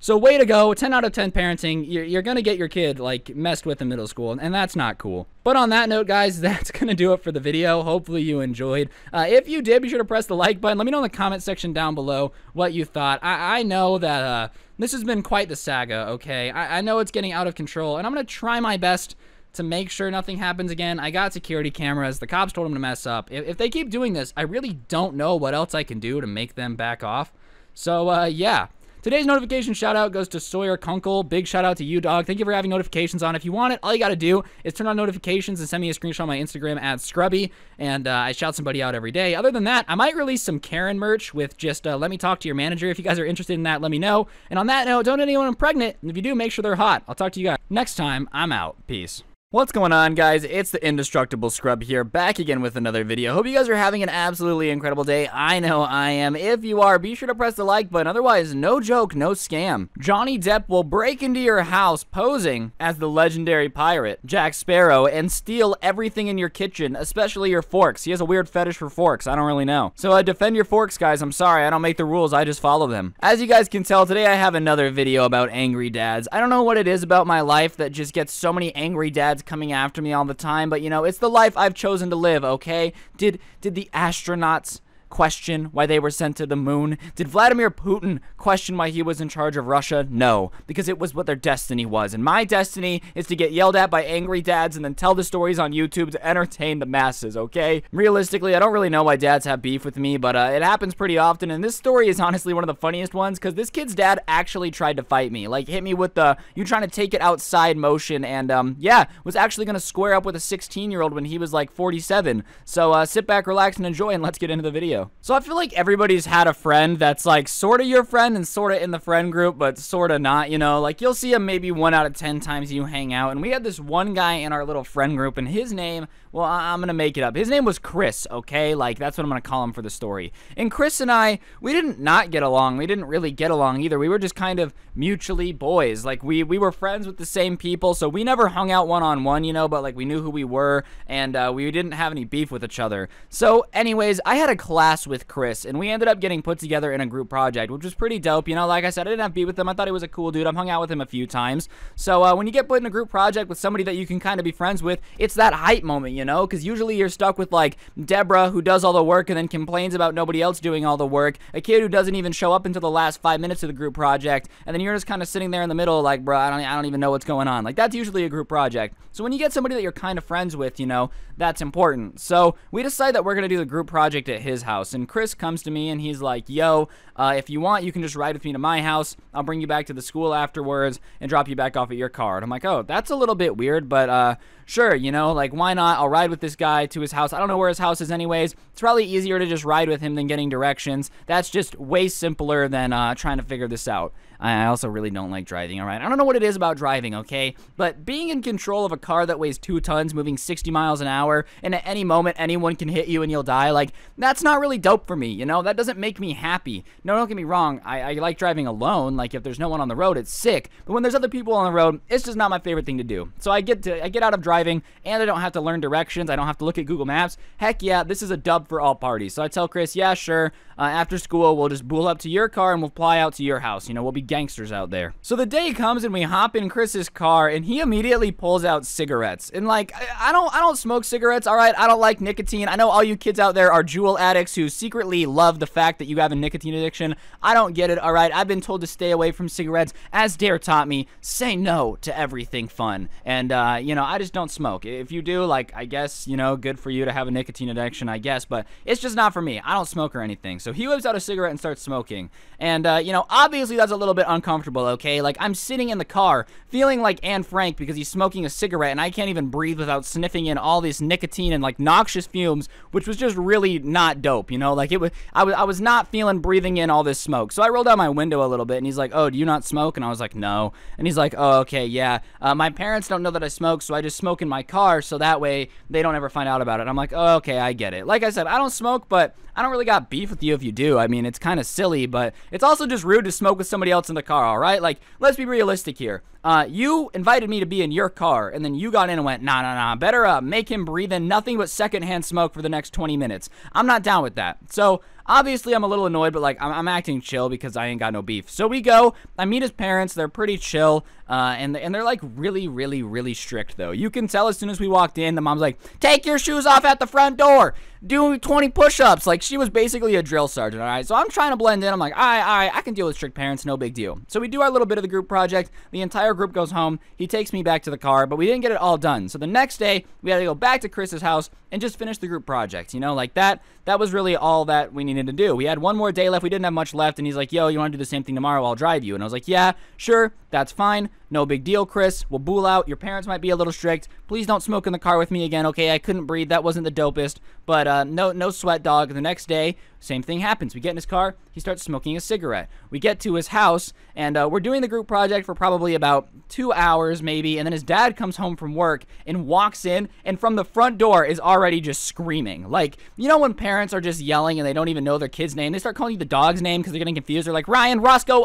So way to go, 10 out of 10 parenting. You're gonna get your kid, like, messed with in middle school, and that's not cool. But on that note, guys, that's gonna do it for the video. Hopefully you enjoyed. If you did, be sure to press the like button. Let me know in the comment section down below what you thought. I know that, this has been quite the saga, okay? I know it's getting out of control, and I'm gonna try my best to make sure nothing happens again. I got security cameras. The cops told them to mess up. If they keep doing this, I really don't know what else I can do to make them back off. So, yeah. Today's notification shout-out goes to Sawyer Kunkel. Big shout-out to you, dog. Thank you for having notifications on. If you want it, all you gotta do is turn on notifications and send me a screenshot on my Instagram at Scrubby, and I shout somebody out every day. Other than that, I might release some Karen merch with just, let me talk to your manager. If you guys are interested in that, let me know. And on that note, don't let anyone impregnate, and if you do, make sure they're hot. I'll talk to you guys next time. I'm out. Peace. What's going on, guys? It's the Indestructible Scrub here, back again with another video. Hope you guys are having an absolutely incredible day. I know I am. If you are, be sure to press the like button. Otherwise, no joke, no scam. Johnny Depp will break into your house posing as the legendary pirate, Jack Sparrow, and steal everything in your kitchen, especially your forks. He has a weird fetish for forks. I don't really know. So defend your forks, guys. I'm sorry. I don't make the rules. I just follow them. As you guys can tell, today I have another video about angry dads. I don't know what it is about my life that just gets so many angry dads coming after me all the time, but you know, it's the life I've chosen to live, okay? Did the astronauts question why they were sent to the moon? Did Vladimir Putin question why he was in charge of Russia? No, because it was what their destiny was, and my destiny is to get yelled at by angry dads and then tell the stories on YouTube to entertain the masses, okay? Realistically, I don't really know why dads have beef with me, but it happens pretty often, and this story is honestly one of the funniest ones, because this kid's dad actually tried to fight me, like hit me with the, you trying to take it outside motion, and yeah, was actually gonna square up with a 16-year-old when he was like 47, so sit back, relax, and enjoy, and let's get into the video. So I feel like everybody's had a friend that's like sort of your friend and sort of in the friend group, but sort of not, you know, like you'll see him maybe 1 out of 10 times you hang out. And we had this one guy in our little friend group, and his name, well, I'm gonna make it up. His name was Chris, okay? Like, that's what I'm gonna call him for the story. And Chris and I, we didn't not get along. We didn't really get along either. We were just kind of mutually boys. Like, we were friends with the same people, so we never hung out one-on-one, you know, but like we knew who we were, and we didn't have any beef with each other. So anyways, I had a class with Chris, and we ended up getting put together in a group project, which was pretty dope. You know, like I said, I didn't have beef with him. I thought he was a cool dude. I've hung out with him a few times. So when you get put in a group project with somebody that you can kind of be friends with, it's that hype moment, you know, because usually you're stuck with like Deborah, who does all the work and then complains about nobody else doing all the work, a kid who doesn't even show up until the last 5 minutes of the group project, and then you're just kind of sitting there in the middle like, bro, I don't even know what's going on. Like, that's usually a group project. So when you get somebody that you're kind of friends with, you know, that's important. So we decide that we're going to do the group project at his house. And Chris comes to me and he's like, yo, if you want, you can just ride with me to my house. I'll bring you back to the school afterwards and drop you back off at your car. And I'm like, oh, that's a little bit weird, but sure, you know, like, why not? I'll ride with this guy to his house. I don't know where his house is anyways. It's probably easier to just ride with him than getting directions. That's just way simpler than trying to figure this out. I also really don't like driving, all right? I don't know what it is about driving, okay? But being in control of a car that weighs 2 tons, moving 60 miles an hour, and at any moment, anyone can hit you and you'll die, like, that's not really dope for me, you know? That doesn't make me happy. No, don't get me wrong. I like driving alone. Like, if there's no one on the road, it's sick. But when there's other people on the road, it's just not my favorite thing to do. So I get out of driving, and I don't have to learn directions. I don't have to look at Google Maps. Heck yeah, this is a dub for all parties. So I tell Chris, yeah, sure. After school, we'll just bool up to your car and we'll fly out to your house. You know, we'll be gangsters out there. So the day comes and we hop in Chris's car, and he immediately pulls out cigarettes. And like, I don't smoke cigarettes, all right? I don't like nicotine. I know all you kids out there are Juul addicts. addicts who secretly love the fact that you have a nicotine addiction. I don't get it, alright? I've been told to stay away from cigarettes, as Dare taught me, say no to everything fun. And, you know, I just don't smoke. If you do, like, I guess, you know, good for you to have a nicotine addiction, I guess, but it's just not for me. I don't smoke or anything. So he whips out a cigarette and starts smoking. And, you know, obviously that's a little bit uncomfortable, okay? Like, I'm sitting in the car feeling like Anne Frank because he's smoking a cigarette and I can't even breathe without sniffing in all this nicotine and, like, noxious fumes, which was just really not dope, you know? Like, it was, I was not feeling breathing in all this smoke. So I rolled out my window a little bit and he's like, oh, do you not smoke? And I was like, no. And he's like, oh, okay, yeah. My parents don't know that I smoke, so I just smoke in my car so that way they don't ever find out about it. I'm like, oh, okay, I get it. Like I said, I don't smoke, but I don't really got beef with you if you do. I mean, it's kind of silly, but it's also just rude to smoke with somebody else in the car, all right? Like, let's be realistic here. You invited me to be in your car, and then you got in and went, nah, nah, nah, better make him breathe in nothing but secondhand smoke for the next 20 minutes. I'm not down with that. So, obviously, I'm a little annoyed, but, like, I'm acting chill because I ain't got no beef. So we go. I meet his parents. They're pretty chill, and they're, like, really, really, really strict, though. You can tell as soon as we walked in, the mom's like, take your shoes off at the front door. Do 20 push-ups. Like, she was basically a drill sergeant, all right? So I'm trying to blend in. I'm like, all right, I can deal with strict parents. No big deal. So we do our little bit of the group project. The entire group goes home. He takes me back to the car, but we didn't get it all done. So the next day, we had to go back to Chris's house and just finish the group project, you know? Like, that was really all that we needed to do. We had one more day left. We didn't have much left, and he's like, yo, you want to do the same thing tomorrow? I'll drive you. And I was like, yeah, sure, that's fine. No big deal, Chris. We'll bool out. Your parents might be a little strict. Please don't smoke in the car with me again, okay? I couldn't breathe. That wasn't the dopest, but no sweat, dog. The next day, same thing happens. We get in his car. He starts smoking a cigarette. We get to his house, and we're doing the group project for probably about 2 hours maybe, and then his dad comes home from work and walks in, and from the front door is already just screaming. Like, you know when parents are just yelling and they don't even know their kid's name? They start calling you the dog's name because they're getting confused. They're like, Ryan, Roscoe,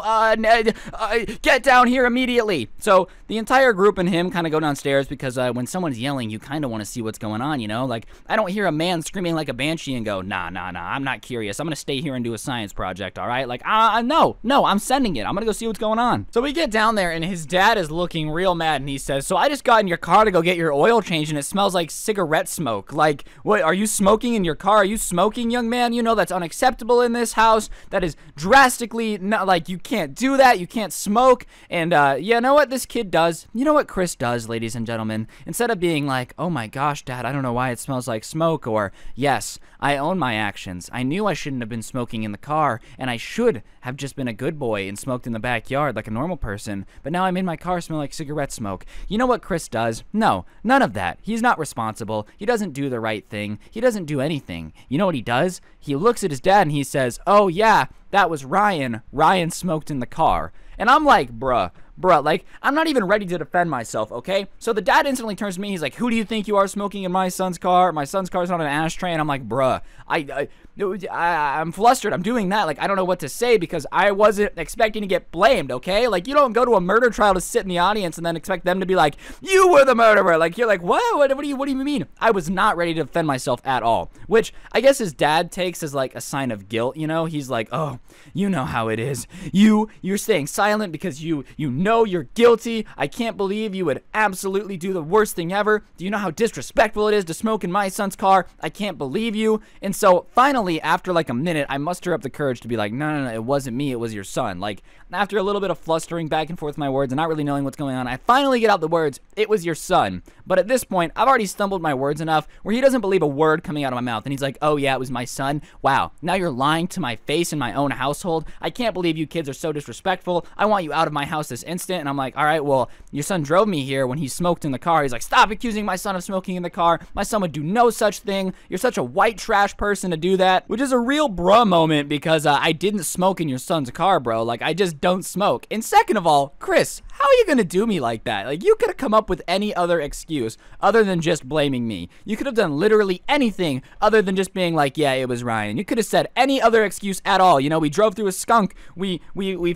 get down here immediately. So the entire group and him kind of go downstairs because when someone's yelling, you kind of want to see what's going on, you know? Like, I don't hear a man screaming like a banshee and go, nah, nah, nah, I'm not curious. I'm gonna stay here and do a science project, all right? Like, no, I'm sending it. I'm gonna go see what's going on. So we get down there, and his dad is looking real mad, and he says, so I just got in your car to go get your oil change, and it smells like cigarette smoke. Like, what, are you smoking in your car? Are you smoking, young man? You know that's unacceptable in this house. That is drastically, not, like, you can't do that. You can't smoke. And, you know what this kid does? You know what Chris does, ladies and gentlemen? Instead of being like, oh my gosh, Dad, I don't know why it smells like smoke, or, yes, I own my actions. I knew I shouldn't have been smoking in the car, and I should have just been a good boy and smoked in the backyard like a normal person, but now I'm in my car smell like cigarette smoke. You know what Chris does? No, none of that. He's not responsible. He doesn't do the right thing. He doesn't do anything. You know what he does? He looks at his dad and he says, oh yeah, that was Ryan. Ryan smoked in the car. And I'm like, bruh, like, I'm not even ready to defend myself, okay? So the dad instantly turns to me. He's like, who do you think you are smoking in my son's car? My son's car's not an ashtray. And I'm like, bruh, I'm flustered. I'm doing that. Like, I don't know what to say because I wasn't expecting to get blamed, okay? Like, you don't go to a murder trial to sit in the audience and then expect them to be like, you were the murderer. Like, you're like, what do you mean? I was not ready to defend myself at all, which I guess his dad takes as, like, a sign of guilt, you know? He's like, oh, you know how it is. You're staying silent because you know you're guilty. I can't believe you would absolutely do the worst thing ever. Do you know how disrespectful it is to smoke in my son's car? I can't believe you. And so, finally, after like a minute, I muster up the courage to be like, no, it wasn't me, it was your son. Like, after a little bit of flustering back and forth my words and not really knowing what's going on, I finally get out the words, it was your son. But at this point, I've already stumbled my words enough where he doesn't believe a word coming out of my mouth. And he's like, oh yeah, it was my son. Wow, now you're lying to my face in my own household. I can't believe you kids are so disrespectful. I want you out of my house this instant. And I'm like, all right, well, your son drove me here when he smoked in the car. He's like, stop accusing my son of smoking in the car. My son would do no such thing. You're such a white trash person to do that. Which is a real bruh moment because I didn't smoke in your son's car, bro. Like, I just don't smoke. And second of all, Chris, how are you gonna do me like that? Like, you could have come up with any other excuse other than just blaming me. You could have done literally anything other than just being like, yeah, it was Ryan. You could have said any other excuse at all. You know, we drove through a skunk. We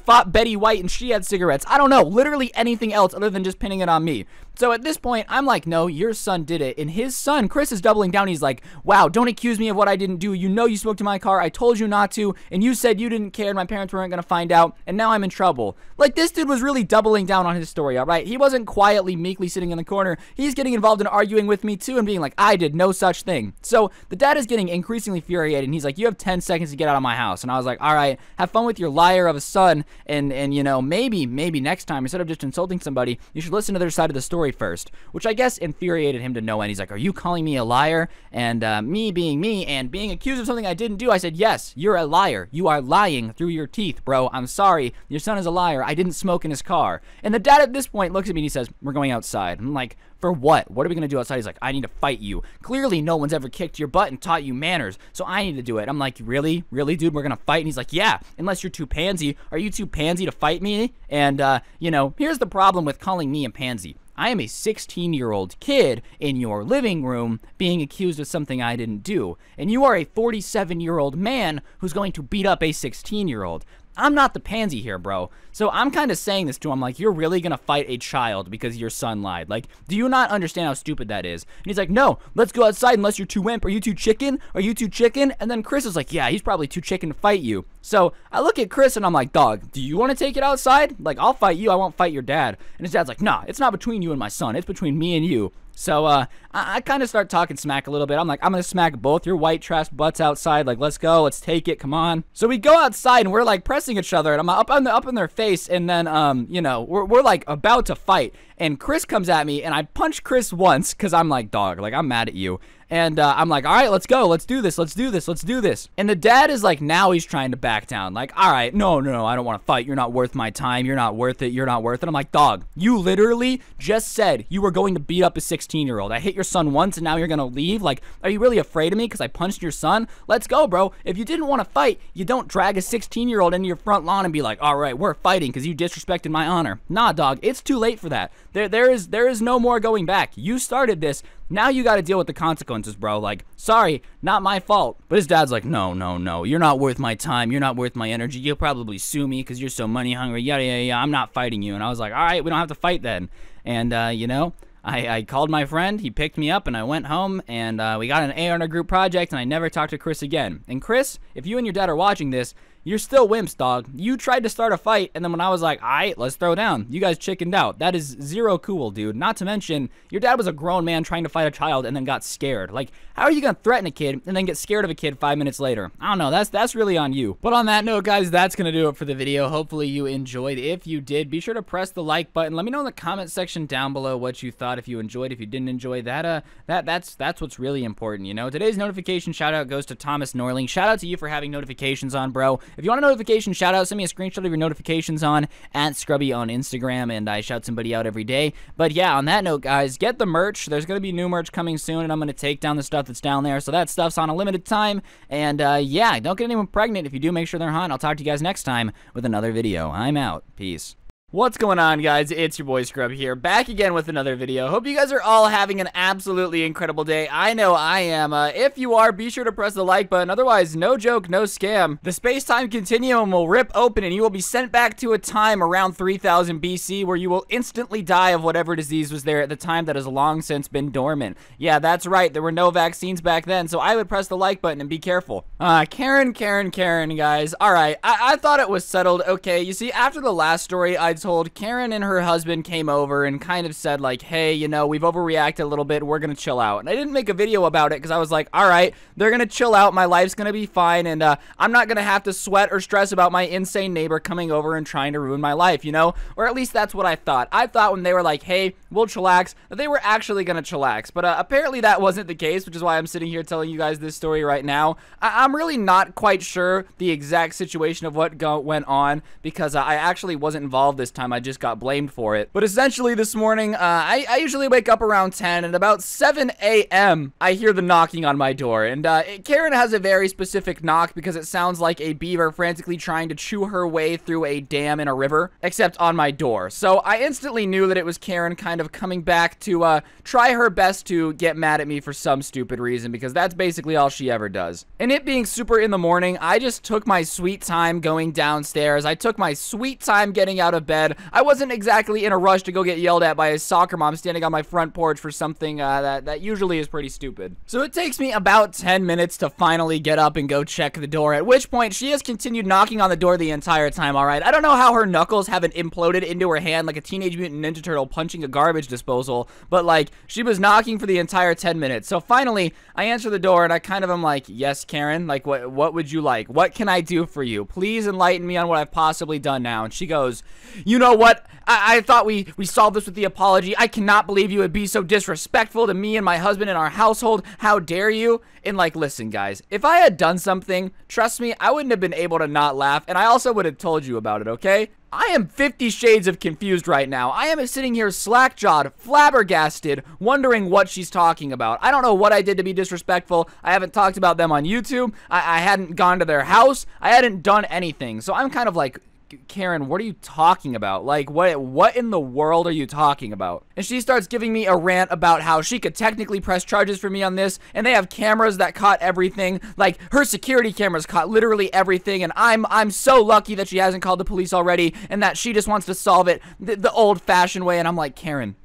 fought Betty White and she had cigarettes. I don't don't know, literally anything else other than just pinning it on me. So at this point, I'm like, no, your son did it. And his son, Chris, is doubling down. He's like, wow, don't accuse me of what I didn't do. You know you spoke to my car. I told you not to. And you said you didn't care. And my parents weren't going to find out. And now I'm in trouble. Like, this dude was really doubling down on his story, all right? He wasn't quietly, meekly sitting in the corner. He's getting involved in arguing with me, too, and being like, I did no such thing. So the dad is getting increasingly furiated. And he's like, you have 10 seconds to get out of my house. And I was like, all right, have fun with your liar of a son. And you know, maybe next time, instead of just insulting somebody, you should listen to their side of the story first, which I guess infuriated him to no end. He's like, are you calling me a liar? And me being me and being accused of something I didn't do, I said, yes, you're a liar. You are lying through your teeth, bro. I'm sorry. Your son is a liar. I didn't smoke in his car. And the dad at this point looks at me and he says, we're going outside. I'm like, for what? What are we going to do outside? He's like, I need to fight you. Clearly, no one's ever kicked your butt and taught you manners, so I need to do it. I'm like, really? Really, dude? We're going to fight? And he's like, yeah, unless you're too pansy. Are you too pansy to fight me? And, you know, here's the problem with calling me a pansy. I am a 16-year-old kid in your living room being accused of something I didn't do, and you are a 47-year-old man who's going to beat up a 16-year-old. I'm not the pansy here, bro. So I'm kind of saying this to him. I'm like, you're really going to fight a child because your son lied? Like, do you not understand how stupid that is? And he's like, no, let's go outside unless you're too wimp. Are you too chicken? Are you too chicken? And then Chris is like, yeah, he's probably too chicken to fight you. So I look at Chris and I'm like, dog, do you want to take it outside? Like, I'll fight you. I won't fight your dad. And his dad's like, nah, it's not between you and my son. It's between me and you. So I kind of start talking smack a little bit. I'm like, I'm going to smack both your white trash butts outside. Like, let's go. Let's take it. Come on. So we go outside and we're like pressing each other and I'm up in their face. And then, you know, we're like about to fight. And Chris comes at me and I punch Chris once because I'm like, dog, like, I'm mad at you. And I'm like, all right, let's go. Let's do this. Let's do this. Let's do this. And the dad is like, now he's trying to back down. Like, all right, no, I don't want to fight. You're not worth my time. You're not worth it. You're not worth it. I'm like, dog, you literally just said you were going to beat up a 16-year-old. I hit your son once and now you're going to leave? Like, are you really afraid of me because I punched your son? Let's go, bro. If you didn't want to fight, you don't drag a 16-year-old into your front lawn and be like, all right, we're fighting because you disrespected my honor. Nah, dog, it's too late for that. There is no more going back. You started this. Now you got to deal with the consequences, bro. Like, sorry, not my fault. But his dad's like, no, you're not worth my time. You're not worth my energy. You'll probably sue me because you're so money hungry. Yeah, I'm not fighting you. And I was like, all right, we don't have to fight then. And, you know, I called my friend. He picked me up and I went home and we got an A on our group project and I never talked to Chris again. And Chris, if you and your dad are watching this, you're still wimps, dog. You tried to start a fight, and then when I was like, all right, let's throw down, you guys chickened out. That is zero cool, dude. Not to mention, your dad was a grown man trying to fight a child and then got scared. Like, how are you going to threaten a kid and then get scared of a kid 5 minutes later? I don't know. That's really on you. But on that note, guys, that's going to do it for the video. Hopefully you enjoyed. If you did, be sure to press the like button. Let me know in the comment section down below what you thought, if you enjoyed, if you didn't enjoy. That's what's really important, you know? Today's notification shout-out goes to Thomas Norling. Shout-out to you for having notifications on, bro. If you want a notification shout-out, send me a screenshot of your notifications on @Scrubby on Instagram, and I shout somebody out every day. But yeah, on that note, guys, get the merch. There's going to be new merch coming soon, and I'm going to take down the stuff that's down there. So that stuff's on a limited time. And yeah, don't get anyone pregnant. If you do, make sure they're hot. I'll talk to you guys next time with another video. I'm out. Peace. What's going on, guys? It's your boy Scrub here, back again with another video. Hope you guys are all having an absolutely incredible day. I know I am. If you are, be sure to press the like button. Otherwise, no joke, no scam. The space-time continuum will rip open and you will be sent back to a time around 3000 BC where you will instantly die of whatever disease was there at the time that has long since been dormant. Yeah, that's right. There were no vaccines back then, so I would press the like button and be careful. Karen, guys. All right. I thought it was settled. Okay, you see, after the last story, I told Karen and her husband came over and kind of said like, hey, you know, we've overreacted a little bit, we're gonna chill out. And I didn't make a video about it because I was like, all right, they're gonna chill out, my life's gonna be fine, and I'm not gonna have to sweat or stress about my insane neighbor coming over and trying to ruin my life, you know? Or at least that's what I thought. I thought when they were like, hey, we'll chillax, that they were actually gonna chillax, but apparently that wasn't the case, which is why I'm sitting here telling you guys this story right now. I'm really not quite sure the exact situation of what went on because I actually wasn't involved this time. I just got blamed for it. But essentially this morning, I usually wake up around 10 and about 7 a.m. I hear the knocking on my door. And Karen has a very specific knock because it sounds like a beaver frantically trying to chew her way through a dam in a river, except on my door. So I instantly knew that it was Karen kind of coming back to try her best to get mad at me for some stupid reason because that's basically all she ever does. And it being super in the morning, I just took my sweet time going downstairs. I took my sweet time getting out of bed. bed. I wasn't exactly in a rush to go get yelled at by a soccer mom standing on my front porch for something that usually is pretty stupid. So it takes me about 10 minutes to finally get up and go check the door, at which point she has continued knocking on the door the entire time, alright? I don't know how her knuckles haven't imploded into her hand like a Teenage Mutant Ninja Turtle punching a garbage disposal, but like, she was knocking for the entire 10 minutes. So finally, I answer the door and I kind of am like, yes, Karen, like what would you like? What can I do for you? Please enlighten me on what I've possibly done now. And she goes, you know what? I thought we solved this with the apology. I cannot believe you would be so disrespectful to me and my husband and our household. How dare you? And like, listen, guys, if I had done something, trust me, I wouldn't have been able to not laugh, and I also would have told you about it, okay? I am 50 shades of confused right now. I am sitting here slack-jawed, flabbergasted, wondering what she's talking about. I don't know what I did to be disrespectful. I haven't talked about them on YouTube. I hadn't gone to their house. I hadn't done anything. So I'm kind of like, Karen, what are you talking about? Like, what in the world are you talking about? And she starts giving me a rant about how she could technically press charges for me on this, and they have cameras that caught everything. Like, her security cameras caught literally everything, and I'm so lucky that she hasn't called the police already, and that she just wants to solve it the old-fashioned way. And I'm like, Karen,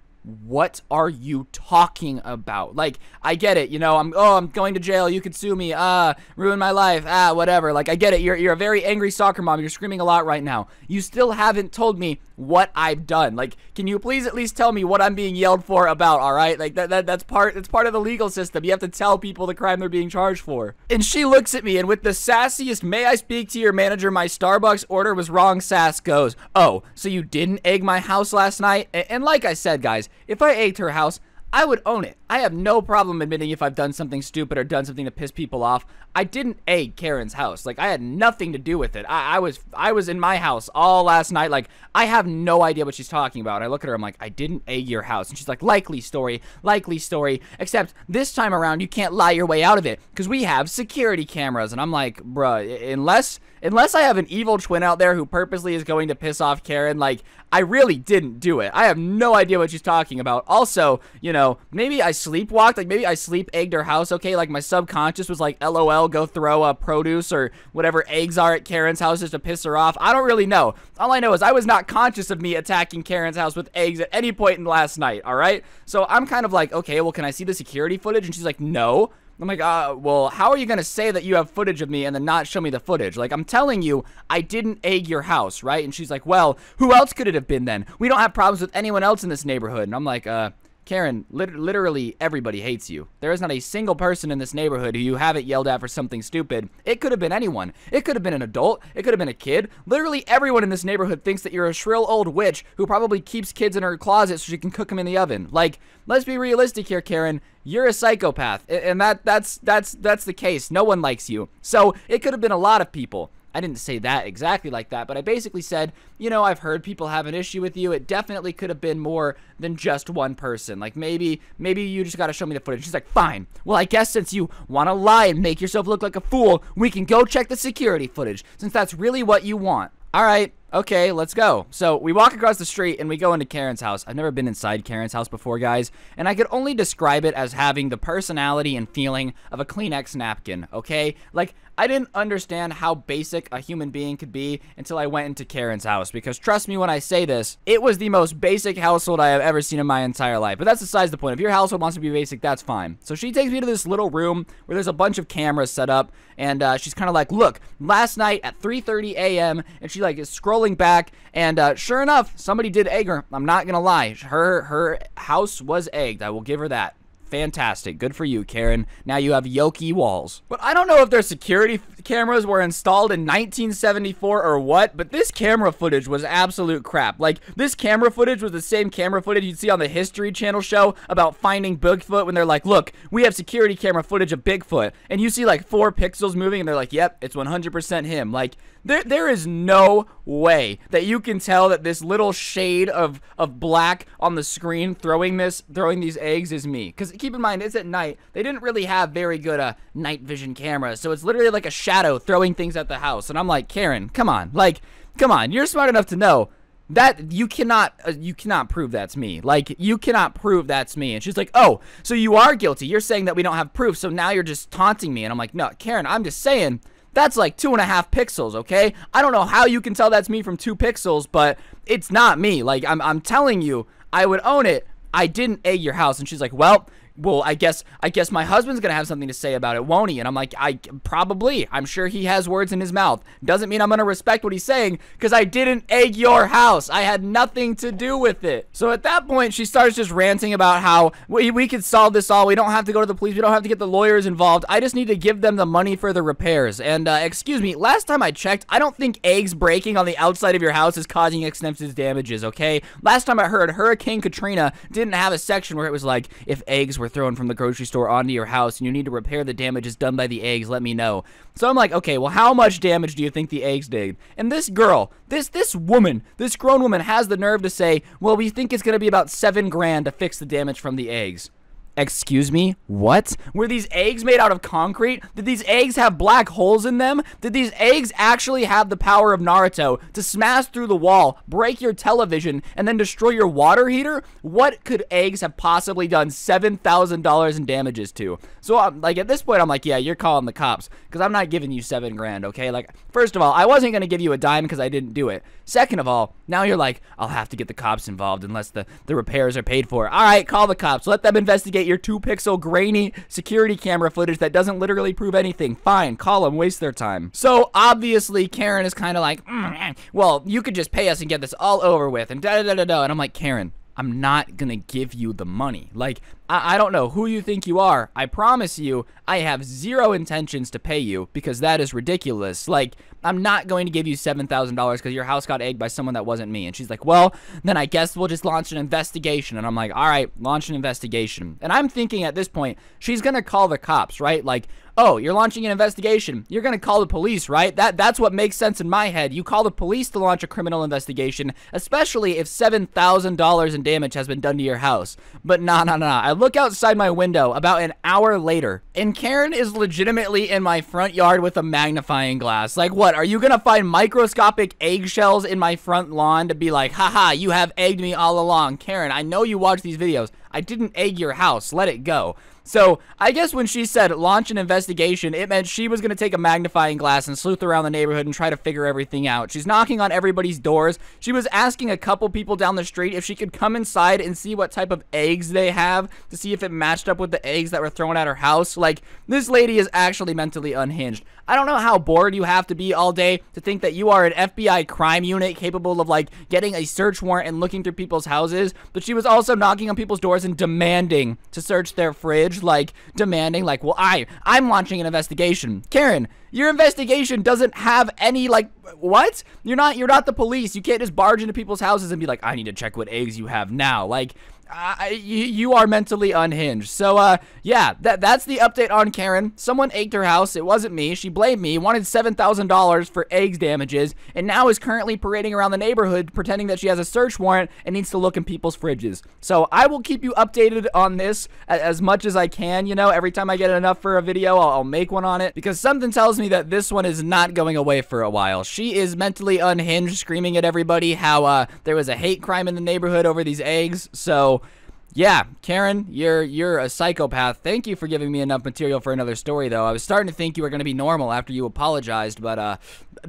what are you talking about? Like, I get it, you know, I'm going to jail, you could sue me, ruin my life, whatever. Like, I get it, you're a very angry soccer mom, you're screaming a lot right now. You still haven't told me what I've done. Like, can you please at least tell me what I'm being yelled for about, alright? Like, that's part of the legal system. You have to tell people the crime they're being charged for. And she looks at me, and with the sassiest, may I speak to your manager, my Starbucks order was wrong, sass, goes, oh, so you didn't egg my house last night? And like I said, guys, if I egged her house, I would own it. I have no problem admitting if I've done something stupid or done something to piss people off. I didn't egg Karen's house. Like, I had nothing to do with it. I was in my house all last night. Like, I have no idea what she's talking about. And I look at her, I'm like, I didn't egg your house. And she's like, likely story, except this time around, you can't lie your way out of it because we have security cameras. And I'm like, bruh, unless I have an evil twin out there who purposely is going to piss off Karen, like, I really didn't do it. I have no idea what she's talking about. Also, you know, maybe I sleepwalked, like maybe I sleep-egged her house, okay? Like my subconscious was like, LOL, go throw produce or whatever eggs are at Karen's house just to piss her off. I don't really know. All I know is I was not conscious of me attacking Karen's house with eggs at any point in last night, all right? So I'm kind of like, okay, well, can I see the security footage? And she's like, no. I'm like, well, how are you going to say that you have footage of me and then not show me the footage? Like, I'm telling you, I didn't egg your house, right? And she's like, well, who else could it have been then? We don't have problems with anyone else in this neighborhood. And I'm like, Karen, literally everybody hates you. There is not a single person in this neighborhood who you haven't yelled at for something stupid. It could have been anyone. It could have been an adult. It could have been a kid. Literally everyone in this neighborhood thinks that you're a shrill old witch who probably keeps kids in her closet so she can cook them in the oven. Like, let's be realistic here, Karen. You're a psychopath, and that's the case. No one likes you. So it could have been a lot of people. I didn't say that exactly like that, but I basically said, you know, I've heard people have an issue with you. It definitely could have been more than just one person. Like, maybe you just got to show me the footage. She's like, fine. Well, I guess since you want to lie and make yourself look like a fool, we can go check the security footage, since that's really what you want. All right. Okay, let's go. So we walk across the street and we go into Karen's house. I've never been inside Karen's house before, guys, and I could only describe it as having the personality and feeling of a Kleenex napkin, okay? Like, I didn't understand how basic a human being could be until I went into Karen's house, because trust me when I say this, it was the most basic household I have ever seen in my entire life. But that's besides the point. If your household wants to be basic, that's fine. So she takes me to this little room where there's a bunch of cameras set up, and she's kind of like, look, last night at 3:30 a.m., and she like is scrolling back, and sure enough, somebody did egg her. I'm not gonna lie, her house was egged. I will give her that. Fantastic. Good for you, Karen. Now you have yolky walls. But I don't know if their security cameras were installed in 1974 or what, but this camera footage was absolute crap. Like, this camera footage was the same camera footage you'd see on the History Channel show about finding Bigfoot, when they're like, look, we have security camera footage of Bigfoot. And you see like 4 pixels moving, and they're like, yep, it's 100% him. Like, there is no way that you can tell that this little shade of black on the screen throwing these eggs is me. Because keep in mind, it's at night. They didn't really have very good night vision cameras, so it's literally like a shadow throwing things at the house. And I'm like, Karen, come on. Like, come on. You're smart enough to know that you cannot prove that's me. Like, you cannot prove that's me. And she's like, oh, so you are guilty. You're saying that we don't have proof, so now you're just taunting me. And I'm like, no, Karen, I'm just saying That's like 2.5 pixels, okay? I don't know how you can tell that's me from 2 pixels, but it's not me. Like, I'm telling you, I would own it. I didn't egg your house. And she's like, well, I guess my husband's gonna have something to say about it, won't he? And I'm like, I'm sure he has words in his mouth. Doesn't mean I'm gonna respect what he's saying, because I didn't egg your house. I had nothing to do with it. So at that point, she starts just ranting about how we could solve this all. We don't have to go to the police. We don't have to get the lawyers involved. I just need to give them the money for the repairs. And excuse me, last time I checked, I don't think eggs breaking on the outside of your house is causing extensive damages, okay? Last time I heard, Hurricane Katrina didn't have a section where it was like, if eggs were thrown from the grocery store onto your house and you need to repair the damages done by the eggs, let me know. So I'm like, okay, well, how much damage do you think the eggs did? And this girl, this woman, this grown woman has the nerve to say, well, we think it's gonna be about $7,000 to fix the damage from the eggs. Excuse me, what? Were these eggs made out of concrete? Did these eggs have black holes in them? Did these eggs actually have the power of Naruto to smash through the wall, break your television, and then destroy your water heater? What could eggs have possibly done $7,000 in damages to? So I'm like, at this point, I'm like, yeah, you're calling the cops, because I'm not giving you $7,000, okay? Like, first of all, I wasn't gonna give you a dime because I didn't do it. Second of all, now you're like, I'll have to get the cops involved unless the repairs are paid for. All right, call the cops, let them investigate your 2-pixel grainy security camera footage that doesn't literally prove anything. Fine, call them, waste their time. So obviously Karen is kind of like, well, you could just pay us and get this all over with, and da-da-da-da-da. And I'm like, Karen, I'm not gonna give you the money. Like, I don't know who you think you are. I promise you, I have zero intentions to pay you, because that is ridiculous. Like, I'm not going to give you $7,000 because your house got egged by someone that wasn't me. And she's like, well, then I guess we'll just launch an investigation. And I'm like, all right, launch an investigation. And I'm thinking at this point, she's gonna call the cops, right? Like, oh, you're launching an investigation. You're gonna call the police, right? That's what makes sense in my head. You call the police to launch a criminal investigation, especially if $7,000 in damage has been done to your house. But no. I look outside my window about an hour later, and Karen is legitimately in my front yard with a magnifying glass. Like, what? Are you gonna find microscopic eggshells in my front lawn to be like, haha, you have egged me all along? Karen, I know you watch these videos. I didn't egg your house. Let it go. So I guess when she said launch an investigation, it meant she was gonna take a magnifying glass and sleuth around the neighborhood and try to figure everything out. She's knocking on everybody's doors. She was asking a couple people down the street if she could come inside and see what type of eggs they have to see if it matched up with the eggs that were thrown at her house. Like, this lady is actually mentally unhinged. I don't know how bored you have to be all day to think that you are an FBI crime unit capable of, like, getting a search warrant and looking through people's houses, but she was also knocking on people's doors and demanding to search their fridge. Like, demanding, like, well, I'm launching an investigation. Karen, your investigation doesn't have any, like, what? You're not the police. You can't just barge into people's houses and be like, I need to check what eggs you have now. Like, you are mentally unhinged. So, yeah, that's the update on Karen. Someone egged her house. It wasn't me. She blamed me, wanted $7,000 for eggs damages, and now is currently parading around the neighborhood pretending that she has a search warrant and needs to look in people's fridges. So I will keep you updated on this as much as I can. You know, every time I get enough for a video, I'll make one on it, because something tells me that this one is not going away for a while. She is mentally unhinged, screaming at everybody how there was a hate crime in the neighborhood over these eggs. So yeah, Karen, you're a psychopath. Thank you for giving me enough material for another story, though. I was starting to think you were going to be normal after you apologized, but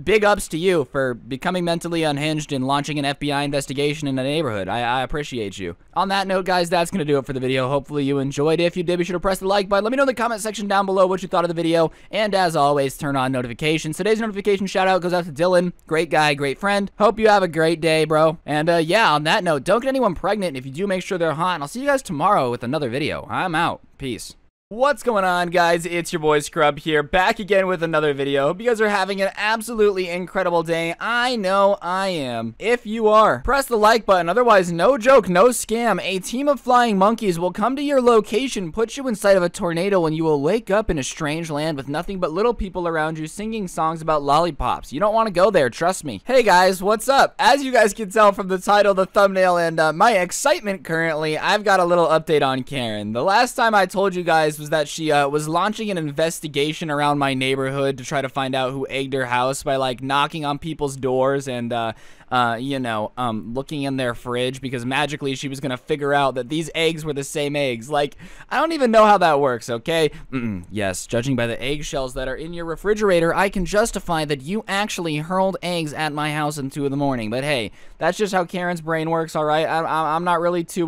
big ups to you for becoming mentally unhinged and launching an FBI investigation in the neighborhood. I appreciate you. On that note, guys, that's going to do it for the video. Hopefully you enjoyed it. If you did, be sure to press the like button. Let me know in the comment section down below what you thought of the video, and as always, turn on notifications. Today's notification shout-out goes out to Dylan. Great guy, great friend. Hope you have a great day, bro. And yeah, on that note, don't get anyone pregnant. If you do, make sure they're hot, and I'll see you guys tomorrow with another video. I'm out. Peace. What's going on, guys? It's your boy Scrub here, back again with another video. Hope you guys are having an absolutely incredible day. I know I am. If you are, press the like button. Otherwise, no joke, no scam, a team of flying monkeys will come to your location, put you inside of a tornado, and you will wake up in a strange land with nothing but little people around you singing songs about lollipops. You don't want to go there, trust me. Hey guys, what's up? As you guys can tell from the title, the thumbnail, and my excitement currently, I've got a little update on Karen. The last time I told you guys was that she was launching an investigation around my neighborhood to try to find out who egged her house by, like, knocking on people's doors and you know, looking in their fridge because magically she was going to figure out that these eggs were the same eggs. Like, I don't even know how that works, okay? Yes, judging by the eggshells that are in your refrigerator, I can justify that you actually hurled eggs at my house in 2 in the morning. But hey, that's just how Karen's brain works, all right? I'm not really too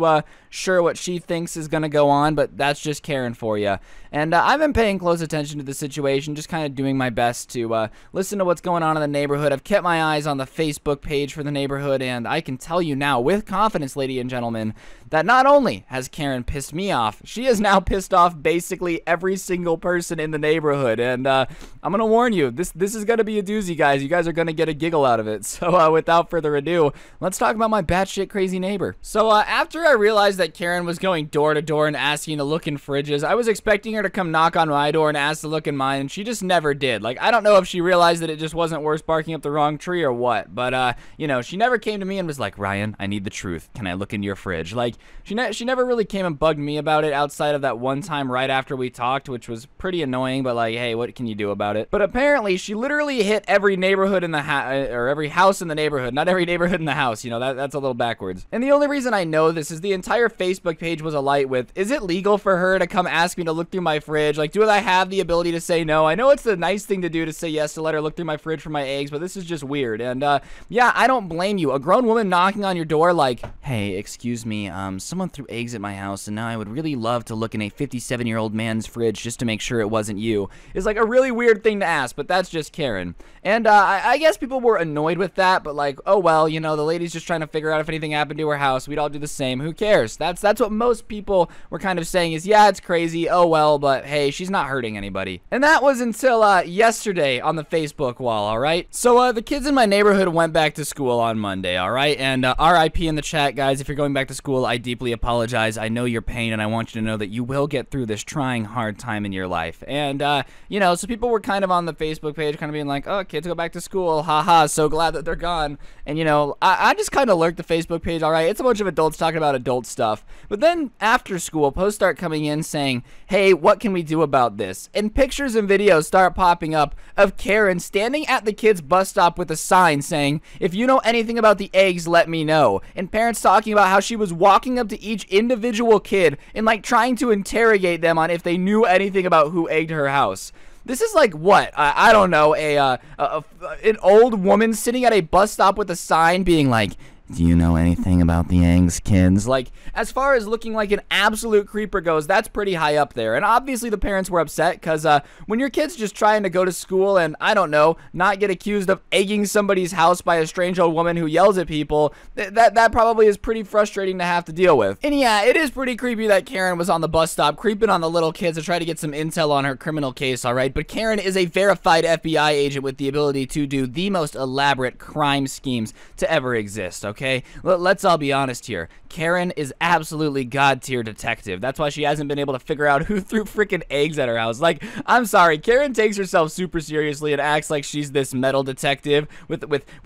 sure what she thinks is going to go on, but that's just Karen for you. And I've been paying close attention to the situation, just kind of doing my best to listen to what's going on in the neighborhood. I've kept my eyes on the Facebook page for the neighborhood, and I can tell you now with confidence, ladies and gentlemen, that not only has Karen pissed me off, she has now pissed off basically every single person in the neighborhood. And I'm going to warn you, this is going to be a doozy, guys. You guys are going to get a giggle out of it. So without further ado, let's talk about my batshit crazy neighbor. So after I realized that Karen was going door to door and asking to look in fridges, I was expecting her to come knock on my door and ask to look in mine, and she just never did. Like, I don't know if she realized that it just wasn't worth barking up the wrong tree or what, but you know, she never came to me and was like, Ryan, I need the truth. Can I look in your fridge? Like, she never really came and bugged me about it outside of that one time right after we talked, which was pretty annoying, but like, hey, what can you do about it? But apparently, she literally hit every neighborhood in the every house in the neighborhood, not every neighborhood in the house, you know, that's a little backwards. And the only reason I know this is the entire Facebook page was alight with, is it legal for her to come ask me to look through my fridge? Like, do I have the ability to say no? I know it's the nice thing to do to say yes, to let her look through my fridge for my eggs, but this is just weird. And yeah, I don't blame you. A grown woman knocking on your door like, hey, excuse me, someone threw eggs at my house and now I would really love to look in a 57-year-old man's fridge just to make sure it wasn't you, is like a really weird thing to ask, but that's just Karen. And I guess people were annoyed with that, but like, oh well, you know, the lady's just trying to figure out if anything happened to her house. We'd all do the same. Who cares? That's what most people were kind of saying is, yeah, it's crazy. Oh well, but hey, she's not hurting anybody. And that was until yesterday on the Facebook wall, all right? So the kids in my neighborhood went back to school on Monday, all right? And RIP in the chat, guys, if you're going back to school, I deeply apologize. I know your pain, and I want you to know that you will get through this trying, hard time in your life. And, you know, so people were kind of on the Facebook page kind of being like, oh, kids go back to school, haha, so glad that they're gone. And, you know, I just kind of lurked the Facebook page, all right? It's a bunch of adults talking about adult stuff. But then after school, posts start coming in saying, hey, what can we do about this? And pictures and videos start popping up of Karen standing at the kids' bus stop with a sign saying, if you know anything about the eggs, let me know. And parents talking about how she was walking up to each individual kid and like trying to interrogate them on if they knew anything about who egged her house. This is like, what? I don't know, an old woman sitting at a bus stop with a sign being like, do you know anything about the eggs, kids? Like, as far as looking like an absolute creeper goes, that's pretty high up there. And obviously the parents were upset because when your kid's just trying to go to school and, I don't know, not get accused of egging somebody's house by a strange old woman who yells at people, that probably is pretty frustrating to have to deal with. And yeah, it is pretty creepy that Karen was on the bus stop creeping on the little kids to try to get some intel on her criminal case, all right? But Karen is a verified FBI agent with the ability to do the most elaborate crime schemes to ever exist, okay? Okay, let's all be honest here. Karen is absolutely god-tier detective. That's why she hasn't been able to figure out who threw freaking eggs at her house. Like, I'm sorry, Karen takes herself super seriously and acts like she's this metal detective with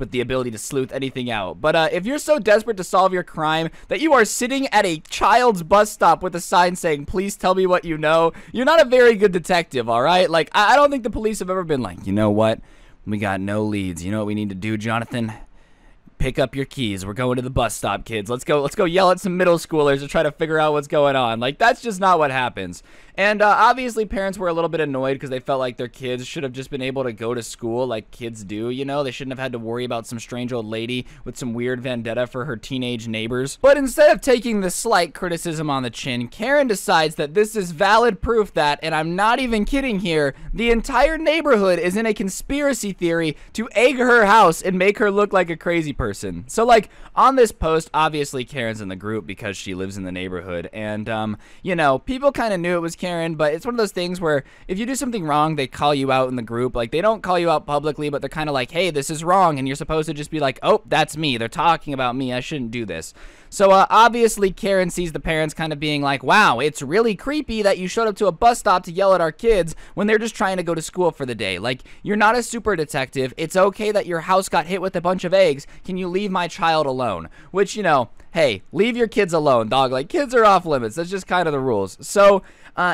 the ability to sleuth anything out. But if you're so desperate to solve your crime that you are sitting at a child's bus stop with a sign saying, please tell me what you know, you're not a very good detective, all right? Like, I don't think the police have ever been like, you know what? We got no leads. You know what we need to do, Jonathan? Pick up your keys. We're going to the bus stop, kids. Let's go yell at some middle schoolers to try to figure out what's going on. Like, that's just not what happens. And obviously parents were a little bit annoyed because they felt like their kids should have just been able to go to school like kids do, you know? They shouldn't have had to worry about some strange old lady with some weird vendetta for her teenage neighbors. But instead of taking the slight criticism on the chin, Karen decides that this is valid proof that, and I'm not even kidding here, the entire neighborhood is in a conspiracy theory to egg her house and make her look like a crazy person. So, like, on this post, obviously Karen's in the group because she lives in the neighborhood. And, you know, people kind of knew it was Karen, but it's one of those things where if you do something wrong, they call you out in the group. Like, they don't call you out publicly, but they're kind of like, hey, this is wrong. And you're supposed to just be like, oh, that's me. They're talking about me. I shouldn't do this. So, obviously, Karen sees the parents kind of being like, wow, it's really creepy that you showed up to a bus stop to yell at our kids when they're just trying to go to school for the day. Like, you're not a super detective. It's okay that your house got hit with a bunch of eggs. Can you leave my child alone? Which, you know, hey, leave your kids alone, dog. Like, kids are off limits. That's just kind of the rules. So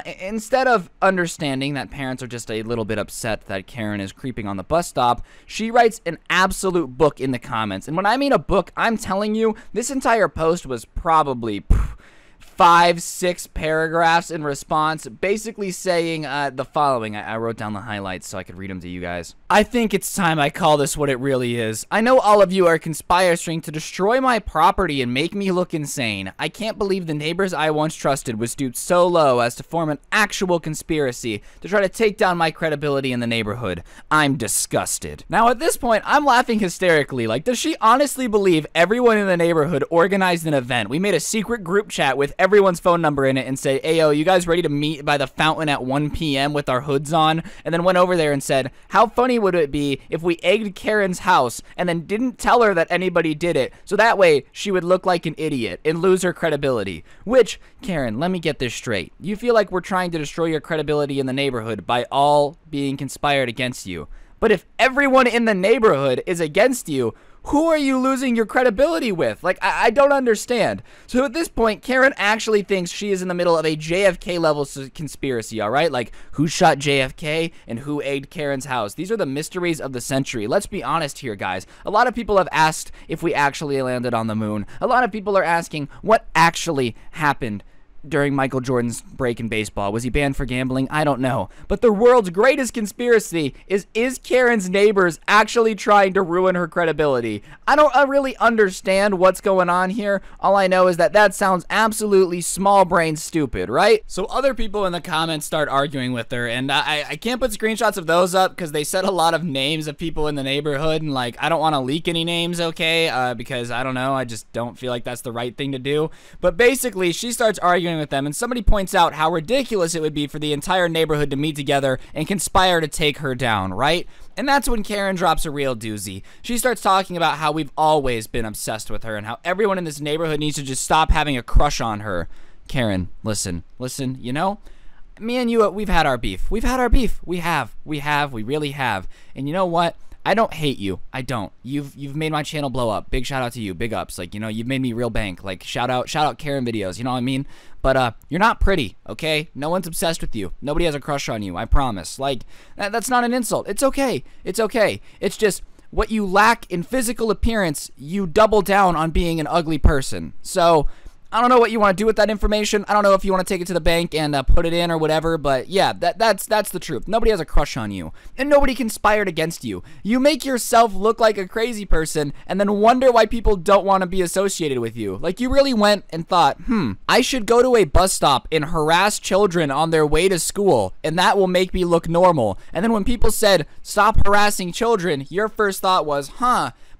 instead of understanding that parents are just a little bit upset that Karen is creeping on the bus stop, she writes an absolute book in the comments. And when I mean a book, I'm telling you, this entire post was probably 5-6 paragraphs in response, basically saying the following. I wrote down the highlights so I could read them to you guys. I think it's time I call this what it really is. I know all of you are conspiring to destroy my property and make me look insane. I can't believe the neighbors I once trusted was stooped so low as to form an actual conspiracy to try to take down my credibility in the neighborhood. I'm disgusted. Now at this point, I'm laughing hysterically. Like, does she honestly believe everyone in the neighborhood organized an event? We made a secret group chat with everyone's phone number in it and say, "Ayo, you guys ready to meet by the fountain at 1 p.m. with our hoods on?" And then went over there and said, "How funny would it be if we egged Karen's house and then didn't tell her that anybody did it, so that way she would look like an idiot and lose her credibility?" Which, Karen, let me get this straight. You feel like we're trying to destroy your credibility in the neighborhood by all being conspired against you. But if everyone in the neighborhood is against you, who are you losing your credibility with? Like, I don't understand. So at this point, Karen actually thinks she is in the middle of a JFK-level conspiracy, all right? Like, who shot JFK and who egged Karen's house? These are the mysteries of the century. Let's be honest here, guys. A lot of people have asked if we actually landed on the moon. A lot of people are asking what actually happened during Michael Jordan's break in baseball. Was he banned for gambling? I don't know. But the world's greatest conspiracy is Karen's neighbors actually trying to ruin her credibility? I really understand what's going on here. All I know is that that sounds absolutely small brain stupid, right? So other people in the comments start arguing with her, and I can't put screenshots of those up because they said a lot of names of people in the neighborhood, and like, I don't want to leak any names, okay? Because I don't know, I just don't feel like that's the right thing to do. But basically, she starts arguing with them, and somebody points out how ridiculous it would be for the entire neighborhood to meet together and conspire to take her down, right? And that's when Karen drops a real doozy. She starts talking about how we've always been obsessed with her and how everyone in this neighborhood needs to just stop having a crush on her. Karen, listen, you know, me and you, we've had our beef. We really have. And you know what? I don't hate you. I don't. You've made my channel blow up. Big shout out to you. Big ups. Like, you know, you've made me real bank. Like, shout out Karen videos. You know what I mean? But you're not pretty, okay? No one's obsessed with you. Nobody has a crush on you. I promise. Like, that's not an insult. It's okay. It's okay. It's just what you lack in physical appearance, you double down on being an ugly person. So I don't know what you want to do with that information. I don't know if you want to take it to the bank and put it in or whatever, but yeah, that's the truth. Nobody has a crush on you, and nobody conspired against you. You make yourself look like a crazy person and then wonder why people don't want to be associated with you. Like, you really went and thought, I should go to a bus stop and harass children on their way to school, and that will make me look normal. And then when people said, stop harassing children, your first thought was,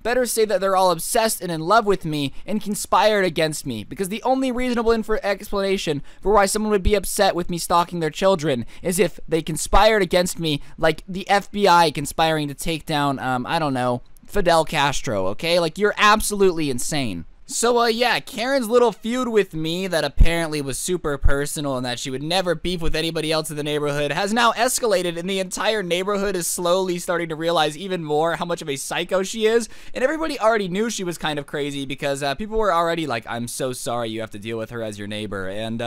better say that they're all obsessed and in love with me and conspired against me, because the only reasonable explanation for why someone would be upset with me stalking their children is if they conspired against me, like the FBI conspiring to take down, I don't know, Fidel Castro, okay? Like, you're absolutely insane. So, yeah, Karen's little feud with me that apparently was super personal and that she would never beef with anybody else in the neighborhood has now escalated, and the entire neighborhood is slowly starting to realize even more how much of a psycho she is. And everybody already knew she was kind of crazy because people were already like, I'm so sorry you have to deal with her as your neighbor. And,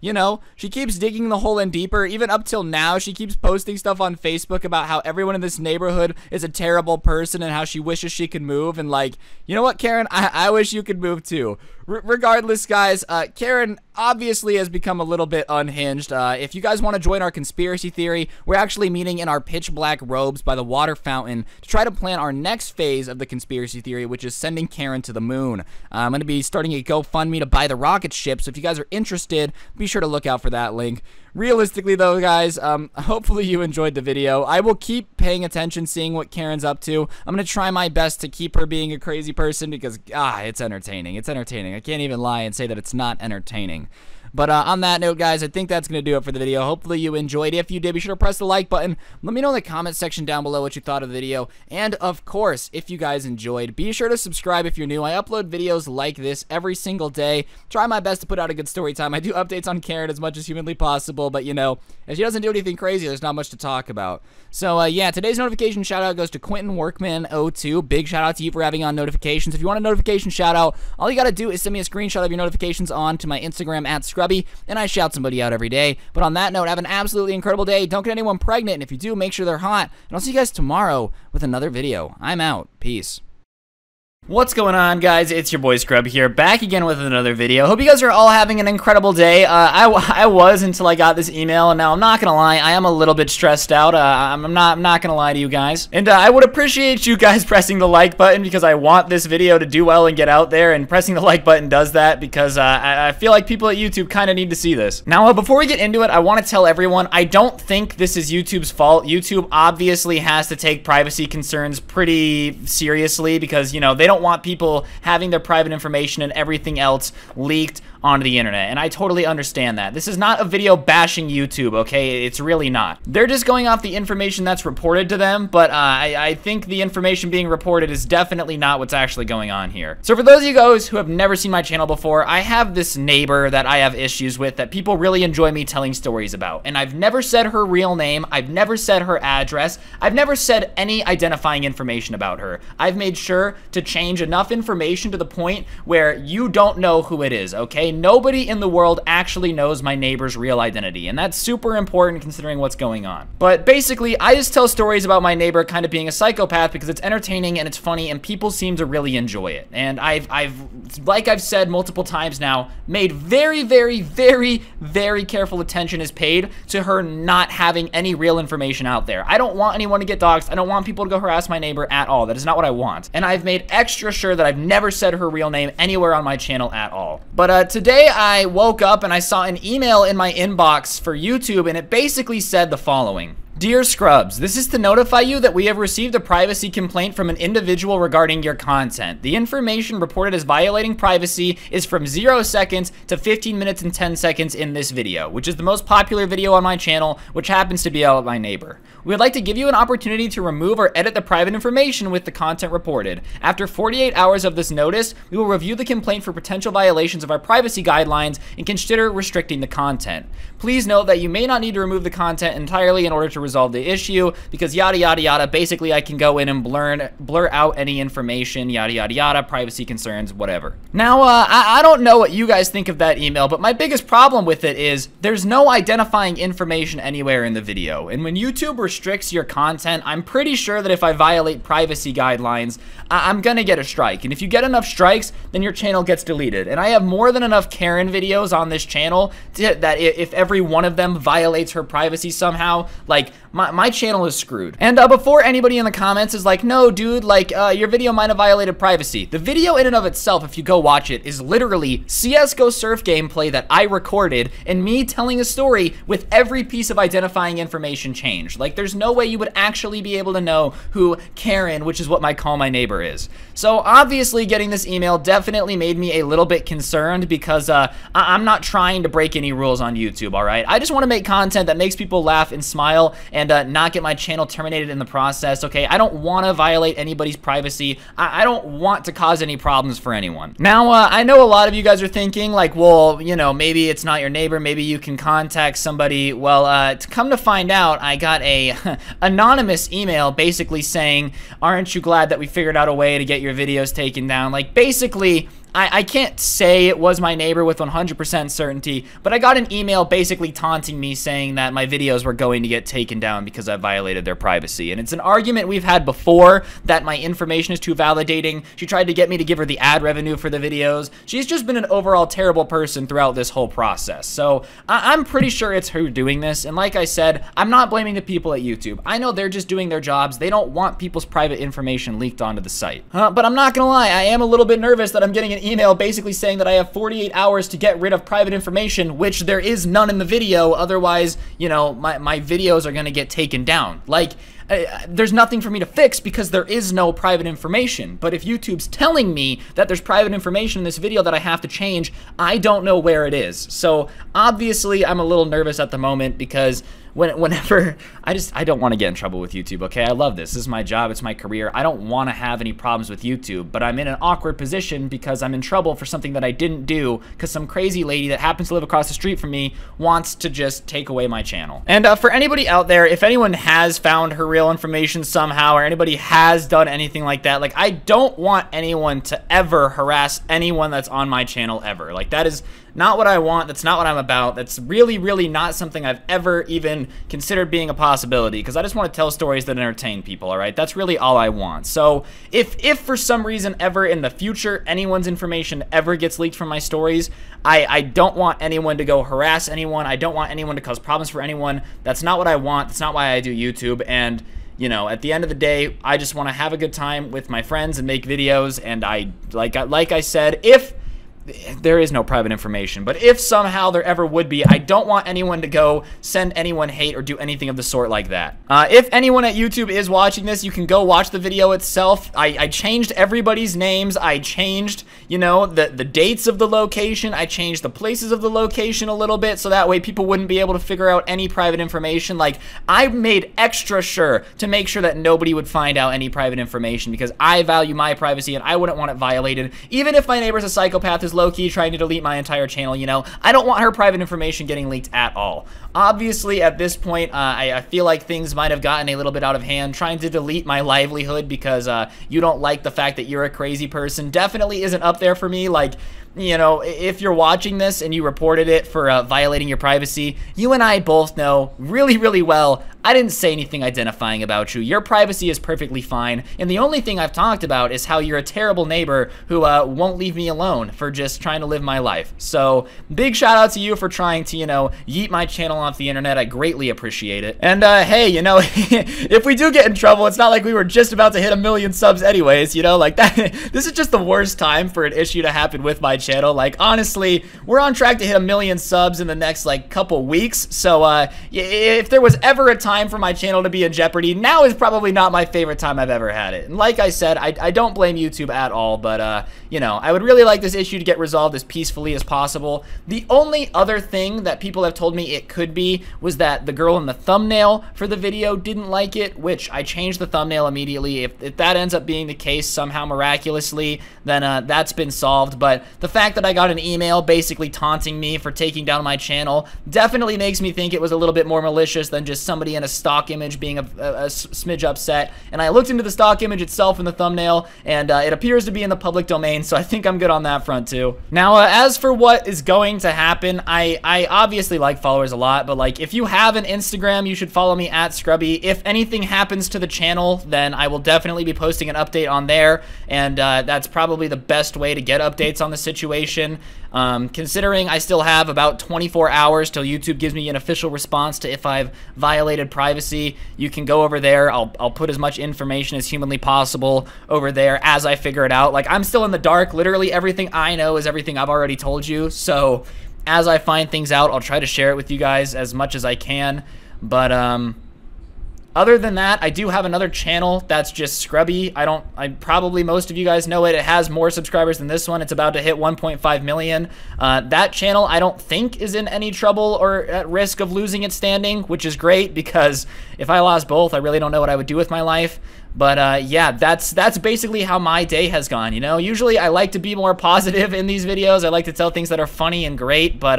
you know, she keeps digging the hole in deeper. Even up till now, she keeps posting stuff on Facebook about how everyone in this neighborhood is a terrible person and how she wishes she could move. And, like, you know what, Karen? I wish you could move too. Regardless, guys, Karen obviously has become a little bit unhinged. If you guys want to join our conspiracy theory, we're actually meeting in our pitch black robes by the water fountain to try to plan our next phase of the conspiracy theory, which is sending Karen to the moon. I'm going to be starting a GoFundMe to buy the rocket ship, so if you guys are interested, be sure to look out for that link. Realistically, though, guys, hopefully you enjoyed the video. I will keep paying attention, seeing what Karen's up to. I'm going to try my best to keep her being a crazy person because, it's entertaining. It's entertaining. I can't even lie and say that it's not entertaining. But on that note, guys, I think that's going to do it for the video. Hopefully you enjoyed. If you did, be sure to press the like button. Let me know in the comment section down below what you thought of the video. And of course, if you guys enjoyed, be sure to subscribe if you're new. I upload videos like this every single day. Try my best to put out a good story time. I do updates on Karen as much as humanly possible, but you know, if she doesn't do anything crazy, there's not much to talk about. So yeah, today's notification shout out goes to Quentin Workman 02. Big shout out to you for having on notifications. If you want a notification shout out, all you gotta do is send me a screenshot of your notifications on to my Instagram at Scrubby, and I shout somebody out every day. But on that note, have an absolutely incredible day. Don't get anyone pregnant, and if you do, make sure they're hot. And I'll see you guys tomorrow with another video. I'm out. Peace. What's going on, guys? It's your boy Scrub here, back again with another video. Hope you guys are all having an incredible day. I was until I got this email, and now I'm not gonna lie, I am a little bit stressed out. I'm not gonna lie to you guys. And I would appreciate you guys pressing the like button, because I want this video to do well and get out there, and pressing the like button does that, because I feel like people at YouTube kind of need to see this. Now, before we get into it, I want to tell everyone, I don't think this is YouTube's fault. YouTube obviously has to take privacy concerns pretty seriously, because, you know, they don't want people having their private information and everything else leaked onto the internet, and I totally understand that. This is not a video bashing YouTube, okay? It's really not. They're just going off the information that's reported to them, but I think the information being reported is definitely not what's actually going on here. So for those of you guys who have never seen my channel before, I have this neighbor that I have issues with that people really enjoy me telling stories about, and I've never said her real name, I've never said her address, I've never said any identifying information about her. I've made sure to change enough information to the point where you don't know who it is, okay? Nobody in the world actually knows my neighbor's real identity, and that's super important considering what's going on. But basically, I just tell stories about my neighbor kind of being a psychopath because it's entertaining and it's funny and people seem to really enjoy it. And like I've said multiple times now, made very, very, very, very careful attention is paid to her not having any real information out there. I don't want anyone to get doxxed. I don't want people to go harass my neighbor at all. That is not what I want. And I've made extra sure that I've never said her real name anywhere on my channel at all. But today I woke up and I saw an email in my inbox for YouTube, and it basically said the following. Dear Scrubs, this is to notify you that we have received a privacy complaint from an individual regarding your content. The information reported as violating privacy is from 0 seconds to 15 minutes and 10 seconds in this video, which is the most popular video on my channel, which happens to be about my neighbor. We would like to give you an opportunity to remove or edit the private information with the content reported. After 48 hours of this notice, we will review the complaint for potential violations of our privacy guidelines and consider restricting the content. Please note that you may not need to remove the content entirely in order to resolve the issue, because yada yada yada. Basically, I can go in and blur out any information, yada yada yada, privacy concerns, whatever. Now, I don't know what you guys think of that email, but my biggest problem with it is there's no identifying information anywhere in the video. And when YouTube restricts your content, I'm pretty sure that if I violate privacy guidelines, I'm gonna get a strike. And if you get enough strikes, then your channel gets deleted. And I have more than enough Karen videos on this channel that if every one of them violates her privacy somehow, like, my channel is screwed. And before anybody in the comments is like, no, dude, like, your video might have violated privacy. The video in and of itself, if you go watch it, is literally CSGO surf gameplay that I recorded and me telling a story with every piece of identifying information changed. Like, there's no way you would actually be able to know who Karen, which is what I call my neighbor, is. So obviously getting this email definitely made me a little bit concerned, because I'm not trying to break any rules on YouTube, all right? I just want to make content that makes people laugh and smile, and not get my channel terminated in the process, okay? I don't want to violate anybody's privacy. I don't want to cause any problems for anyone. Now, I know a lot of you guys are thinking, like, well, you know, maybe it's not your neighbor, maybe you can contact somebody. Well, to come to find out, I got a anonymous email basically saying, aren't you glad that we figured out a way to get your videos taken down? Like, basically, I can't say it was my neighbor with 100% certainty, but I got an email basically taunting me saying that my videos were going to get taken down because I violated their privacy. And it's an argument we've had before, that my information is too validating. She tried to get me to give her the ad revenue for the videos. She's just been an overall terrible person throughout this whole process. So I'm pretty sure it's her doing this. And like I said, I'm not blaming the people at YouTube. I know they're just doing their jobs. They don't want people's private information leaked onto the site. But I'm not gonna lie, I am a little bit nervous that I'm getting an email basically saying that I have 48 hours to get rid of private information, which there is none in the video. Otherwise, you know, my videos are gonna get taken down. Like, there's nothing for me to fix because there is no private information. But if YouTube's telling me that there's private information in this video that I have to change, I don't know where it is. So obviously I'm a little nervous at the moment because whenever I don't want to get in trouble with YouTube, okay? I love this. This is my job. It's my career. I don't want to have any problems with YouTube, but I'm in an awkward position because I'm in trouble for something that I didn't do because some crazy lady that happens to live across the street from me wants to just take away my channel. And for anybody out there, if anyone has found her real information somehow or anybody has done anything like that, like, I don't want anyone to ever harass anyone that's on my channel ever. Like, that is not what I want. That's not what I'm about. That's really, really not something I've ever even considered being a possibility, because I just want to tell stories that entertain people, all right? That's really all I want. So if for some reason ever in the future anyone's information ever gets leaked from my stories, I don't want anyone to go harass anyone. I don't want anyone to cause problems for anyone. That's not what I want. That's not why I do YouTube. And you know, at the end of the day, I just want to have a good time with my friends and make videos. And like I said, if there is no private information, but if somehow there ever would be, I don't want anyone to go send anyone hate or do anything of the sort like that. If anyone at YouTube is watching this, you can go watch the video itself. I changed everybody's names. I changed, you know, the dates of the location. I changed the places of the location a little bit so that way people wouldn't be able to figure out any private information. Like, I made extra sure to make sure that nobody would find out any private information because I value my privacy and I wouldn't want it violated. Even if my neighbor's a psychopath who's low-key trying to delete my entire channel, you know, I don't want her private information getting leaked at all. Obviously, at this point, I feel like things might have gotten a little bit out of hand. Trying to delete my livelihood because you don't like the fact that you're a crazy person definitely isn't up there for me. Like, you know, if you're watching this and you reported it for violating your privacy, you and I both know really, really well, I didn't say anything identifying about you. Your privacy is perfectly fine. And the only thing I've talked about is how you're a terrible neighbor who won't leave me alone for just trying to live my life. So big shout out to you for trying to, you know, yeet my channel off the internet. I greatly appreciate it. And hey, you know, if we do get in trouble, it's not like we were just about to hit 1 million subs anyways, you know, like that. This is just the worst time for an issue to happen with my channel. Like, honestly, we're on track to hit 1 million subs in the next like couple weeks. So if there was ever a time for my channel to be in jeopardy, now is probably not my favorite time I've ever had it. And like I said, I don't blame YouTube at all, but you know, I would really like this issue to get resolved as peacefully as possible. The only other thing that people have told me it could be was that the girl in the thumbnail for the video didn't like it, which I changed the thumbnail immediately. If that ends up being the case somehow miraculously, then that's been solved. But the fact that I got an email basically taunting me for taking down my channel definitely makes me think it was a little bit more malicious than just somebody in a stock image being a smidge upset. And I looked into the stock image itself in the thumbnail, and it appears to be in the public domain, so I think I'm good on that front too. Now, as for what is going to happen, I obviously like followers a lot, but like, if you have an Instagram, you should follow me at Scrubby. If anything happens to the channel, then I will definitely be posting an update on there, and that's probably the best way to get updates on the situation. Considering I still have about 24 hours till YouTube gives me an official response to if I've violated privacy, you can go over there. I'll put as much information as humanly possible over there as I figure it out. Like, I'm still in the dark. Literally everything I know is everything I've already told you. So as I find things out, I'll try to share it with you guys as much as I can. But, other than that, I do have another channel that's just Scrubby. Probably most of you guys know it. It has more subscribers than this one. It's about to hit 1.5 million. That channel I don't think is in any trouble or at risk of losing its standing, which is great because if I lost both, I really don't know what I would do with my life. But yeah, that's basically how my day has gone, you know? Usually I like to be more positive in these videos. I like to tell things that are funny and great, but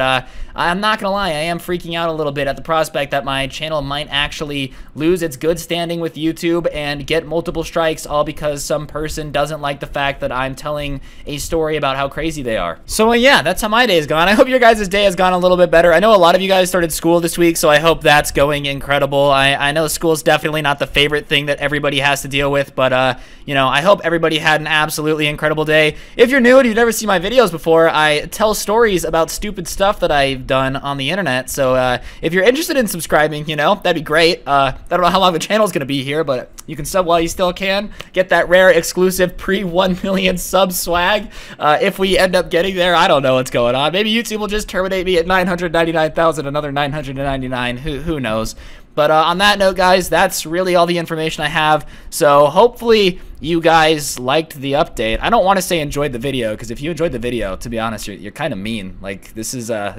I'm not gonna lie, I am freaking out a little bit at the prospect that my channel might actually lose its good standing with YouTube and get multiple strikes, all because some person doesn't like the fact that I'm telling a story about how crazy they are. So yeah, that's how my day has gone. I hope your guys' day has gone a little bit better. I know a lot of you guys started school this week, so I hope that's going incredible. I know school's definitely not the favorite thing that everybody has to deal with, but you know, I hope everybody had an absolutely incredible day. If you're new and you've never seen my videos before, I tell stories about stupid stuff that I've done on the internet, so if you're interested in subscribing, you know, that'd be great. I don't know how long the channel's gonna be here, but you can sub while you still can. Get that rare exclusive pre-1 million sub swag. If we end up getting there, I don't know what's going on. Maybe YouTube will just terminate me at 999,000, another 999, who knows. But on that note, guys, that's really all the information I have. So hopefully you guys liked the update. I don't want to say enjoyed the video, because if you enjoyed the video, to be honest, you're kind of mean. Like, this is not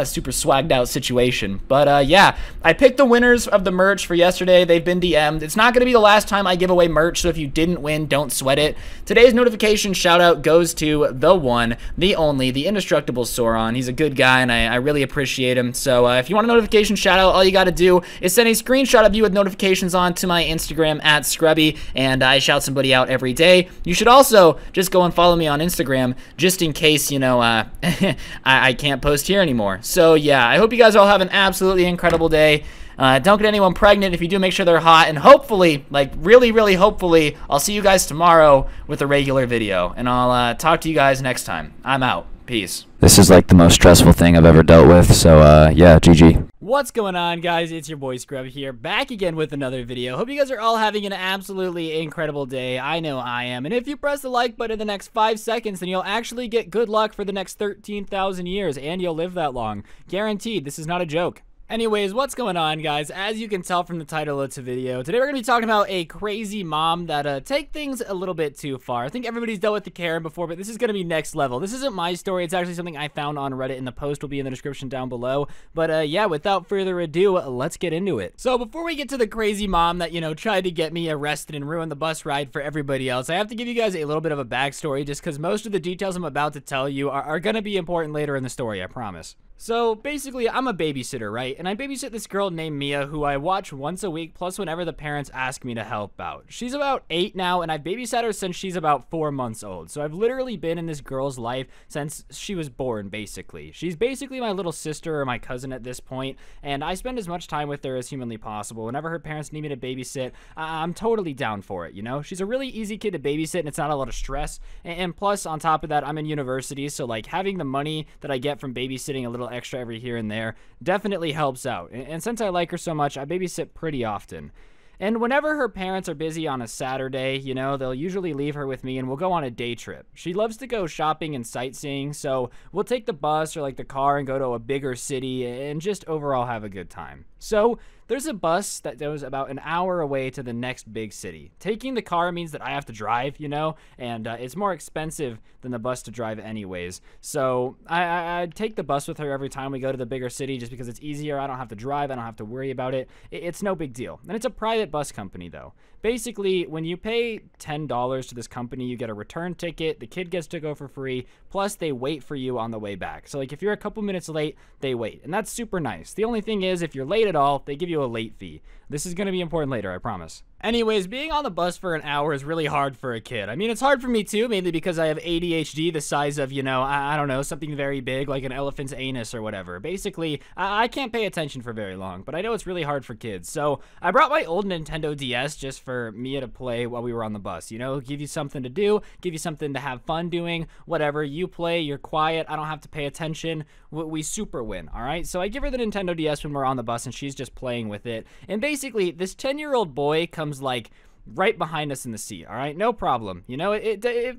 a super swagged out situation. But yeah, I picked the winners of the merch for yesterday. They've been DM'd. It's not going to be the last time I give away merch, so if you didn't win, don't sweat it. Today's notification shout out goes to the one, the only, the indestructible Sauron. He's a good guy, and I really appreciate him. So if you want a notification shout out, all you got to do is send a screenshot of you with notifications on to my Instagram at Scrubby, and I shout somebody out every day. You should also just go and follow me on Instagram, just in case, you know, I can't post here anymore. So yeah, I hope you guys all have an absolutely incredible day. Don't get anyone pregnant. If you do, make sure they're hot, and hopefully, like really, really hopefully, I'll see you guys tomorrow with a regular video, and I'll talk to you guys next time. I'm out. Peace. This is like the most stressful thing I've ever dealt with, so yeah, GG. What's going on, guys? It's your boy Scrub here, back again with another video. Hope you guys are all having an absolutely incredible day. I know I am. And if you press the like button in the next 5 seconds, then you'll actually get good luck for the next 13,000 years, and you'll live that long. Guaranteed. This is not a joke. Anyways, what's going on, guys? As you can tell from the title of the video, today we're going to be talking about a crazy mom that take things a little bit too far. I think everybody's dealt with the Karen before, but this is going to be next level. This isn't my story. It's actually something I found on Reddit, and the post will be in the description down below. But yeah, without further ado, let's get into it. So before we get to the crazy mom that, you know, tried to get me arrested and ruin the bus ride for everybody else, I have to give you guys a little bit of a backstory, just because most of the details I'm about to tell you are going to be important later in the story, I promise. So basically, I'm a babysitter, right? And I babysit this girl named Mia, who I watch once a week, plus whenever the parents ask me to help out. She's about 8 now, and I've babysat her since she's about 4 months old. So I've literally been in this girl's life since she was born, basically. She's basically my little sister or my cousin at this point, and I spend as much time with her as humanly possible. Whenever her parents need me to babysit, I'm totally down for it, you know? She's a really easy kid to babysit, and it's not a lot of stress. And plus, on top of that, I'm in university, so like having the money that I get from babysitting a little extra every here and there definitely helps out, and since I like her so much, I babysit pretty often. And whenever her parents are busy on a Saturday, you know, they'll usually leave her with me and we'll go on a day trip. She loves to go shopping and sightseeing, so we'll take the bus or like the car and go to a bigger city and just overall have a good time. So there's a bus that goes about an hour away to the next big city. Taking the car means that I have to drive, you know, and it's more expensive than the bus to drive anyways. So I take the bus with her every time we go to the bigger city, just because it's easier. I don't have to drive. I don't have to worry about it. It's no big deal. And it's a private bus company, though. Basically, when you pay $10 to this company, you get a return ticket. The kid gets to go for free. Plus, they wait for you on the way back. So like if you're a couple minutes late, they wait. And that's super nice. The only thing is, if you're late at all, they give you a late fee. This is going to be important later, I promise. Anyways, being on the bus for an hour is really hard for a kid. I mean, it's hard for me too, mainly because I have ADHD the size of, you know, I don't know, something very big like an elephant's anus or whatever. Basically, I can't pay attention for very long, but I know it's really hard for kids. So I brought my old Nintendo DS just for Mia to play while we were on the bus, you know, give you something to do, give you something to have fun doing, whatever. You play, you're quiet, I don't have to pay attention. We super win, all right? So I give her the Nintendo DS when we're on the bus and she's just playing with it. And basically, this 10-year-old boy comes like right behind us in the seat, all right? No problem, you know,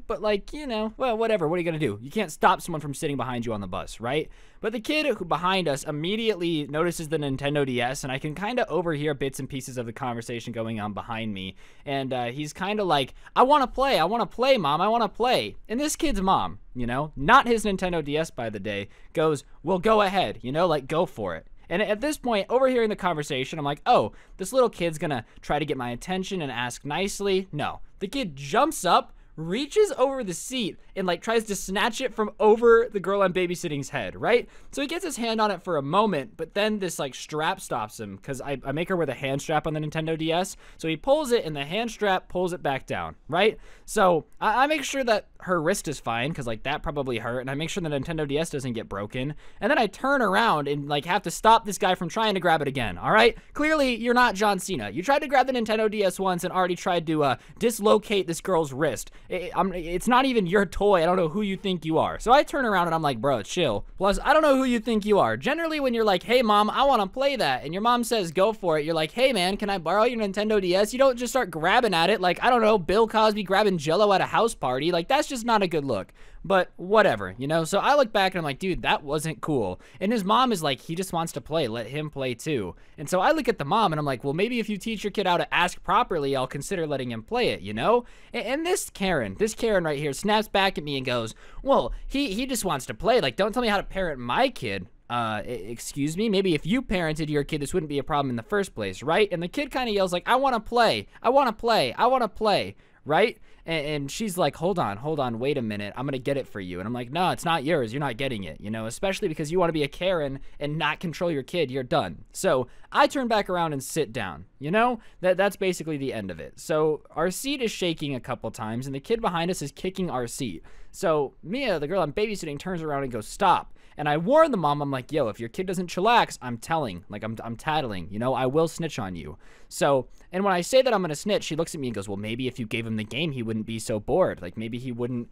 but like, you know, well, whatever, what are you gonna do? You can't stop someone from sitting behind you on the bus, right? But the kid who behind us immediately notices the Nintendo DS, and I can kind of overhear bits and pieces of the conversation going on behind me, and he's kind of like, I wanna play, Mom, I wanna play. And this kid's mom, you know, not his Nintendo DS by the day, goes, well, go ahead, you know, like, go for it. And at this point, overhearing the conversation, I'm like, oh, this little kid's gonna try to get my attention and ask nicely. No. The kid jumps up, reaches over the seat, and like tries to snatch it from over the girl I'm babysitting's head, right? So he gets his hand on it for a moment, but then this like strap stops him, because I make her wear the hand strap on the Nintendo DS. So he pulls it, and the hand strap pulls it back down, right? So I make sure that her wrist is fine, because like that probably hurt, and I make sure the Nintendo DS doesn't get broken, and then I turn around and like have to stop this guy from trying to grab it again. All right, clearly you're not John Cena. You tried to grab the Nintendo DS once and already tried to dislocate this girl's wrist. It's not even your toy. I don't know who you think you are. So I turn around and I'm like, bro, chill. Plus, I don't know who you think you are. Generally, when you're like, hey Mom, I want to play that, and your mom says go for it, you're like, hey man, can I borrow your Nintendo DS? You don't just start grabbing at it like, I don't know, Bill Cosby grabbing Jello at a house party. Like, that's just not a good look. but whatever, you know? So I look back and I'm like, dude, that wasn't cool. And his mom is like, he just wants to play, let him play too. And so I look at the mom and I'm like, well, maybe if you teach your kid how to ask properly, I'll consider letting him play it, you know? And this Karen right here snaps back at me and goes, well, he just wants to play. Like, don't tell me how to parent my kid. Excuse me, maybe if you parented your kid, this wouldn't be a problem in the first place, right? And the kid kind of yells like, I want to play, I want to play, I want to play, right? And she's like, hold on, wait a minute, I'm gonna get it for you. And I'm like, no, it's not yours, you're not getting it, you know, especially because you want to be a Karen and not control your kid, you're done. So I turn back around and sit down, you know? That's basically the end of it. So our seat is shaking a couple times and the kid behind us is kicking our seat. So Mia, the girl I'm babysitting, turns around and goes, stop. And I warn the mom, I'm like, yo, if your kid doesn't chillax, I'm telling, like I'm tattling, you know, I will snitch on you. So, and when I say that I'm gonna snitch, she looks at me and goes, well, maybe if you gave him the game, he wouldn't be so bored. Like maybe he wouldn't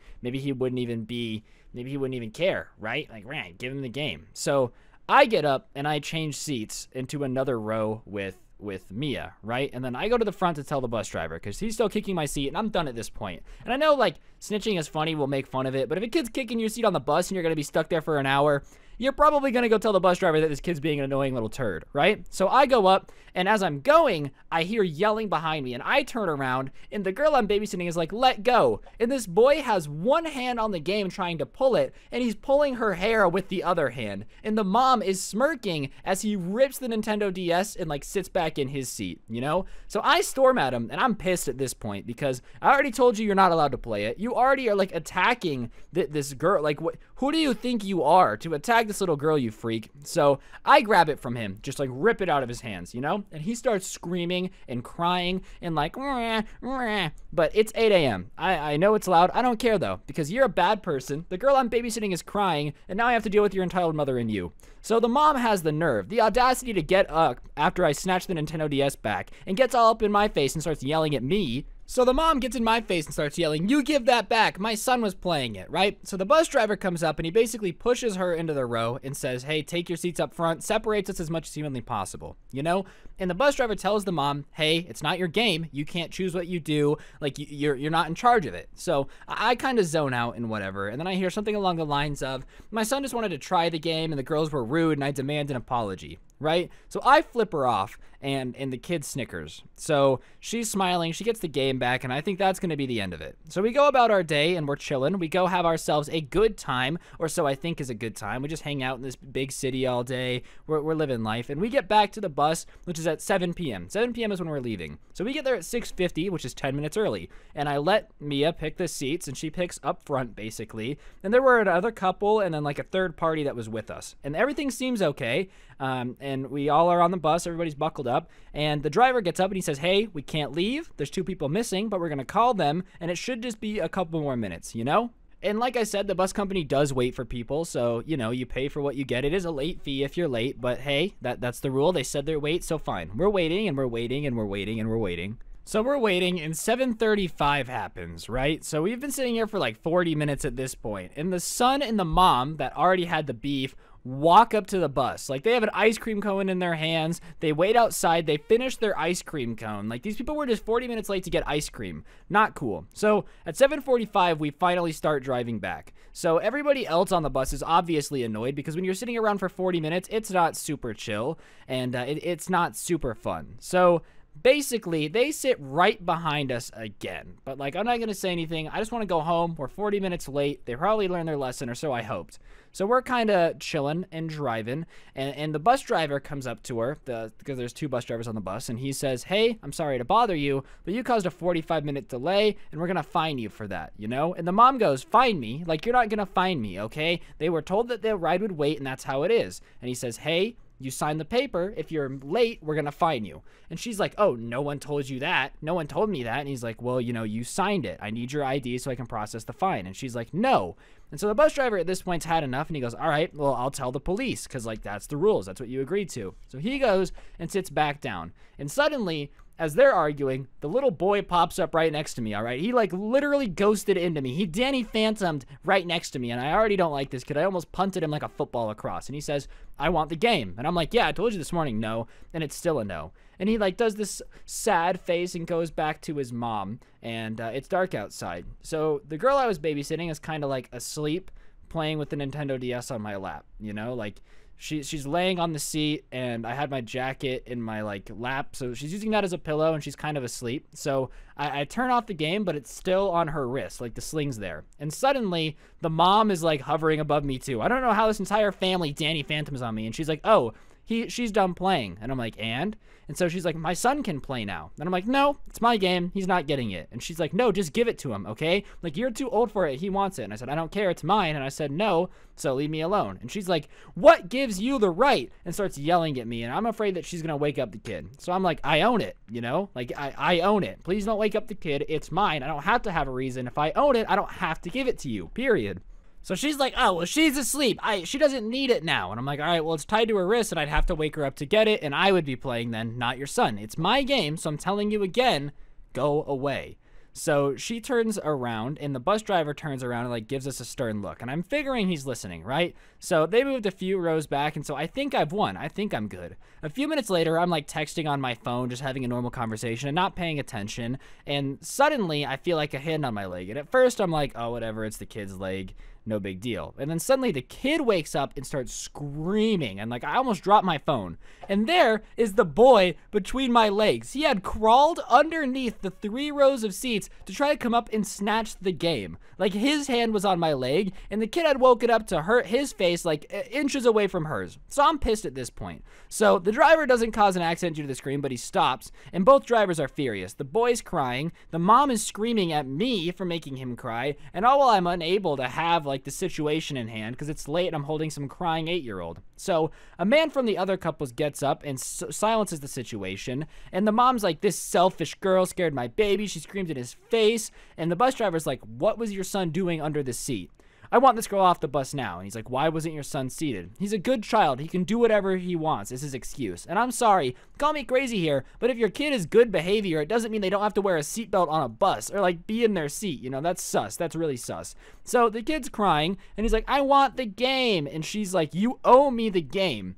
even care, right? Like, right, give him the game. So I get up and I change seats into another row with Mia, right? And then I go to the front to tell the bus driver because he's still kicking my seat and I'm done at this point. And I know like snitching is funny, we'll make fun of it, but if a kid's kicking your seat on the bus and you're gonna be stuck there for an hour, you're probably gonna go tell the bus driver that this kid's being an annoying little turd, right? So I go up, and as I'm going, I hear yelling behind me, and I turn around, and the girl I'm babysitting is like, let go. And this boy has one hand on the game trying to pull it, and he's pulling her hair with the other hand. And the mom is smirking as he rips the Nintendo DS and like sits back in his seat, you know? So I storm at him, and I'm pissed at this point because I already told you you're not allowed to play it. You already are like attacking this girl. Like, who do you think you are to attack this little girl, you freak? So I grab it from him, just like rip it out of his hands, you know? And he starts screaming and crying and like, wah, wah. But it's 8 a.m. I know it's loud. I don't care though, because you're a bad person. The girl I'm babysitting is crying, and now I have to deal with your entitled mother and you. So the mom has the nerve, the audacity to get up after I snatch the Nintendo DS back and gets all up in my face and starts yelling at me. So the mom gets in my face and starts yelling, you give that back, my son was playing it, right? So the bus driver comes up and he basically pushes her into the row and says, hey, take your seats up front, separates us as much as humanly possible, you know? And the bus driver tells the mom, hey, it's not your game, you can't choose what you do, like you're not in charge of it. So I kind of zone out and whatever, and then I hear something along the lines of, my son just wanted to try the game and the girls were rude and I demand an apology, right? So I flip her off, and the kid snickers. So she's smiling, she gets the game back, and I think that's gonna be the end of it. So we go about our day and we're chilling. We go have ourselves a good time, or so I think is a good time. We just hang out in this big city all day. We're living life, and we get back to the bus, which is at 7 p.m. 7 p.m. is when we're leaving. So we get there at 6:50, which is 10 minutes early, and I let Mia pick the seats, and she picks up front, basically. And there were another couple, and then like a third party that was with us. And everything seems okay, and we all are on the bus, everybody's buckled up, and the driver gets up and he says, hey, we can't leave, there's two people missing, but we're gonna call them, and it should just be a couple more minutes, you know? And like I said, the bus company does wait for people, so, you know, you pay for what you get. It is a late fee if you're late, but hey, that's the rule. They said they'd wait, so fine. We're waiting, and we're waiting, and we're waiting, and we're waiting. So we're waiting, and 7:35 happens, right? So we've been sitting here for like 40 minutes at this point, and the son and the mom that already had the beef walk up to the bus. Like, they have an ice cream cone in their hands. They wait outside. They finish their ice cream cone. Like, these people were just 40 minutes late to get ice cream. Not cool. So at 7:45, we finally start driving back. So everybody else on the bus is obviously annoyed because when you're sitting around for 40 minutes, it's not super chill, and it's not super fun. So basically, they sit right behind us again. But, like, I'm not going to say anything. I just want to go home. We're 40 minutes late. They probably learned their lesson, or so I hoped. So we're kind of chilling and driving, and the bus driver comes up to her, because there's two bus drivers on the bus, and he says, hey, I'm sorry to bother you, but you caused a 45-minute delay, and we're going to fine you for that, you know? And the mom goes, fine me? Like, you're not going to fine me, okay? They were told that their ride would wait, and that's how it is. And he says, hey, you signed the paper. If you're late, we're going to fine you. And she's like, oh, no one told you that. No one told me that. And he's like, well, you know, you signed it. I need your ID so I can process the fine. And she's like, no. And so the bus driver at this point's had enough, and he goes, all right, well, I'll tell the police, because, like, that's the rules. That's what you agreed to. So he goes and sits back down. And suddenly, as they're arguing, the little boy pops up right next to me, all right? He, like, literally ghosted into me. He Danny Phantomed right next to me, and I already don't like this kid. I almost punted him like a football across, and he says, I want the game. And I'm like, yeah, I told you this morning, no, and it's still a no. And he, like, does this sad face and goes back to his mom, and it's dark outside. So the girl I was babysitting is kind of, like, asleep, playing with the Nintendo DS on my lap, you know? Like, she's laying on the seat, and I had my jacket in my, like, lap, so she's using that as a pillow, and she's kind of asleep. So I turn off the game, but it's still on her wrist, like, the sling's there. And suddenly, the mom is, like, hovering above me, too. I don't know how this entire family Danny Phantoms on me, and she's like, oh, she's done playing. And I'm like, and? And so she's like, my son can play now. And I'm like, no, it's my game. He's not getting it. And she's like, no, just give it to him, okay? Like, you're too old for it. He wants it. And I said, I don't care. It's mine. And I said, no, so leave me alone. And she's like, what gives you the right? And starts yelling at me. And I'm afraid that she's going to wake up the kid. So I'm like, I own it, you know? Like, I own it. Please don't wake up the kid. It's mine. I don't have to have a reason. If I own it, I don't have to give it to you, period. So she's like, oh, well, she's asleep. She doesn't need it now. And I'm like, all right, well, it's tied to her wrist, and I'd have to wake her up to get it, and I would be playing then, not your son. It's my game, so I'm telling you again, go away. So she turns around, and the bus driver turns around and, like, gives us a stern look. And I'm figuring he's listening, right? So they moved a few rows back, and so I think I've won. I think I'm good. A few minutes later, I'm, like, texting on my phone, just having a normal conversation and not paying attention. And suddenly, I feel like a hand on my leg. And at first, I'm like, oh, whatever, it's the kid's leg. No big deal. And then suddenly the kid wakes up and starts screaming, and, like, I almost dropped my phone. And there is the boy between my legs. He had crawled underneath the 3 rows of seats to try to come up and snatch the game. Like, his hand was on my leg, and the kid had woken up to hurt his face, like, inches away from hers. So I'm pissed at this point. So the driver doesn't cause an accident due to the scream, but he stops, and both drivers are furious. The boy's crying, the mom is screaming at me for making him cry, and all while I'm unable to have, like, the situation in hand because it's late and I'm holding some crying 8-year-old. So a man from the other couples gets up and silences the situation, and the mom's like, this selfish girl scared my baby. She screamed in his face. And the bus driver's like, what was your son doing under the seat? I want this girl off the bus now. And he's like, why wasn't your son seated? He's a good child. He can do whatever he wants. It's his excuse. And I'm sorry, call me crazy here, but if your kid is good behavior, it doesn't mean they don't have to wear a seatbelt on a bus or, like, be in their seat. You know, that's sus. That's really sus. So the kid's crying, and he's like, I want the game. And she's like, you owe me the game.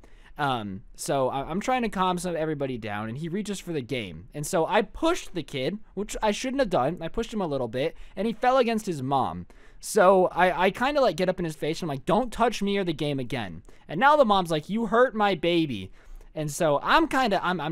So I'm trying to calm everybody down, and he reaches for the game. And so I pushed the kid, which I shouldn't have done. I pushed him a little bit, and he fell against his mom. So I kind of, like, get up in his face, and I'm like, don't touch me or the game again. And now the mom's like, you hurt my baby. And so I'm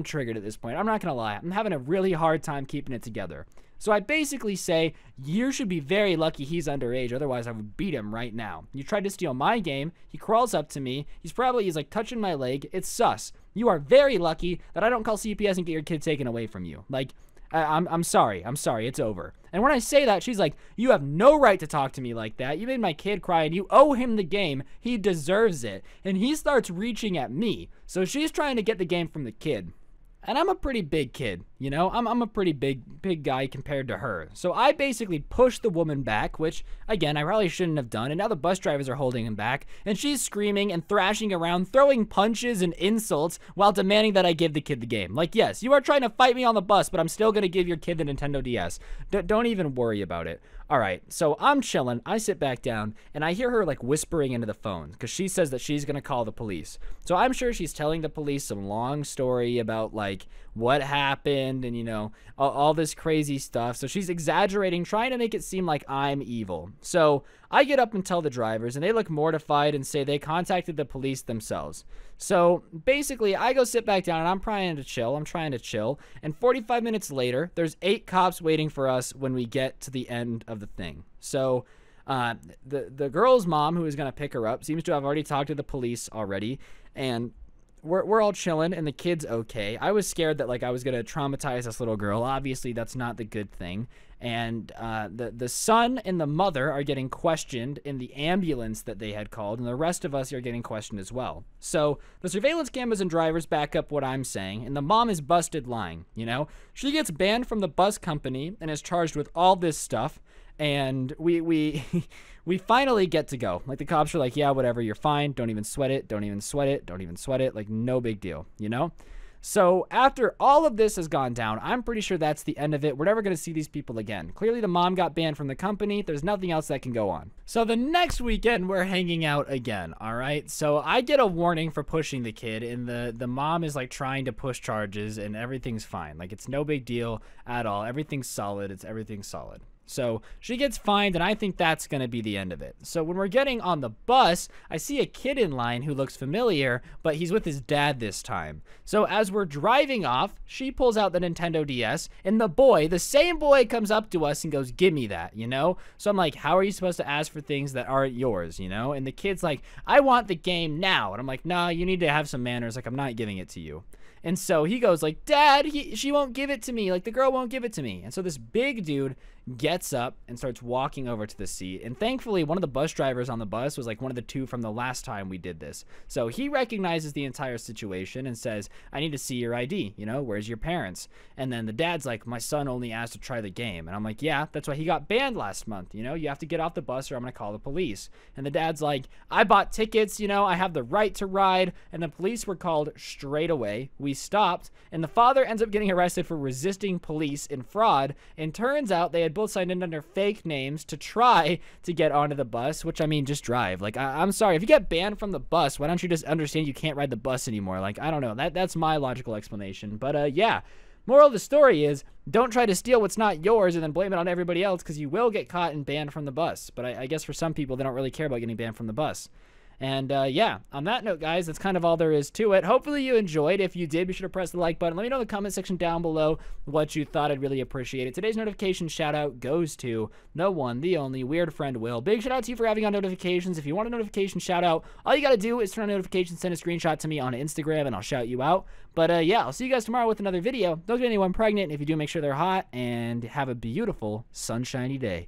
triggered at this point. I'm not going to lie. I'm having a really hard time keeping it together. So I basically say, you should be very lucky he's underage, otherwise I would beat him right now. You tried to steal my game, he crawls up to me, he's like touching my leg, it's sus. You are very lucky that I don't call CPS and get your kid taken away from you. Like, I'm sorry, it's over. And when I say that, she's like, you have no right to talk to me like that. You made my kid cry, and you owe him the game. He deserves it. And he starts reaching at me. So she's trying to get the game from the kid. And I'm a pretty big kid, you know? I'm a pretty big guy compared to her. So I basically pushed the woman back, which, again, I probably shouldn't have done. And now the bus drivers are holding him back. And she's screaming and thrashing around, throwing punches and insults while demanding that I give the kid the game. Like, yes, you are trying to fight me on the bus, but I'm still going to give your kid the Nintendo DS. Don't even worry about it. All right, so I'm chilling. I sit back down, and I hear her, like, whispering into the phone because she says that she's going to call the police. So I'm sure she's telling the police some long story about, like, what happened and, you know, all this crazy stuff. So she's exaggerating, trying to make it seem like I'm evil. So I get up and tell the drivers, and they look mortified and say they contacted the police themselves. So basically, I go sit back down, and I'm trying to chill. And 45 minutes later, there's 8 cops waiting for us when we get to the end of the thing. So the girl's mom, who is going to pick her up, seems to have already talked to the police already, and we're all chilling, and the kid's okay. I was scared that, like, I was going to traumatize this little girl. Obviously, that's not the good thing. And the son and the mother are getting questioned in the ambulance that they had called, and the rest of us are getting questioned as well. So the surveillance cameras and drivers back up what I'm saying, and the mom is busted lying, you know? She gets banned from the bus company and is charged with all this stuff, and we finally get to go. Like, the cops are like, yeah, whatever, you're fine. Don't even sweat it. Like, no big deal, you know? So after all of this has gone down, I'm pretty sure that's the end of it. We're never going to see these people again. Clearly the mom got banned from the company. There's nothing else that can go on. So the next weekend we're hanging out again. All right. So I get a warning for pushing the kid, and the mom is like trying to push charges, and everything's fine. Like, it's no big deal at all. Everything's solid. So she gets fined, and I think that's going to be the end of it. So when we're getting on the bus, I see a kid in line who looks familiar, but he's with his dad this time. So as we're driving off, she pulls out the Nintendo DS, and the boy, the same boy, comes up to us and goes, "Give me that," you know? So I'm like, how are you supposed to ask for things that aren't yours, you know? And the kid's like, "I want the game now." And I'm like, "Nah, you need to have some manners. Like, I'm not giving it to you." And so he goes like, "Dad, she won't give it to me. Like, the girl won't give it to me." And so this big dude gets up and starts walking over to the seat. And thankfully, one of the bus drivers on the bus was like one of the two from the last time we did this. So he recognizes the entire situation and says, "I need to see your ID. You know, where's your parents?" And then the dad's like, "My son only asked to try the game." And I'm like, "Yeah, that's why he got banned last month. You know, you have to get off the bus or I'm going to call the police." And the dad's like, "I bought tickets. You know, I have the right to ride." And the police were called straight away. We stopped, and the father ends up getting arrested for resisting police and fraud, and turns out they had both signed in under fake names to try to get onto the bus, which, I mean, just drive. Like, I'm sorry, if you get banned from the bus, why don't you just understand you can't ride the bus anymore? Like, I don't know, that's my logical explanation. But yeah, moral of the story is, don't try to steal what's not yours and then blame it on everybody else, because you will get caught and banned from the bus. But I guess for some people, they don't really care about getting banned from the bus. And yeah, on that note, guys, that's kind of all there is to it. Hopefully you enjoyed. If you did, be sure to press the like button. Let me know in the comment section down below what you thought. I'd really appreciate it. Today's notification shout out goes to the one, the only, Weird Friend Will. Big shout out to you for having on notifications. If you want a notification shout out, all you got to do is turn on notifications, send a screenshot to me on Instagram, and I'll shout you out. But yeah, I'll see you guys tomorrow with another video. Don't get anyone pregnant. If you do, make sure they're hot, and have a beautiful, sunshiny day.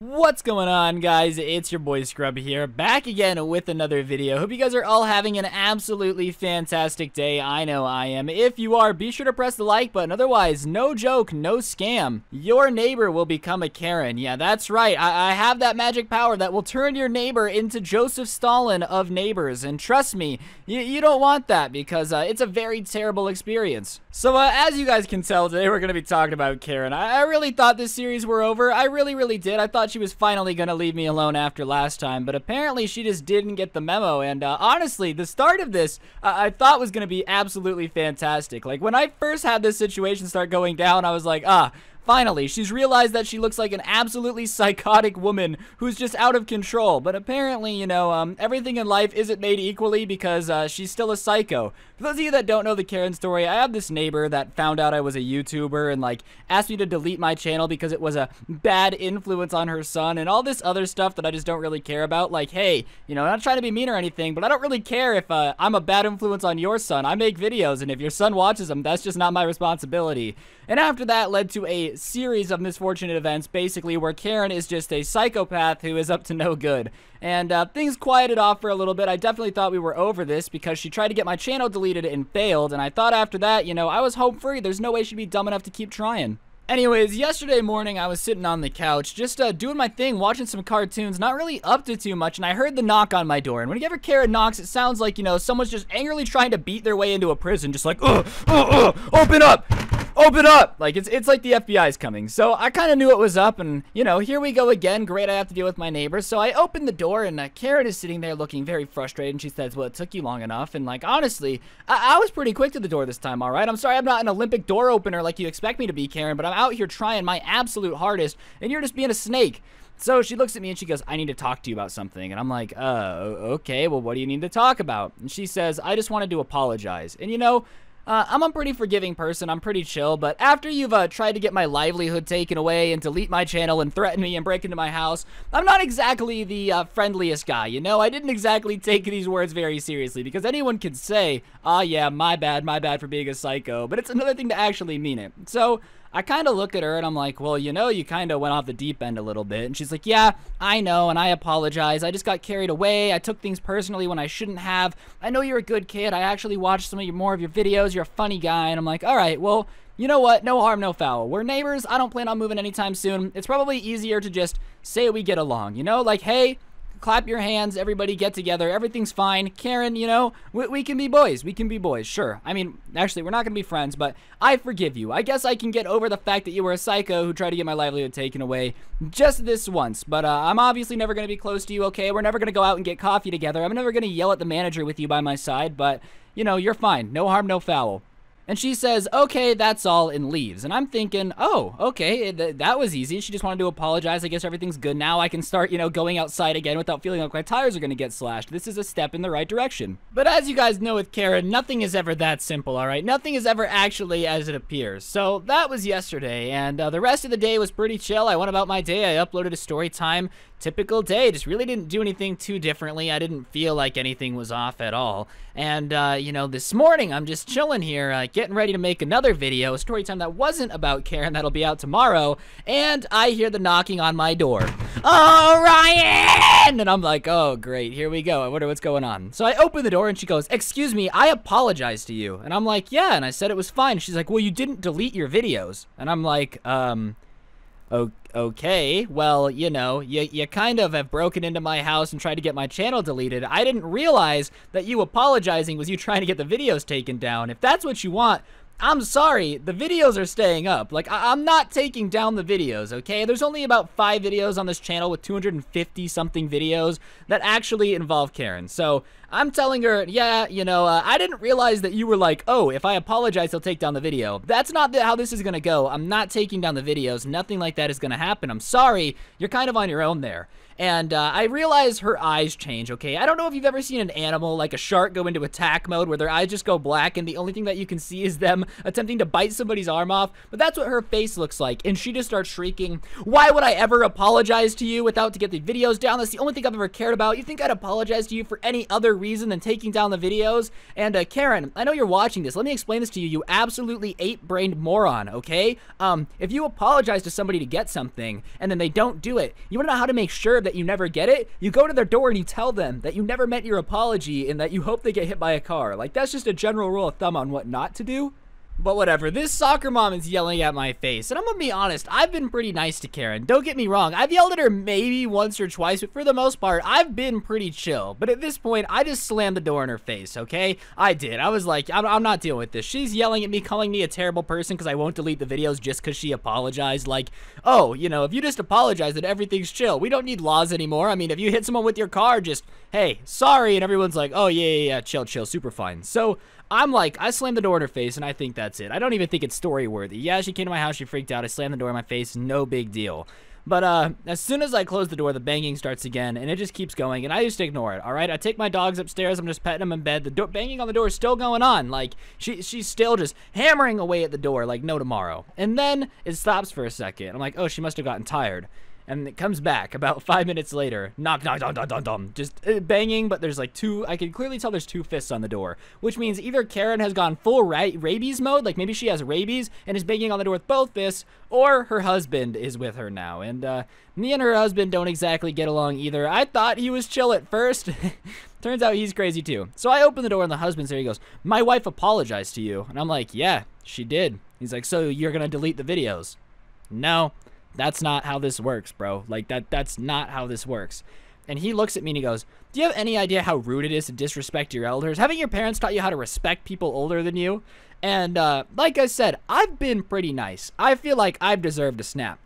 What's going on, guys? It's your boy Scrubby here, back again with another video. Hope you guys are all having an absolutely fantastic day. I know I am. If you are, be sure to press the like button. Otherwise, no joke, no scam, your neighbor will become a Karen. Yeah, that's right. I have that magic power that will turn your neighbor into Joseph Stalin of neighbors. And trust me, you don't want that, because it's a very terrible experience. So as you guys can tell, today we're going to be talking about Karen. I really thought this series were over. I really, really did. I thought she was finally gonna leave me alone after last time, but apparently she just didn't get the memo. And honestly, the start of this I thought was gonna be absolutely fantastic. Like, when I first had this situation start going down, I was like, ah, finally, she's realized that she looks like an absolutely psychotic woman who's just out of control. But apparently, you know, everything in life isn't made equally, because she's still a psycho. For those of you that don't know the Karen story, I have this neighbor that found out I was a YouTuber and, like, asked me to delete my channel because it was a bad influence on her son and all this other stuff that I just don't really care about. Like, hey, you know, I'm not trying to be mean or anything, but I don't really care if I'm a bad influence on your son. I make videos, and if your son watches them, that's just not my responsibility. And after that led to a series of misfortunate events, basically, where Karen is just a psychopath who is up to no good. And things quieted off for a little bit. I definitely thought we were over this, because she tried to get my channel deleted and failed, and I thought after that, you know, I was home free. There's no way she'd be dumb enough to keep trying. Anyways, yesterday morning, I was sitting on the couch, just doing my thing, watching some cartoons, not really up to too much, and I heard the knock on my door. And whenever Karen knocks, it sounds like, you know, someone's just angrily trying to beat their way into a prison, just like, open up! Open up! Like, it's like the FBI's coming. So I kind of knew it was up, and, you know, here we go again. Great, I have to deal with my neighbor. So I opened the door, and Karen is sitting there looking very frustrated, and she says, well, it took you long enough. And, like, honestly, I was pretty quick to the door this time, all right? I'm sorry I'm not an Olympic door opener like you expect me to be, Karen, but I'm out here trying my absolute hardest, and you're just being a snake. So she looks at me and she goes, I need to talk to you about something. And I'm like, okay, well, what do you need to talk about? And she says, I just wanted to apologize. And, you know, I'm a pretty forgiving person, I'm pretty chill, but after you've tried to get my livelihood taken away and delete my channel and threaten me and break into my house, I'm not exactly the friendliest guy, you know? I didn't exactly take these words very seriously, because anyone could say, ah, yeah, my bad for being a psycho, but it's another thing to actually mean it. So I kind of looked at her and I'm like, well, you know, you kind of went off the deep end a little bit. And she's like, yeah, I know, and I apologize. I just got carried away. I took things personally when I shouldn't have. I know you're a good kid. I actually watched some of your, more of your videos. You're a funny guy. And I'm like, all right, well, you know what? No harm, no foul. We're neighbors. I don't plan on moving anytime soon. It's probably easier to just say we get along, you know? Like, hey, clap your hands, everybody get together, everything's fine. Karen, you know, we can be boys. We can be boys, sure. I mean, actually, we're not gonna be friends, but I forgive you. I guess I can get over the fact that you were a psycho who tried to get my livelihood taken away just this once, but I'm obviously never gonna be close to you, okay? We're never gonna go out and get coffee together. I'm never gonna yell at the manager with you by my side, but, you know, you're fine. No harm, no foul. And she says, okay, that's all, and leaves. And I'm thinking, oh, okay, that was easy. She just wanted to apologize. I guess everything's good now. I can start, you know, going outside again without feeling like my tires are going to get slashed. This is a step in the right direction. But as you guys know with Karen, nothing is ever that simple, all right? Nothing is ever actually as it appears. So that was yesterday, and the rest of the day was pretty chill. I went about my day. I uploaded a story time. Typical day, just really didn't do anything too differently. I didn't feel like anything was off at all. And, you know, this morning, I'm just chilling here, getting ready to make another video, a story time that wasn't about Karen, that'll be out tomorrow, and I hear the knocking on my door. Oh, Ryan! And I'm like, oh, great, here we go. I wonder what's going on. So I open the door, and she goes, excuse me, I apologize to you. And I'm like, yeah, and I said it was fine. She's like, well, you didn't delete your videos. And I'm like, okay, well, you know, you kind of have broken into my house and tried to get my channel deleted. I didn't realize that you apologizing was you trying to get the videos taken down. If that's what you want, I'm sorry, the videos are staying up. Like, I'm not taking down the videos, okay? There's only about 5 videos on this channel with 250-something videos that actually involve Karen. So I'm telling her, yeah, you know, I didn't realize that you were like, oh, if I apologize, he'll take down the video. That's not how this is gonna go. I'm not taking down the videos. Nothing like that is gonna happen. I'm sorry. You're kind of on your own there. And I realize her eyes change, okay? I don't know if you've ever seen an animal, like a shark, go into attack mode where their eyes just go black and the only thing that you can see is them attempting to bite somebody's arm off, but that's what her face looks like. And she just starts shrieking, why would I ever apologize to you to get the videos down? That's the only thing I've ever cared about. You think I'd apologize to you for any other reason than taking down the videos? And Karen, I know you're watching this. Let me explain this to you, you absolutely ape-brained moron, okay? If you apologize to somebody to get something and then they don't do it, you wanna know how to make sure that you never get it? You go to their door and you tell them that you never meant your apology and that you hope they get hit by a car. Like, that's just a general rule of thumb on what not to do. But whatever, this soccer mom is yelling at my face, and I'm gonna be honest, I've been pretty nice to Karen, don't get me wrong. I've yelled at her maybe once or twice, but for the most part, I've been pretty chill. But at this point, I just slammed the door in her face, okay? I did, I was like, I'm not dealing with this. She's yelling at me, calling me a terrible person because I won't delete the videos just because she apologized. Like, oh, you know, if you just apologize, then everything's chill. We don't need laws anymore. I mean, if you hit someone with your car, just, hey, sorry, and everyone's like, oh, yeah, chill, chill, super fine. So, I'm like, I slammed the door in her face, and I think that's it. I don't even think it's story-worthy. Yeah, she came to my house, she freaked out, I slammed the door in my face, no big deal. But as soon as I close the door, the banging starts again, and it just keeps going, and I just ignore it, all right? I take my dogs upstairs, I'm just petting them in bed, the banging on the door is still going on. Like, she's still just hammering away at the door, like, no tomorrow. And then it stops for a second. I'm like, oh, she must have gotten tired. And it comes back about 5 minutes later. Knock, knock, dum, dum, dum, dum. Just banging, but there's like 2, I can clearly tell there's 2 fists on the door, which means either Karen has gone full rabies mode, like maybe she has rabies and is banging on the door with both fists, or her husband is with her now. And me and her husband don't exactly get along either. I thought he was chill at first. Turns out he's crazy too. So I open the door and the husband's there. He goes, my wife apologized to you. And I'm like, yeah, she did. He's like, so you're gonna delete the videos? No. That's not how this works, bro. Like, that's not how this works. And he looks at me and he goes, do you have any idea how rude it is to disrespect your elders? Haven't your parents taught you how to respect people older than you? And like I said, I've been pretty nice. I feel like I've deserved a snap.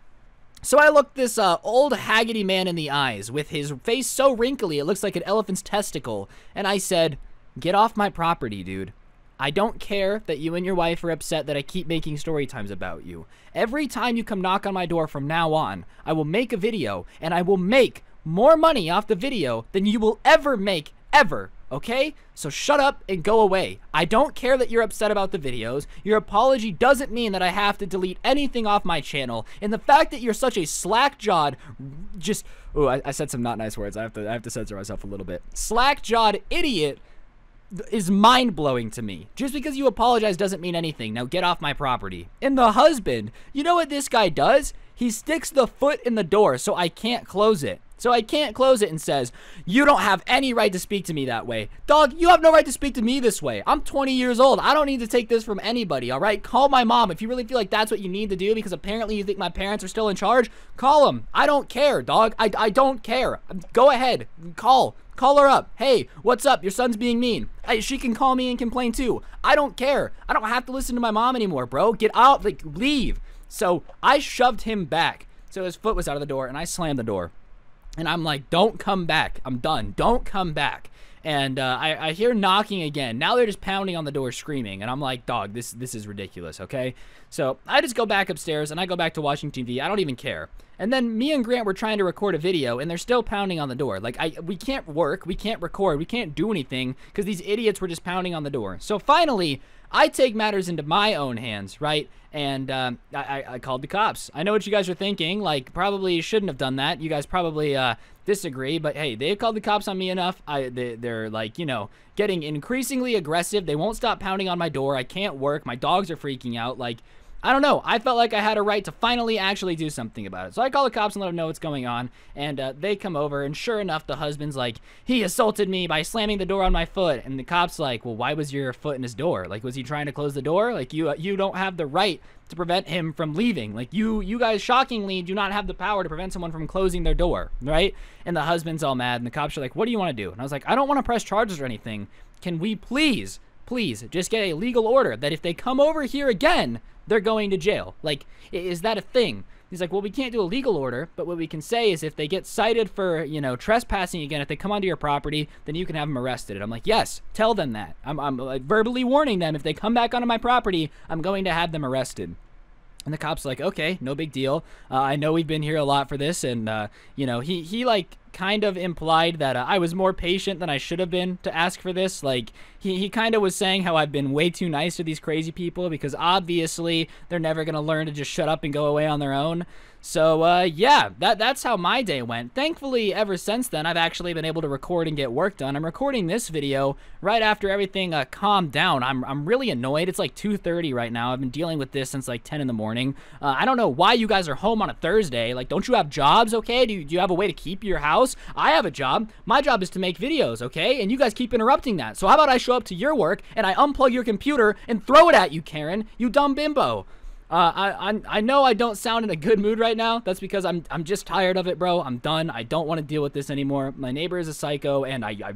So I looked this old haggardy man in the eyes with his face so wrinkly it looks like an elephant's testicle. And I said, get off my property, dude. I don't care that you and your wife are upset that I keep making story times about you. Every time you come knock on my door from now on, I will make a video, and I will make more money off the video than you will ever make, ever, okay? So shut up and go away. I don't care that you're upset about the videos. Your apology doesn't mean that I have to delete anything off my channel. And the fact that you're such a slack-jawed, just, ooh, I said some not nice words. I have to censor myself a little bit. Slack-jawed idiot is mind-blowing to me. Just because you apologize doesn't mean anything. Now get off my property. And the husband, you know what this guy does? He sticks the foot in the door so I can't close it. So I can't close it and says, you don't have any right to speak to me that way. Dog, you have no right to speak to me this way. I'm 20 years old. I don't need to take this from anybody, all right? Call my mom. If you really feel like that's what you need to do because apparently you think my parents are still in charge, call them. I don't care, dog. I don't care. Go ahead. Call. Call her up. Hey, what's up? Your son's being mean. Hey, she can call me and complain too. I don't care. I don't have to listen to my mom anymore, bro. Get out. Like, leave. So I shoved him back. So his foot was out of the door and I slammed the door. And I'm like, don't come back. I'm done. Don't come back. And I hear knocking again. Now they're just pounding on the door screaming. And I'm like, dog, this is ridiculous, okay? So I just go back upstairs and I go back to watching TV. I don't even care. And then me and Grant were trying to record a video and they're still pounding on the door. Like, we can't work. We can't record. We can't do anything because these idiots were just pounding on the door. So finally, I take matters into my own hands, right? And I called the cops. I know what you guys are thinking. Like, probably shouldn't have done that. You guys probably disagree, but hey, they've called the cops on me enough. They're like, you know, getting increasingly aggressive. They won't stop pounding on my door. I can't work. My dogs are freaking out. Like, I don't know. I felt like I had a right to finally actually do something about it. So I call the cops and let them know what's going on. And they come over. And sure enough, the husband's like, he assaulted me by slamming the door on my foot. And the cop's like, well, why was your foot in his door? Like, was he trying to close the door? Like, you don't have the right to prevent him from leaving. Like, you guys shockingly do not have the power to prevent someone from closing their door, right? And the husband's all mad. And the cops are like, what do you want to do? And I was like, I don't want to press charges or anything. Can we please just get a legal order that if they come over here again, they're going to jail. Like, is that a thing? He's like, well, we can't do a legal order, but what we can say is if they get cited for, you know, trespassing again, if they come onto your property, then you can have them arrested. And I'm like, yes, tell them that. I'm verbally warning them, if they come back onto my property, I'm going to have them arrested. And the cop's like, okay, no big deal. I know we've been here a lot for this. And, you know, he like, kind of implied that I was more patient than I should have been to ask for this. Like, he kind of was saying how I've been way too nice to these crazy people because obviously they're never going to learn to just shut up and go away on their own. So, yeah, that's how my day went. Thankfully, ever since then, I've actually been able to record and get work done. I'm recording this video right after everything calmed down. I'm really annoyed. It's like 2:30 right now. I've been dealing with this since like 10 in the morning. I don't know why you guys are home on a Thursday. Like, don't you have jobs, okay? Do you have a way to keep your house? I have a job. My job is to make videos, okay? And you guys keep interrupting that. So how about I show up to your work and I unplug your computer and throw it at you, Karen, you dumb bimbo. I know I don't sound in a good mood right now. That's because I'm just tired of it, bro. I'm done. I don't want to deal with this anymore. My neighbor is a psycho, and I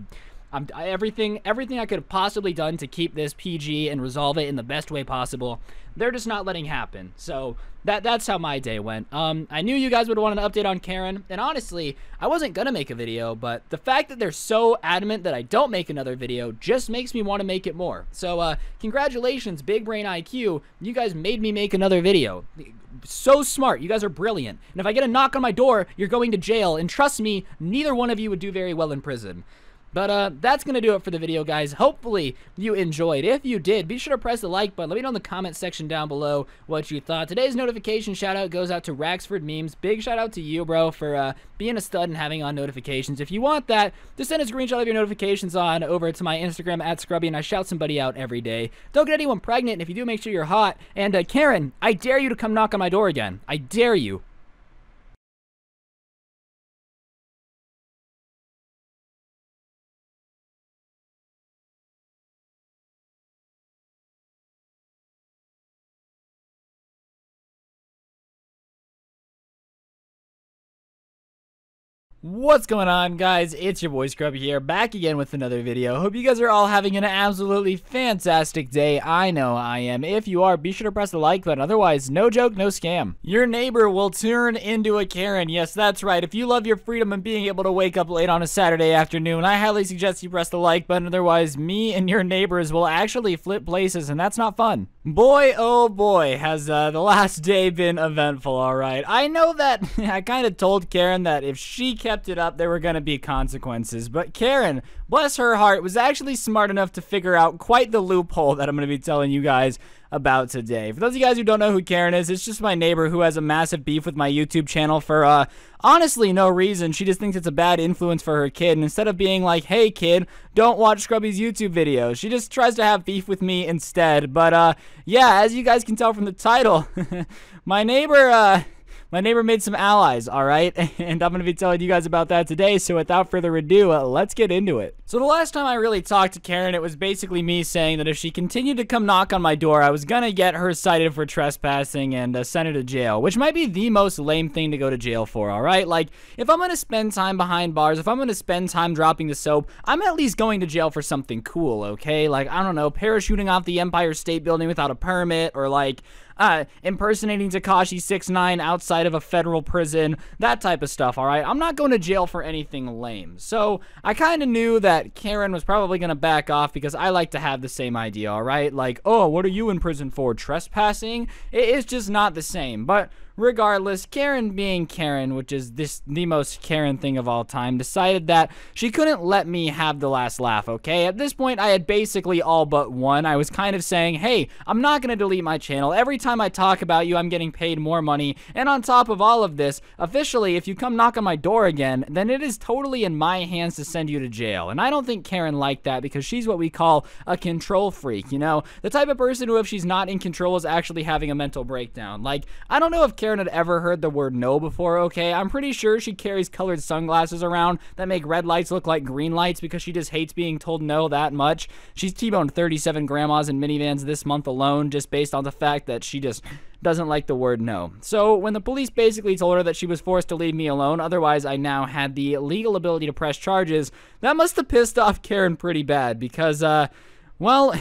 everything I could have possibly done to keep this PG and resolve it in the best way possible, they're just not letting happen. So that's how my day went. I knew you guys would want an update on Karen, and honestly, I wasn't gonna make a video, but the fact that they're so adamant that I don't make another video just makes me want to make it more. So congratulations, Big Brain IQ. You guys made me make another video. So smart. You guys are brilliant. And if I get a knock on my door, you're going to jail, and trust me, neither one of you would do very well in prison. But that's going to do it for the video, guys. Hopefully you enjoyed. If you did, be sure to press the like button. Let me know in the comment section down below what you thought. Today's notification shout-out goes out to Raxford Memes. Big shout-out to you, bro, for being a stud and having on notifications. If you want that, just send a screenshot of your notifications on over to my Instagram, @Scrubby, and I shout somebody out every day. Don't get anyone pregnant, and if you do, make sure you're hot. And Karen, I dare you to come knock on my door again. I dare you. What's going on, guys? It's your boy Scrubby here, back again with another video. Hope you guys are all having an absolutely fantastic day. I know I am. If you are, be sure to press the like button. Otherwise, no joke, no scam. Your neighbor will turn into a Karen. Yes, that's right. If you love your freedom and being able to wake up late on a Saturday afternoon, I highly suggest you press the like button. Otherwise, me and your neighbors will actually flip places, and that's not fun. Boy, oh boy, has the last day been eventful, all right. I know that I kind of told Karen that if she kept kept it up, there were going to be consequences. But Karen, bless her heart, was actually smart enough to figure out quite the loophole that I'm going to be telling you guys about today. For those of you guys who don't know who Karen is, it's just my neighbor who has a massive beef with my YouTube channel for, honestly no reason. She just thinks it's a bad influence for her kid, and instead of being like, hey kid, don't watch Scrubby's YouTube videos, she just tries to have beef with me instead. But, yeah, as you guys can tell from the title, my neighbor made some allies, alright? And I'm gonna be telling you guys about that today, so without further ado, let's get into it. So the last time I really talked to Karen, it was basically me saying that if she continued to come knock on my door, I was gonna get her cited for trespassing and send her to jail, which might be the most lame thing to go to jail for, alright? Like, if I'm gonna spend time behind bars, if I'm gonna spend time dropping the soap, I'm at least going to jail for something cool, okay? Like, I don't know, parachuting off the Empire State Building without a permit, or like, impersonating Takashi 69 outside of a federal prison, that type of stuff, alright? I'm not going to jail for anything lame. So, I kind of knew that Karen was probably going to back off because I like to have the same idea, alright? Like, oh, what are you in prison for? Trespassing? It's just not the same, but regardless, Karen being Karen, which is the most Karen thing of all time, decided that she couldn't let me have the last laugh, okay? At this point, I had basically all but won. I was kind of saying, hey, I'm not gonna delete my channel. Every time I talk about you, I'm getting paid more money. And on top of all of this, officially, if you come knock on my door again, then it is totally in my hands to send you to jail. And I don't think Karen liked that because she's what we call a control freak, you know? The type of person who, if she's not in control, is actually having a mental breakdown. Like, I don't know if Karen had ever heard the word no before, okay? I'm pretty sure she carries colored sunglasses around that make red lights look like green lights because she just hates being told no that much. She's T-boned 37 grandmas in minivans this month alone just based on the fact that she just doesn't like the word no. So when the police basically told her that she was forced to leave me alone, otherwise I now had the legal ability to press charges, that must have pissed off Karen pretty bad because, well,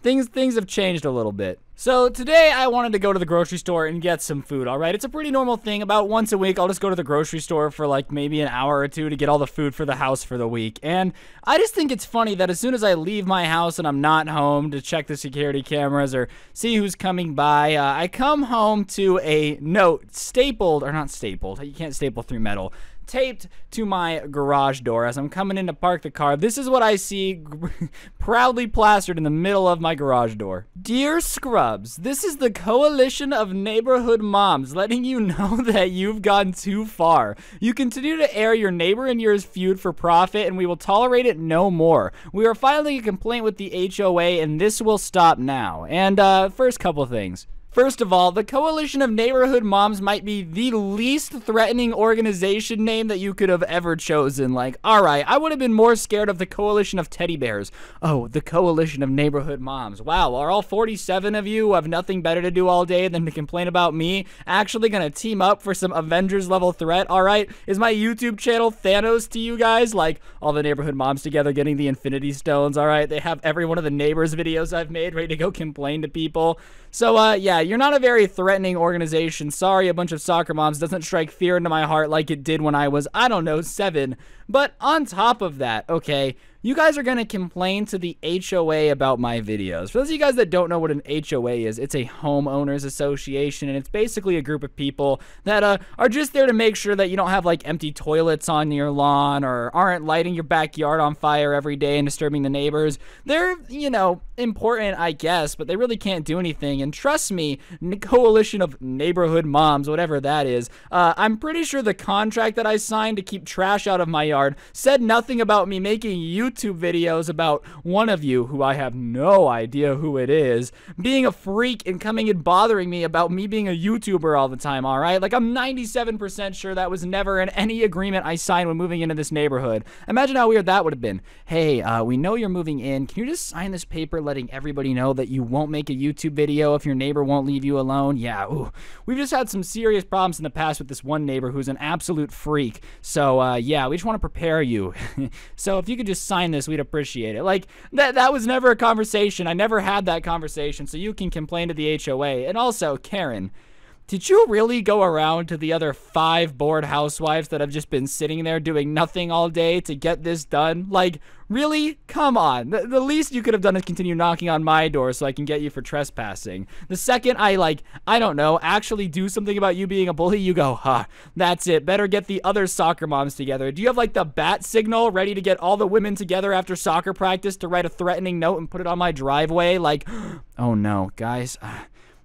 things have changed a little bit. So today I wanted to go to the grocery store and get some food, alright? It's a pretty normal thing. About once a week I'll just go to the grocery store for like maybe an hour or two to get all the food for the house for the week. And I just think it's funny that as soon as I leave my house and I'm not home to check the security cameras or see who's coming by, I come home to a note stapled, or not stapled, you can't staple through metal, taped to my garage door as I'm coming in to park the car. This is what I see proudly plastered in the middle of my garage door. Dear Scrubs, this is the coalition of neighborhood moms letting you know that you've gone too far. You continue to air your neighbor and yours feud for profit and we will tolerate it no more. We are filing a complaint with the HOA and this will stop now. And first couple things. First of all, the Coalition of Neighborhood Moms might be the least threatening organization name that you could have ever chosen. Like, alright, I would have been more scared of the Coalition of Teddy Bears. Oh, the Coalition of Neighborhood Moms. Wow, are all 47 of you who have nothing better to do all day than to complain about me actually gonna team up for some Avengers-level threat, alright? Is my YouTube channel Thanos to you guys? Like, all the neighborhood moms together getting the Infinity Stones, alright? They have every one of the neighbors' videos I've made ready to go complain to people. So, yeah. You're not a very threatening organization. Sorry, a bunch of soccer moms doesn't strike fear into my heart like it did when I was, I don't know, 7. But on top of that, okay, you guys are going to complain to the HOA about my videos. For those of you guys that don't know what an HOA is, it's a homeowners association, and it's basically a group of people that are just there to make sure that you don't have like empty toilets on your lawn or aren't lighting your backyard on fire every day and disturbing the neighbors. They're, you know, important, I guess, but they really can't do anything. And trust me, the Coalition of Neighborhood Moms, whatever that is, I'm pretty sure the contract that I signed to keep trash out of my yard said nothing about me making YouTube videos about one of you, who I have no idea who it is, being a freak and coming and bothering me about me being a YouTuber all the time, alright? Like, I'm 97% sure that was never in any agreement I signed when moving into this neighborhood. Imagine how weird that would have been. Hey, we know you're moving in. Can you just sign this paper letting everybody know that you won't make a YouTube video if your neighbor won't leave you alone? Yeah, ooh. We've just had some serious problems in the past with this one neighbor who's an absolute freak. So, yeah, we just want to prepare you. So if you could just sign this, we'd appreciate it. Like, that was never a conversation. I never had that conversation, so you can complain to the HOA. And also, Karen, Did you really go around to the other 5 bored housewives that have just been sitting there doing nothing all day to get this done? Like, really? Come on. The least you could have done is continue knocking on my door so I can get you for trespassing. The second I, like, I don't know, actually do something about you being a bully, you go, huh, that's it. Better get the other soccer moms together. Do you have, like, the bat signal ready to get all the women together after soccer practice to write a threatening note and put it on my driveway? Like, oh no, guys.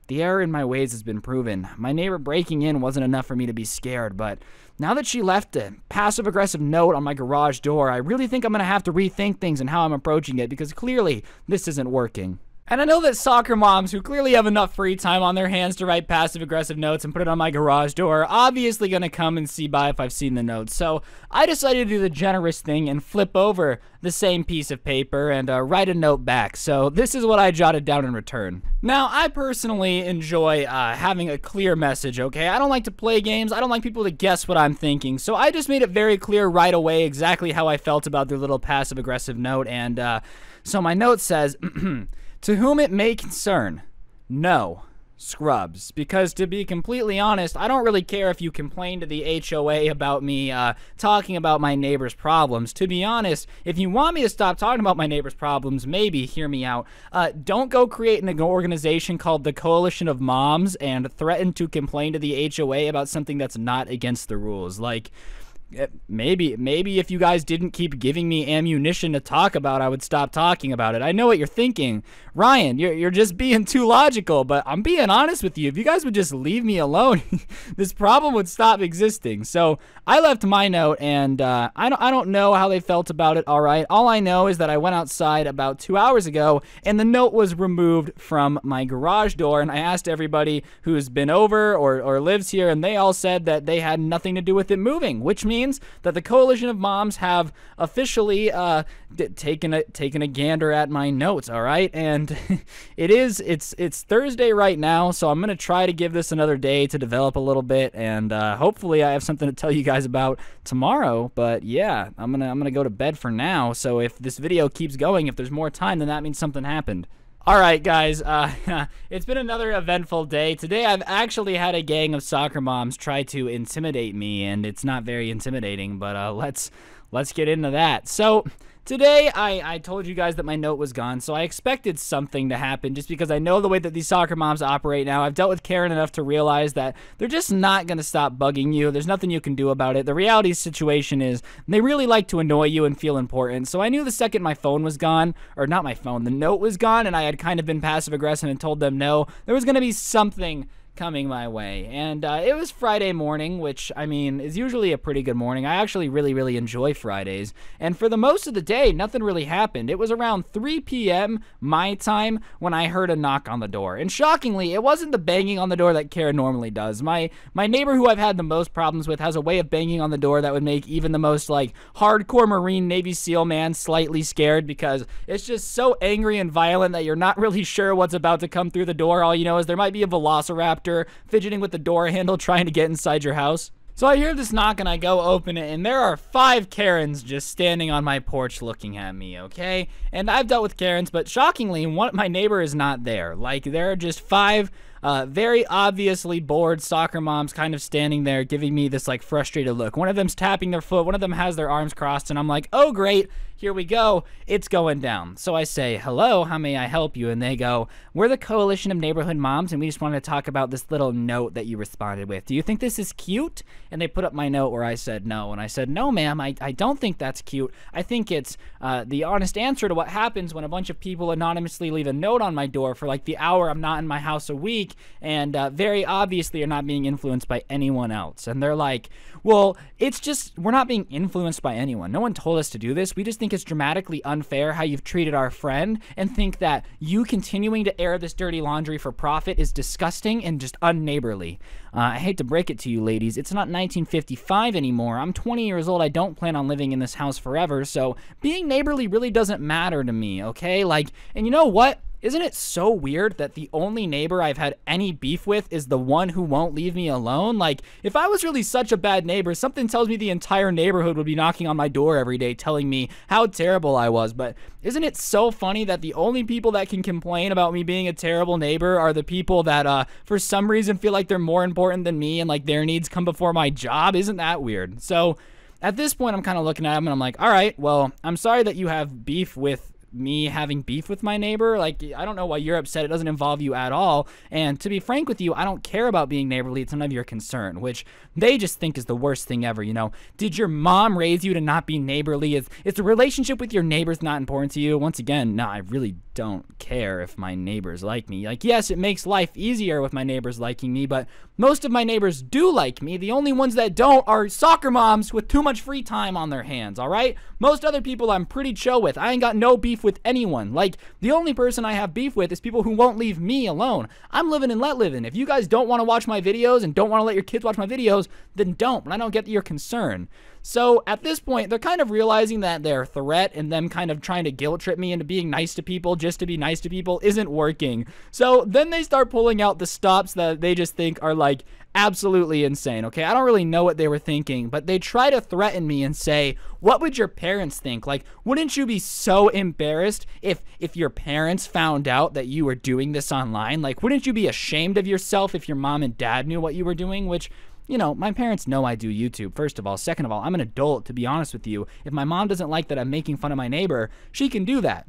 The error in my ways has been proven. My neighbor breaking in wasn't enough for me to be scared, but now that she left a passive-aggressive note on my garage door, I really think I'm gonna have to rethink things and how I'm approaching it, because clearly this isn't working. And I know that soccer moms who clearly have enough free time on their hands to write passive-aggressive notes and put it on my garage door are obviously going to come and see by if I've seen the notes. So I decided to do the generous thing and flip over the same piece of paper and write a note back. So this is what I jotted down in return. Now, I personally enjoy having a clear message, okay? I don't like to play games. I don't like people to guess what I'm thinking. So I just made it very clear right away exactly how I felt about their little passive-aggressive note. And so my note says... To whom it may concern, no, Scrubs. Because to be completely honest, I don't really care if you complain to the HOA about me talking about my neighbor's problems. To be honest, if you want me to stop talking about my neighbor's problems, maybe, hear me out, don't go create an organization called the Coalition of Moms and threaten to complain to the HOA about something that's not against the rules. Like... Maybe if you guys didn't keep giving me ammunition to talk about, I would stop talking about it. I know what you're thinking. Ryan, you're just being too logical, but I'm being honest with you. If you guys would just leave me alone, this problem would stop existing. So I left my note, and I don't know how they felt about it, all right? All I know is that I went outside about 2 hours ago, and the note was removed from my garage door, and I asked everybody who's been over or lives here, and they all said that they had nothing to do with it moving, which means that the Coalition of Moms have officially taken a gander at my notes, all right? And it's Thursday right now, so I'm gonna try to give this another day to develop a little bit, and hopefully I have something to tell you guys about tomorrow. But yeah, I'm gonna go to bed for now. So if this video keeps going, if there's more time, then that means something happened. Alright guys, it's been another eventful day. Today I've actually had a gang of soccer moms try to intimidate me, and it's not very intimidating, but let's get into that. So... today, I told you guys that my note was gone, so I expected something to happen just because I know the way that these soccer moms operate now. I've dealt with Karen enough to realize that they're just not going to stop bugging you. There's nothing you can do about it. The reality situation is they really like to annoy you and feel important, so I knew the second my phone was gone, or not my phone, the note was gone, and I had kind of been passive-aggressive and told them no, there was going to be something coming my way. And it was Friday morning, which, I mean, is usually a pretty good morning. I actually really enjoy Fridays. And for the most of the day, nothing really happened. It was around 3 p.m. my time when I heard a knock on the door. And shockingly, it wasn't the banging on the door that Kara normally does. My neighbor, who I've had the most problems with, has a way of banging on the door that would make even the most, like, hardcore Marine Navy SEAL man slightly scared, because it's just so angry and violent that you're not really sure what's about to come through the door. All you know is there might be a velociraptor fidgeting with the door handle trying to get inside your house. So I hear this knock and I go open it, and there are 5 Karens just standing on my porch looking at me, okay? And I've dealt with Karens, but shockingly, my neighbor is not there. Like, there are just 5 very obviously bored soccer moms kind of standing there giving me this, like, frustrated look. One of them's tapping their foot, one of them has their arms crossed, and I'm like, oh great, here we go, it's going down. So I say, hello, how may I help you? And they go, we're the Coalition of Neighborhood Moms, and we just wanted to talk about this little note that you responded with. Do you think this is cute? And they put up my note where I said no. And I said, no ma'am, I don't think that's cute. I think it's the honest answer to what happens when a bunch of people anonymously leave a note on my door for like the hour I'm not in my house a week, and very obviously are not being influenced by anyone else. And they're like, well, it's just, we're not being influenced by anyone. No one told us to do this. We just think it's dramatically unfair how you've treated our friend, and think that you continuing to air this dirty laundry for profit is disgusting and just unneighborly. I hate to break it to you ladies, it's not 1955 anymore. I'm 20 years old. I don't plan on living in this house forever, so being neighborly really doesn't matter to me, okay? Like, and you know what? Isn't it so weird that the only neighbor I've had any beef with is the one who won't leave me alone? Like, if I was really such a bad neighbor, something tells me the entire neighborhood would be knocking on my door every day telling me how terrible I was. But isn't it so funny that the only people that can complain about me being a terrible neighbor are the people that, for some reason feel like they're more important than me and like their needs come before my job? Isn't that weird? So at this point, I'm kind of looking at him and I'm like, all right, well, I'm sorry that you have beef with me having beef with my neighbor. Like, I don't know why you're upset. It doesn't involve you at all. And to be frank with you, I don't care about being neighborly. It's none of your concern, which they just think is the worst thing ever. You know, did your mom raise you to not be neighborly? Is the relationship with your neighbors not important to you? Once again, no, I really don't care if my neighbors like me. Like, yes, it makes life easier with my neighbors liking me, but most of my neighbors do like me. The only ones that don't are soccer moms with too much free time on their hands, all right? Most other people I'm pretty chill with. I ain't got no beef with anyone. Like, the only person I have beef with is people who won't leave me alone. I'm living and let living. If you guys don't want to watch my videos and don't want to let your kids watch my videos, then don't, but I don't get your concern. So at this point, they're kind of realizing that their threat and them kind of trying to guilt trip me into being nice to people just to be nice to people isn't working. So then they start pulling out the stops that they just think are like absolutely insane. Okay, I don't really know what they were thinking, but they try to threaten me and say, what would your parents think? Like, wouldn't you be so embarrassed if your parents found out that you were doing this online? Like, wouldn't you be ashamed of yourself if your mom and dad knew what you were doing? Which, you know, my parents know I do YouTube, first of all. Second of all, I'm an adult, to be honest with you. If my mom doesn't like that I'm making fun of my neighbor, she can do that.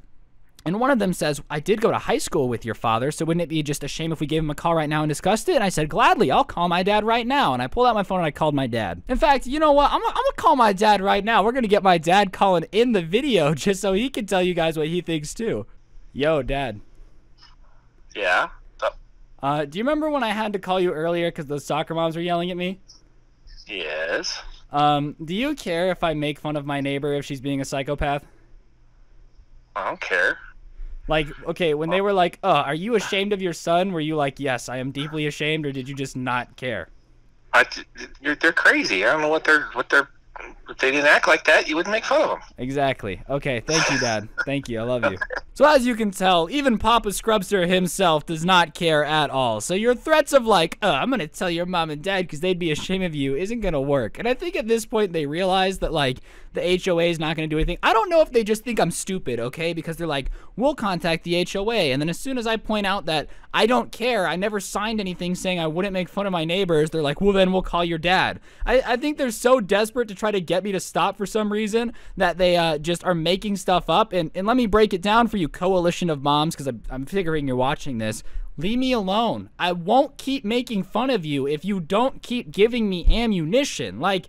And one of them says, I did go to high school with your father, so wouldn't it be just a shame if we gave him a call right now and discussed it? And I said, gladly, I'll call my dad right now. And I pulled out my phone and I called my dad. In fact, you know what? I'm gonna call my dad right now. We're gonna get my dad calling in the video just so he can tell you guys what he thinks too. Yo, Dad. Yeah? Do you remember when I had to call you earlier because those soccer moms were yelling at me? Yes. Do you care if I make fun of my neighbor if she's being a psychopath? I don't care. Like, okay, when they were like, are you ashamed of your son? Were you like, yes, I am deeply ashamed, or did you just not care? They're crazy. I don't know if they didn't act like that, you wouldn't make fun of them. Exactly. Okay, thank you, Dad. Thank you. I love you. So as you can tell, even Papa Scrubster himself does not care at all. So your threats of like, I'm going to tell your mom and dad because they'd be ashamed of you isn't going to work. And I think at this point they realize that, like, the HOA is not going to do anything. I don't know if they just think I'm stupid, okay? Because they're like, we'll contact the HOA. And then as soon as I point out that I don't care, I never signed anything saying I wouldn't make fun of my neighbors, they're like, well, then we'll call your dad. I think they're so desperate to try to get me to stop for some reason that they just are making stuff up. And let me break it down for you, coalition of moms, because I'm figuring you're watching this. Leave me alone. I won't keep making fun of you if you don't keep giving me ammunition. Like,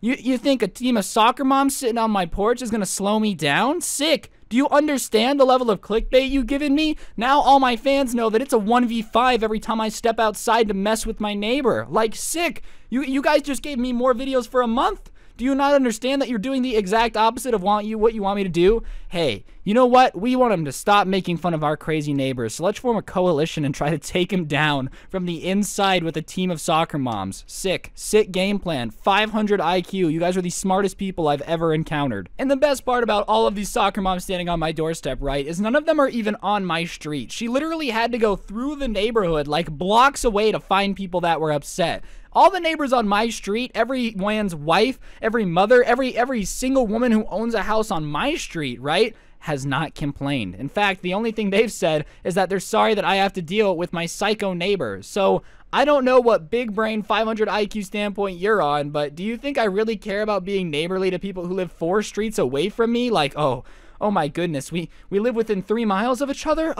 you think a team of soccer moms sitting on my porch is going to slow me down? Sick. Do you understand the level of clickbait you've given me? Now all my fans know that it's a 1v5 every time I step outside to mess with my neighbor. Like, sick. You guys just gave me more videos for a month. Do you not understand that you're doing the exact opposite of what you want me to do? Hey, you know what? We want him to stop making fun of our crazy neighbors, so let's form a coalition and try to take him down from the inside with a team of soccer moms. Sick. Sick game plan. 500 IQ. You guys are the smartest people I've ever encountered. And the best part about all of these soccer moms standing on my doorstep, right, is none of them are even on my street. She literally had to go through the neighborhood, like blocks away, to find people that were upset. All the neighbors on my street, every man's wife, every mother, every single woman who owns a house on my street, right, has not complained. In fact, the only thing they've said is that they're sorry that I have to deal with my psycho neighbor. So I don't know what big brain 500 IQ standpoint you're on, but do you think I really care about being neighborly to people who live 4 streets away from me? Like, oh my goodness, we live within 3 miles of each other?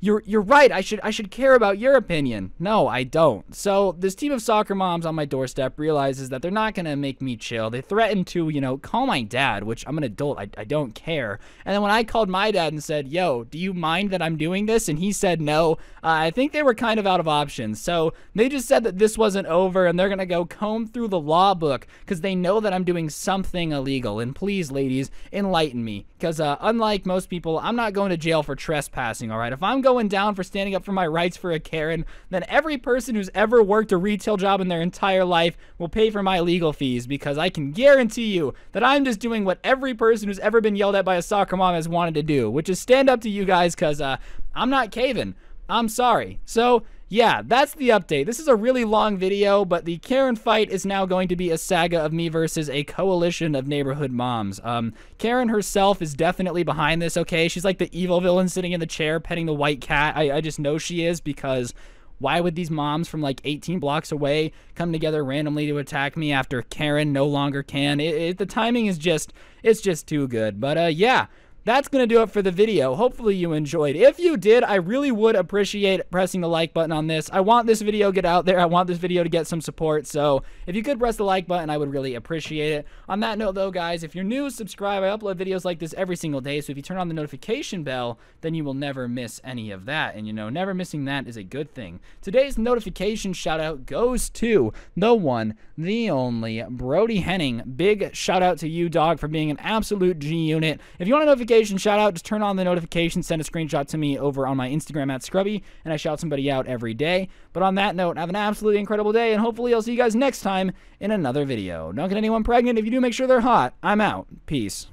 You're right. I should care about your opinion. No, I don't. So this team of soccer moms on my doorstep realizes that they're not going to make me chill. They threaten to, you know, call my dad, which I'm an adult. I don't care. And then when I called my dad and said, yo, do you mind that I'm doing this? And he said no. I think they were kind of out of options. So they just said that this wasn't over and they're going to go comb through the law book because they know that I'm doing something illegal. And please, ladies, enlighten me. because unlike most people, I'm not going to jail for trespassing, all right? If I'm going down for standing up for my rights for a Karen, then every person who's ever worked a retail job in their entire life will pay for my legal fees, because I can guarantee you that I'm just doing what every person who's ever been yelled at by a soccer mom has wanted to do, which is stand up to you guys, because I'm not caving. I'm sorry. So, yeah, that's the update. This is a really long video, but the Karen fight is now going to be a saga of me versus a coalition of neighborhood moms. Karen herself is definitely behind this, okay? She's like the evil villain sitting in the chair petting the white cat. I just know she is, because why would these moms from like 18 blocks away come together randomly to attack me after Karen no longer can? The timing is just, it's just too good. But yeah. That's going to do it for the video. Hopefully you enjoyed. If you did, I really would appreciate pressing the like button on this. I want this video to get out there. I want this video to get some support. So if you could press the like button, I would really appreciate it. On that note, though, guys, if you're new, subscribe. I upload videos like this every single day. So if you turn on the notification bell, then you will never miss any of that. And, you know, never missing that is a good thing. Today's notification shout-out goes to the one, the only, Brody Henning. Big shout-out to you, dog, for being an absolute G-unit. If you want a notification, shout out, just turn on the notification, send a screenshot to me over on my Instagram at Scrubby, and I shout somebody out every day. But on that note, have an absolutely incredible day, and hopefully I'll see you guys next time in another video. Don't get anyone pregnant. If you do, make sure they're hot. I'm out. Peace.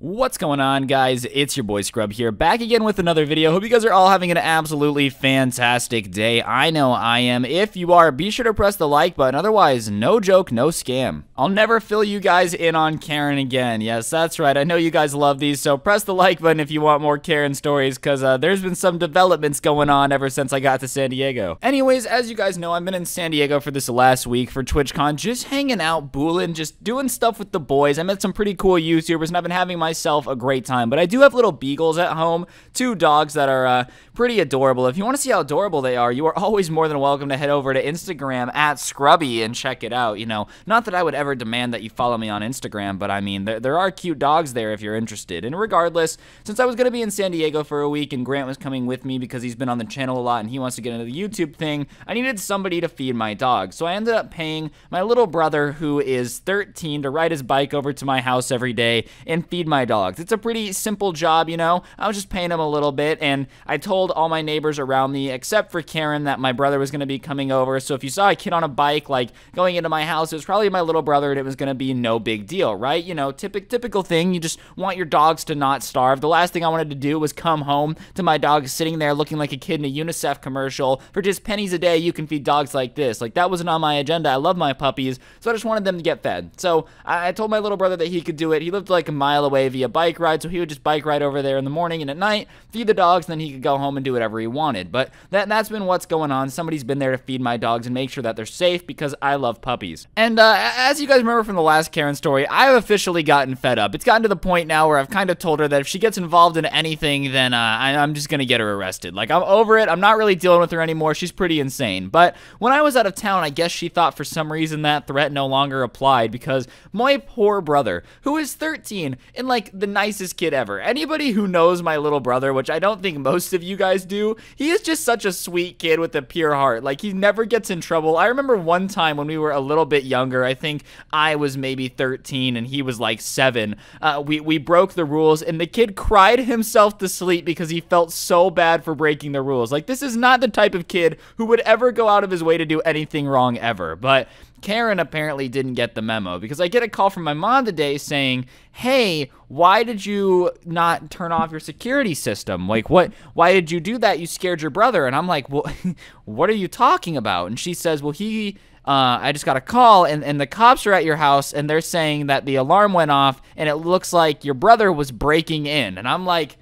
What's going on, guys? It's your boy Scrub here, back again with another video. Hope you guys are all having an absolutely fantastic day. I know I am. If you are, be sure to press the like button. Otherwise, no joke, no scam. I'll never fill you guys in on Karen again. Yes, that's right. I know you guys love these, so press the like button if you want more Karen stories, because there's been some developments going on ever since I got to San Diego. Anyways, as you guys know, I've been in San Diego for this last week for TwitchCon, just hanging out, booling, just doing stuff with the boys. I met some pretty cool YouTubers, and I've been having myself a great time. But I do have little beagles at home, two dogs that are pretty adorable. If you want to see how adorable they are, you are always more than welcome to head over to Instagram at Scrubby and check it out. You know, not that I would ever demand that you follow me on Instagram, but I mean, there are cute dogs there if you're interested. And regardless, since I was going to be in San Diego for a week and Grant was coming with me because he's been on the channel a lot and he wants to get into the YouTube thing, I needed somebody to feed my dog. So I ended up paying my little brother, who is 13, to ride his bike over to my house every day and feed my dogs. It's a pretty simple job, you know. I was just paying him a little bit, and I told all my neighbors around me, except for Karen, that my brother was going to be coming over. So if you saw a kid on a bike, like, going into my house, it was probably my little brother, and it was going to be no big deal, right? You know, typical thing. You just want your dogs to not starve. The last thing I wanted to do was come home to my dog sitting there looking like a kid in a UNICEF commercial. For just pennies a day, you can feed dogs like this. Like, that wasn't on my agenda. I love my puppies, so I just wanted them to get fed. So I told my little brother that he could do it. He lived like a mile away via bike ride, so he would just bike ride over there in the morning and at night, feed the dogs, and then he could go home and do whatever he wanted. But that's been what's going on. Somebody's been there to feed my dogs and make sure that they're safe, because I love puppies. And as you guys remember from the last Karen story, I've officially gotten fed up. It's gotten to the point now where I've kind of told her that if she gets involved in anything, then I'm just gonna get her arrested. Like, I'm over it. I'm not really dealing with her anymore. She's pretty insane. But when I was out of town, I guess she thought for some reason that threat no longer applied, because my poor brother, who is 13 and like the nicest kid ever. Anybody who knows my little brother, which I don't think most of you guys do, he is just such a sweet kid with a pure heart. Like, he never gets in trouble. I remember one time when we were a little bit younger, I think I was maybe 13 and he was like 7. We broke the rules, and the kid cried himself to sleep because he felt so bad for breaking the rules. Like, this is not the type of kid who would ever go out of his way to do anything wrong ever. But Karen apparently didn't get the memo, because I get a call from my mom today saying, hey, why did you not turn off your security system? Like, what? Why did you do that? You scared your brother. And I'm like, well, what are you talking about? And she says, well, I just got a call, and the cops are at your house, and they're saying that the alarm went off, and it looks like your brother was breaking in. And I'm like,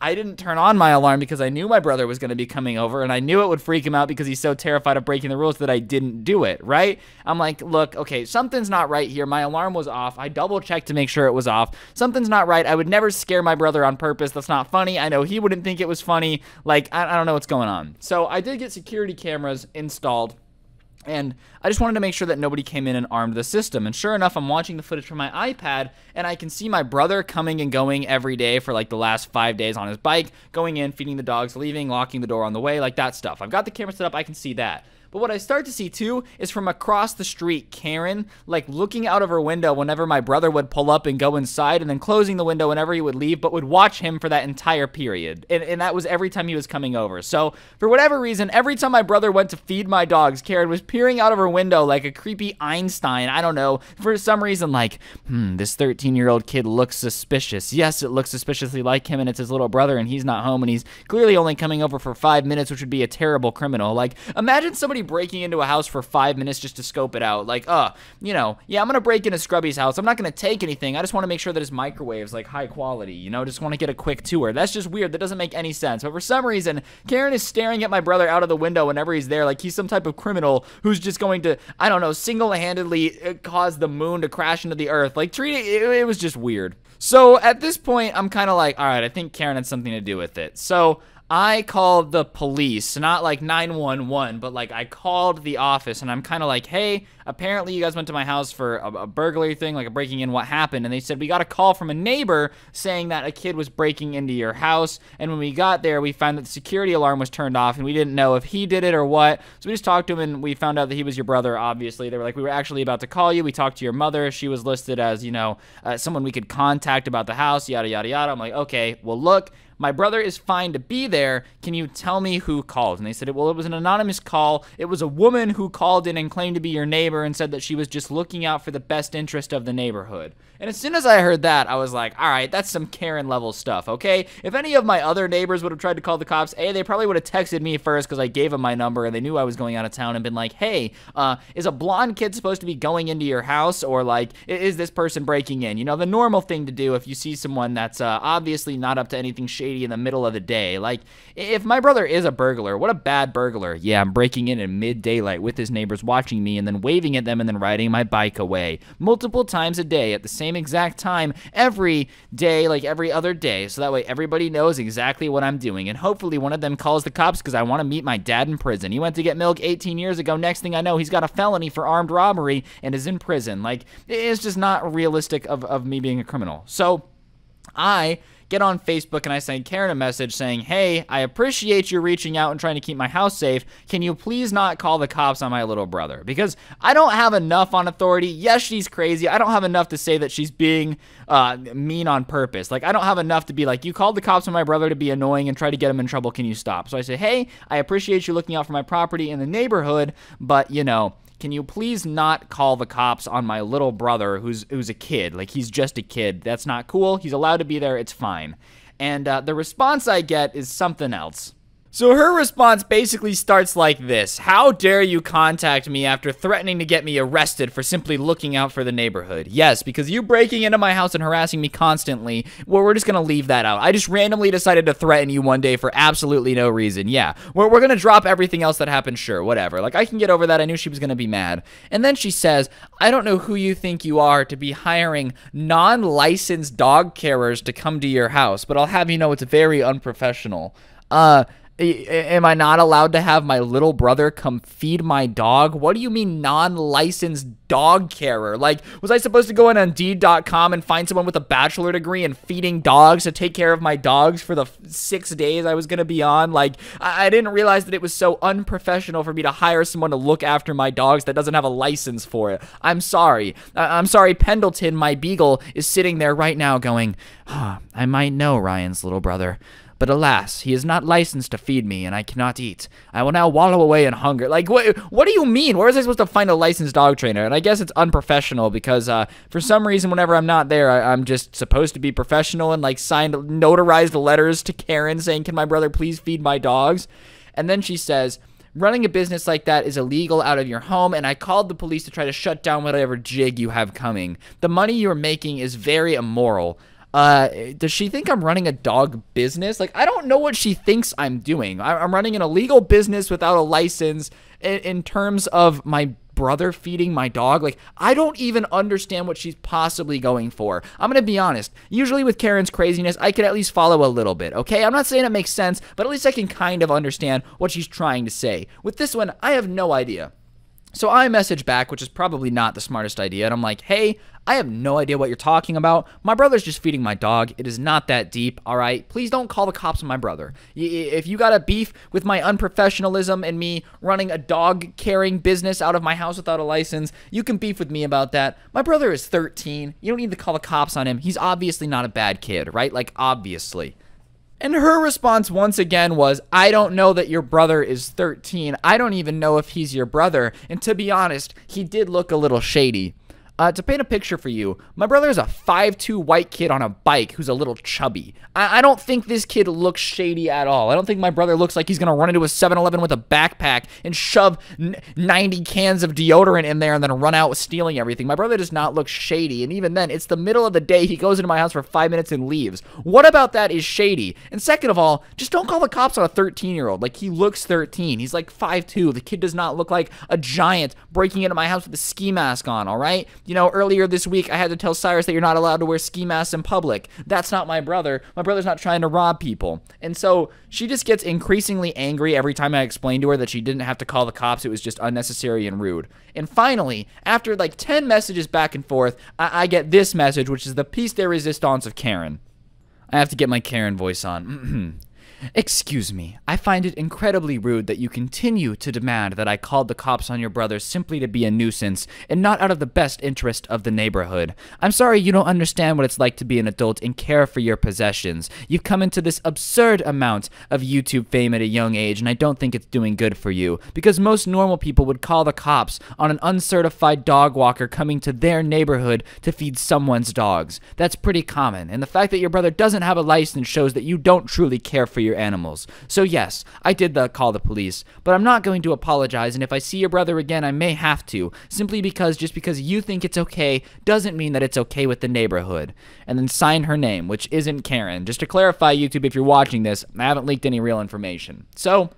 I didn't turn on my alarm because I knew my brother was going to be coming over, and I knew it would freak him out because he's so terrified of breaking the rules that I didn't do it, right? I'm like, look, okay, something's not right here. My alarm was off. I double-checked to make sure it was off. Something's not right. I would never scare my brother on purpose. That's not funny. I know he wouldn't think it was funny. Like, I don't know what's going on. So I did get security cameras installed And I just wanted to make sure that nobody came in and armed the system. And sure enough, I'm watching the footage from my iPad, and I can see my brother coming and going every day for like the last 5 days on his bike, going in, feeding the dogs, leaving, locking the door on the way, like that stuff. I've got the camera set up, I can see that. But what I start to see too is from across the street, Karen, like looking out of her window whenever my brother would pull up and go inside, and then closing the window whenever he would leave, but would watch him for that entire period. And that was every time he was coming over. So for whatever reason, every time my brother went to feed my dogs, Karen was peering out of her window like a creepy Einstein. I don't know, for some reason, like, this 13-year-old kid looks suspicious. Yes, it looks suspiciously like him, and it's his little brother, and he's not home, and he's clearly only coming over for 5 minutes, which would be a terrible criminal. Like, imagine somebody breaking into a house for 5 minutes just to scope it out. Like, you know, yeah, I'm gonna break into Scrubby's house. I'm not gonna take anything. I just wanna make sure that his microwave's like high quality, you know, just wanna get a quick tour. That's just weird. That doesn't make any sense. But for some reason, Karen is staring at my brother out of the window whenever he's there, like he's some type of criminal who's just going to, I don't know, single-handedly cause the moon to crash into the earth. Like, it was just weird. So at this point, I'm kinda like, all right, I think Karen had something to do with it. So I called the police, not like 911, but like I called the office, and I'm kind of like, hey, apparently you guys went to my house for a burglary thing, like a breaking in, what happened? And they said, we got a call from a neighbor saying that a kid was breaking into your house, and when we got there, we found that the security alarm was turned off, and we didn't know if he did it or what, so we just talked to him, and we found out that he was your brother, obviously. They were like, we were actually about to call you, we talked to your mother, she was listed as, you know, someone we could contact about the house, yada, yada, yada. I'm like, okay, well look, my brother is fine to be there. Can you tell me who called? And they said, well, it was an anonymous call. It was a woman who called in and claimed to be your neighbor and said that she was just looking out for the best interest of the neighborhood. And as soon as I heard that, I was like, all right, that's some Karen level stuff, okay? If any of my other neighbors would have tried to call the cops, A, they probably would have texted me first because I gave them my number and they knew I was going out of town, and been like, hey, is a blonde kid supposed to be going into your house, or like, is this person breaking in? You know, the normal thing to do if you see someone that's obviously not up to anything shady in the middle of the day. Like, if my brother is a burglar, what a bad burglar. Yeah, I'm breaking in mid-daylight with his neighbors watching me and then waving at them and then riding my bike away. Multiple times a day at the same exact time every day, like every other day. So that way everybody knows exactly what I'm doing. And hopefully one of them calls the cops because I want to meet my dad in prison. He went to get milk 18 years ago. Next thing I know, he's got a felony for armed robbery and is in prison. Like, it's just not realistic of me being a criminal. So I get on Facebook and I send Karen a message saying, hey, I appreciate you reaching out and trying to keep my house safe. Can you please not call the cops on my little brother? Because I don't have enough on authority. Yes, she's crazy. I don't have enough to say that she's being mean on purpose. Like, I don't have enough to be like, you called the cops on my brother to be annoying and try to get him in trouble. Can you stop? So I say, hey, I appreciate you looking out for my property in the neighborhood, but, you know, can you please not call the cops on my little brother who's a kid? Like, he's just a kid. That's not cool. He's allowed to be there. It's fine. And the response I get is something else. So her response basically starts like this. How dare you contact me after threatening to get me arrested for simply looking out for the neighborhood? Yes, because you breaking into my house and harassing me constantly, well, we're just going to leave that out. I just randomly decided to threaten you one day for absolutely no reason. Yeah, we're going to drop everything else that happened. Sure, whatever. Like, I can get over that. I knew she was going to be mad. And then she says, I don't know who you think you are to be hiring non-licensed dog carers to come to your house, but I'll have you know it's very unprofessional. Am I not allowed to have my little brother come feed my dog? What do you mean non-licensed dog carer? Like, was I supposed to go in on Indeed.com and find someone with a bachelor degree and feeding dogs to take care of my dogs for the 6 days I was going to be on? Like, I didn't realize that it was so unprofessional for me to hire someone to look after my dogs that doesn't have a license for it. I'm sorry. I'm sorry, Pendleton, my beagle, is sitting there right now going, I might know Ryan's little brother, but alas, he is not licensed to feed me, and I cannot eat. I will now wallow away in hunger. Like, what do you mean? Where was I supposed to find a licensed dog trainer? And I guess it's unprofessional because for some reason, whenever I'm not there, I'm just supposed to be professional and, like, signed notarized letters to Karen saying, can my brother please feed my dogs? And then she says, running a business like that is illegal out of your home, and I called the police to try to shut down whatever jig you have coming. The money you are making is very immoral. Does she think I'm running a dog business? Like, I don't know what she thinks I'm doing. I'm running an illegal business without a license in terms of my brother feeding my dog. Like, I don't even understand what she's possibly going for. I'm gonna be honest. Usually with Karen's craziness, I can at least follow a little bit, okay? I'm not saying it makes sense, but at least I can kind of understand what she's trying to say. With this one, I have no idea. So I message back, which is probably not the smartest idea, and I'm like, hey, I have no idea what you're talking about. My brother's just feeding my dog. It is not that deep, all right? Please don't call the cops on my brother. If you got a beef with my unprofessionalism and me running a dog-carrying business out of my house without a license, you can beef with me about that. My brother is 13. You don't need to call the cops on him. He's obviously not a bad kid, right? Like, obviously. And her response once again was, I don't know that your brother is 13. I don't even know if he's your brother. And to be honest, he did look a little shady. To paint a picture for you, my brother is a 5'2" white kid on a bike who's a little chubby. I don't think this kid looks shady at all. I don't think my brother looks like he's going to run into a 7-Eleven with a backpack and shove 90 cans of deodorant in there and then run out stealing everything. My brother does not look shady, and even then, it's the middle of the day. He goes into my house for 5 minutes and leaves. What about that is shady? And second of all, just don't call the cops on a 13-year-old. Like, he looks 13. He's like 5'2". The kid does not look like a giant breaking into my house with a ski mask on, all right? You know, earlier this week, I had to tell Cyrus that you're not allowed to wear ski masks in public. That's not my brother. My brother's not trying to rob people. And so she just gets increasingly angry every time I explain to her that she didn't have to call the cops. It was just unnecessary and rude. And finally, after like 10 messages back and forth, I get this message, which is the piece de resistance of Karen. I have to get my Karen voice on. Excuse me, I find it incredibly rude that you continue to demand that I called the cops on your brother simply to be a nuisance and not out of the best interest of the neighborhood. I'm sorry you don't understand what it's like to be an adult and care for your possessions. You've come into this absurd amount of YouTube fame at a young age, and I don't think it's doing good for you, because most normal people would call the cops on an uncertified dog walker coming to their neighborhood to feed someone's dogs. That's pretty common, and the fact that your brother doesn't have a license shows that you don't truly care for your animals. So yes, I did call the police, but I'm not going to apologize, and if I see your brother again, I may have to, simply because just because you think it's okay doesn't mean that it's okay with the neighborhood. And then sign her name, which isn't Karen. Just to clarify, YouTube, if you're watching this, I haven't leaked any real information. So,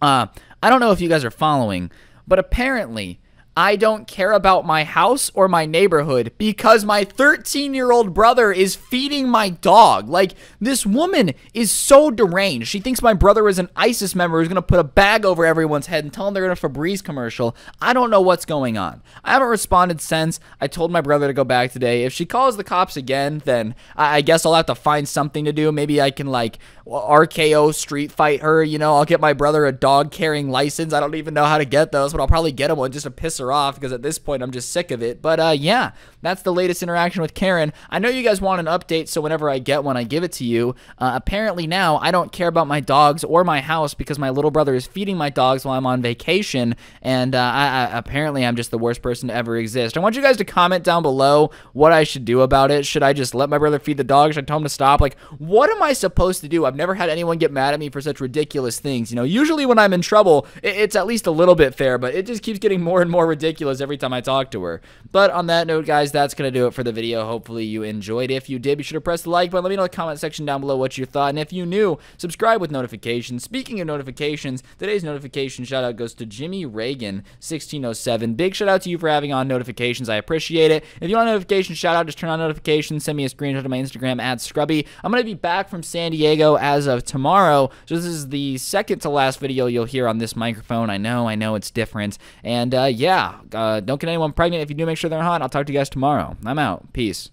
I don't know if you guys are following, but apparently, I don't care about my house or my neighborhood because my 13-year-old brother is feeding my dog. Like, this woman is so deranged. She thinks my brother is an ISIS member who's going to put a bag over everyone's head and tell them they're in a Febreze commercial. I don't know what's going on. I haven't responded since. I told my brother to go back today. If she calls the cops again, then I guess I'll have to find something to do. Maybe I can, like, RKO street fight her. You know, I'll get my brother a dog-carrying license. I don't even know how to get those, but I'll probably get him one just to piss her off, because at this point I'm just sick of it. But yeah, that's the latest interaction with Karen. I know you guys want an update, so whenever I get one, I give it to you. Apparently now I don't care about my dogs or my house because my little brother is feeding my dogs while I'm on vacation, and apparently I'm just the worst person to ever exist. I want you guys to comment down below what I should do about it. Should I just let my brother feed the dog? Should I tell him to stop? Like, what am I supposed to do? I've never had anyone get mad at me for such ridiculous things. You know, usually when I'm in trouble, it's at least a little bit fair, but it just keeps getting more and more ridiculous every time I talk to her. But on that note, guys, that's going to do it for the video. Hopefully you enjoyed. If you did, be sure to press the like button. Let me know in the comment section down below what you thought. And if you're new, subscribe with notifications. Speaking of notifications, today's notification shout-out goes to Jimmy Reagan 1607. Big shout-out to you for having on notifications. I appreciate it. If you want a notification shout-out, just turn on notifications. Send me a screenshot of my Instagram @Scrubby. I'm going to be back from San Diego as of tomorrow. So this is the second to last video you'll hear on this microphone. I know it's different. And yeah. Don't get anyone pregnant. If you do, make sure they're hot. I'll talk to you guys tomorrow. I'm out. Peace.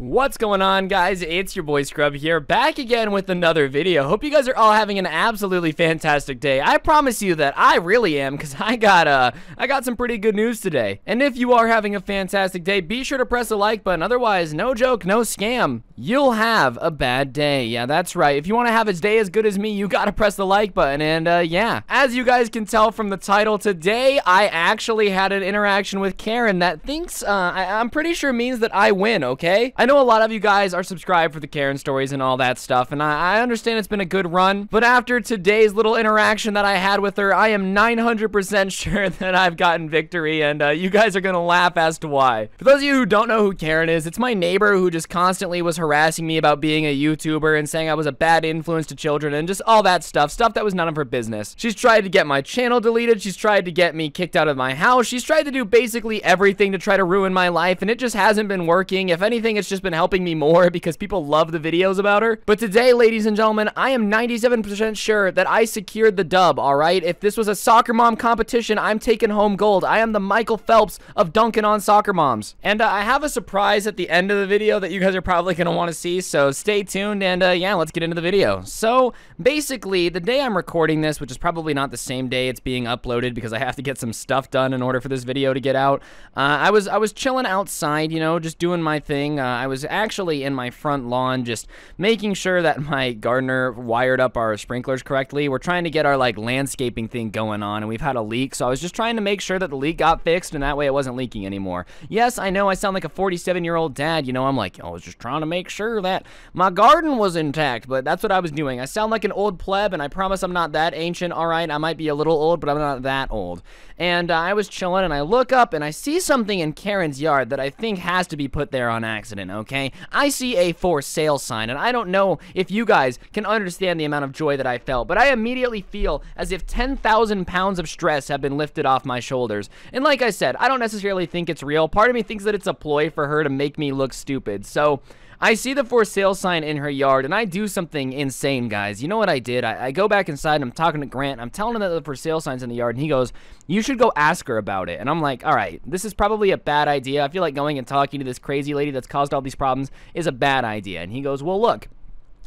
What's going on, guys? It's your boy Scrub here, back again with another video. Hope you guys are all having an absolutely fantastic day. I promise you that I really am, because I got some pretty good news today. And if you are having a fantastic day, be sure to press the like button. Otherwise, no joke, no scam, you'll have a bad day. Yeah, that's right. If you want to have a day as good as me, you gotta press the like button. And yeah, as you guys can tell from the title, today I actually had an interaction with Karen that thinks I'm pretty sure means that I win. Okay, I know a lot of you guys are subscribed for the Karen stories and all that stuff, and I understand it's been a good run, but after today's little interaction that I had with her, I am 900% sure that I've gotten victory, and you guys are gonna laugh as to why. For those of you who don't know who Karen is, it's my neighbor who just constantly was harassing me about being a YouTuber and saying I was a bad influence to children and just all that stuff that was none of her business. She's tried to get my channel deleted, she's tried to get me kicked out of my house, she's tried to do basically everything to try to ruin my life, and it just hasn't been working. If anything, it's just just been helping me more because people love the videos about her. But today, ladies and gentlemen, I am 97% sure that I secured the dub, all right? If this was a soccer mom competition, I'm taking home gold. I am the Michael Phelps of dunking on soccer moms. And I have a surprise at the end of the video that you guys are probably going to want to see, so stay tuned and yeah, let's get into the video. So basically, the day I'm recording this, which is probably not the same day it's being uploaded because I have to get some stuff done in order for this video to get out, I was chilling outside, you know, just doing my thing. I was actually in my front lawn just making sure that my gardener wired up our sprinklers correctly. We're trying to get our like landscaping thing going on and we've had a leak, so I was just trying to make sure that the leak got fixed and that way it wasn't leaking anymore. Yes, I know I sound like a 47-year-old dad, you know, I'm like, I was just trying to make sure that my garden was intact, but that's what I was doing. I sound like an old pleb and I promise I'm not that ancient, alright? I might be a little old, but I'm not that old. And I was chilling and I look up and I see something in Karen's yard that I think has to be put there on accident, okay? I see a for sale sign and I don't know if you guys can understand the amount of joy that I felt, but I immediately feel as if 10,000 pounds of stress have been lifted off my shoulders. And like I said, I don't necessarily think it's real. Part of me thinks that it's a ploy for her to make me look stupid. So I see the for sale sign in her yard and I do something insane, guys. You know what I did? I go back inside and I'm talking to Grant. I'm telling him that the for sale sign's in the yard and he goes, you should go ask her about it. And I'm like, all right, this is probably a bad idea. I feel like going and talking to this crazy lady that's caused all these problems is a bad idea. And he goes, well, look,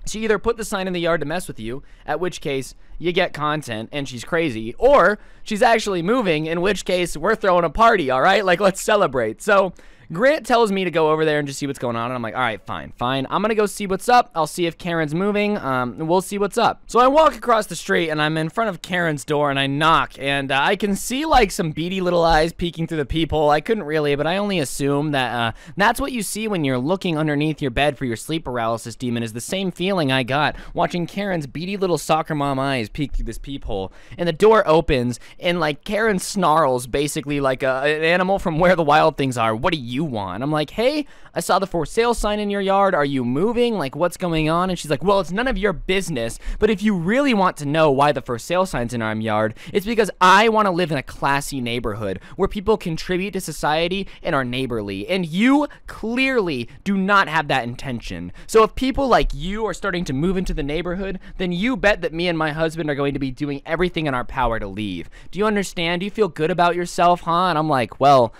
she either put the sign in the yard to mess with you, at which case you get content and she's crazy, or she's actually moving, in which case we're throwing a party, all right? Like, let's celebrate. So Grant tells me to go over there and just see what's going on, and I'm like, all right, fine. I'm gonna go see what's up. I'll see if Karen's moving, and we'll see what's up. So I walk across the street, and I'm in front of Karen's door, and I knock, and I can see, like, some beady little eyes peeking through the peephole. I couldn't really, but I only assume that, that's what you see when you're looking underneath your bed for your sleep paralysis demon, is the same feeling I got watching Karen's beady little soccer mom eyes peek through this peephole. And the door opens, and, like, Karen snarls, basically, like an animal from Where the Wild Things Are. What do you want? I'm like, hey, I saw the for sale sign in your yard. Are you moving? Like, what's going on? And she's like, well, it's none of your business, but if you really want to know why the for sale sign's in our yard, it's because I want to live in a classy neighborhood where people contribute to society and are neighborly, and you clearly do not have that intention. So if people like you are starting to move into the neighborhood, then you bet that me and my husband are going to be doing everything in our power to leave. Do you understand? Do you feel good about yourself, huh? And I'm like, well,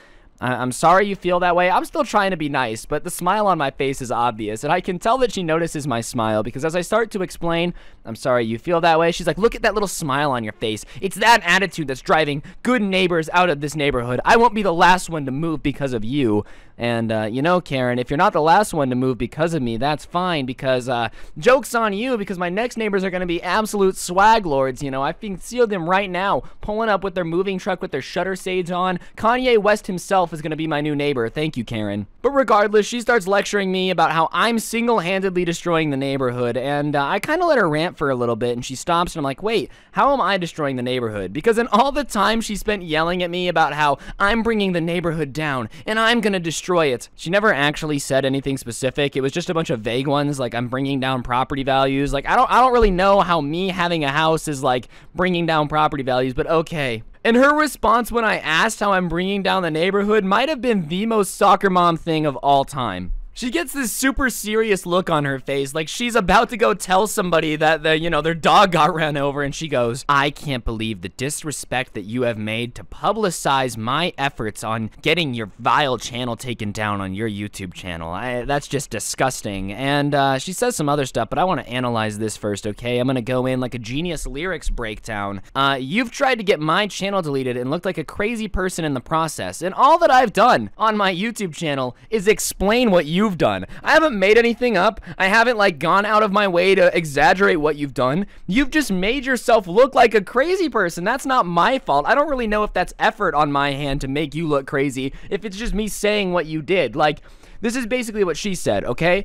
I'm sorry you feel that way. I'm still trying to be nice, but the smile on my face is obvious, and I can tell that she notices my smile because as I start to explain, I'm sorry you feel that way, she's like, look at that little smile on your face. It's that attitude that's driving good neighbors out of this neighborhood. I won't be the last one to move because of you. And, you know, Karen, if you're not the last one to move because of me, that's fine because, joke's on you because my next neighbors are going to be absolute swag lords, you know. I can see them right now pulling up with their moving truck with their shutter shades on. Kanye West himself is going to be my new neighbor. Thank you, Karen. But regardless, she starts lecturing me about how I'm single-handedly destroying the neighborhood, and I kind of let her rant for a little bit, and she stops, and I'm like, wait, how am I destroying the neighborhood? Because in all the time she spent yelling at me about how I'm bringing the neighborhood down, and I'm going to destroy it. She never actually said anything specific. It was just a bunch of vague ones, like I'm bringing down property values. Like, I don't really know how me having a house is like bringing down property values, but okay. And her response when I asked how I'm bringing down the neighborhood might have been the most soccer mom thing of all time. She gets this super serious look on her face, like she's about to go tell somebody that, you know, their dog got ran over, and she goes, I can't believe the disrespect that you have made to publicize my efforts on getting your vile channel taken down on your YouTube channel. That's just disgusting. And she says some other stuff, but I want to analyze this first, okay? I'm going to go in like a genius lyrics breakdown. You've tried to get my channel deleted and looked like a crazy person in the process, and all that I've done on my YouTube channel is explain what you've done. I haven't made anything up. I haven't like gone out of my way to exaggerate what you've done. You've just made yourself look like a crazy person. That's not my fault. I don't really know if that's effort on my hand to make you look crazy, if it's just me saying what you did. Like, this is basically what she said, okay?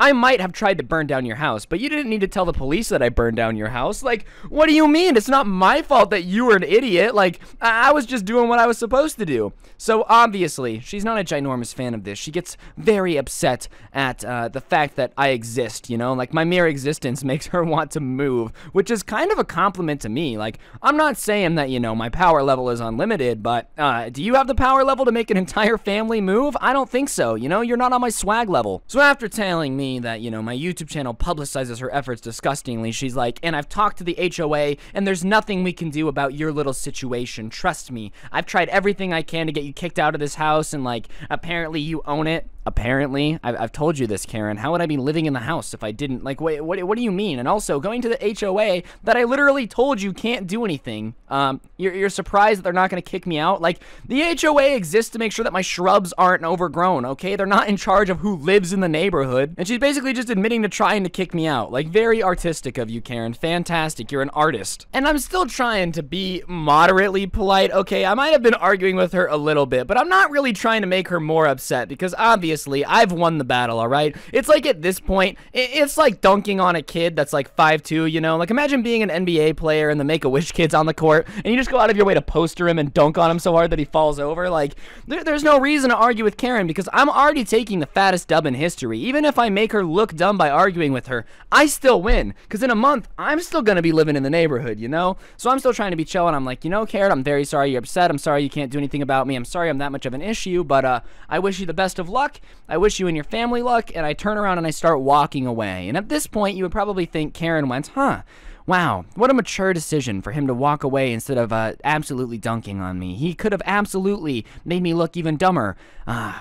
I might have tried to burn down your house, but you didn't need to tell the police that I burned down your house. Like, what do you mean? It's not my fault that you were an idiot. Like, I was just doing what I was supposed to do. So, obviously, she's not a ginormous fan of this. She gets very upset at the fact that I exist, you know? Like, my mere existence makes her want to move, which is kind of a compliment to me. Like, I'm not saying that, you know, my power level is unlimited, but do you have the power level to make an entire family move? I don't think so, you know? know? You're not on my swag level. So after telling me that, you know, my YouTube channel publicizes her efforts disgustingly, she's like, and I've talked to the HOA, and there's nothing we can do about your little situation. Trust me. I've tried everything I can to get you kicked out of this house, and, like, apparently you own it. Apparently. I've told you this, Karen. How would I be living in the house if I didn't? Like, wait, what do you mean? And also, going to the HOA that I literally told you can't do anything. You're surprised that they're not going to kick me out? Like, the HOA exists to make sure that my shrubs aren't overgrown, okay? They're not in charge of who lives in the neighborhood. And she's basically just admitting to trying to kick me out. Like, very artistic of you, Karen. Fantastic. You're an artist. And I'm still trying to be moderately polite. Okay, I might have been arguing with her a little bit, but I'm not really trying to make her more upset because obviously, I've won the battle, all right? It's like at this point, it's like dunking on a kid that's like 5'2", you know? Like, imagine being an NBA player and the Make-A-Wish kid's on the court, and you just go out of your way to poster him and dunk on him so hard that he falls over. Like, there's no reason to argue with Karen because I'm already taking the fattest dub in history. Even if I make her look dumb by arguing with her, I still win because in a month, I'm still going to be living in the neighborhood, you know? So I'm still trying to be chill, and I'm like, you know, Karen, I'm very sorry you're upset. I'm sorry you can't do anything about me. I'm sorry I'm that much of an issue, but I wish you the best of luck. I wish you and your family luck, and I turn around and I start walking away. And at this point, you would probably think Karen went, huh, wow, what a mature decision for him to walk away instead of absolutely dunking on me. He could have absolutely made me look even dumber.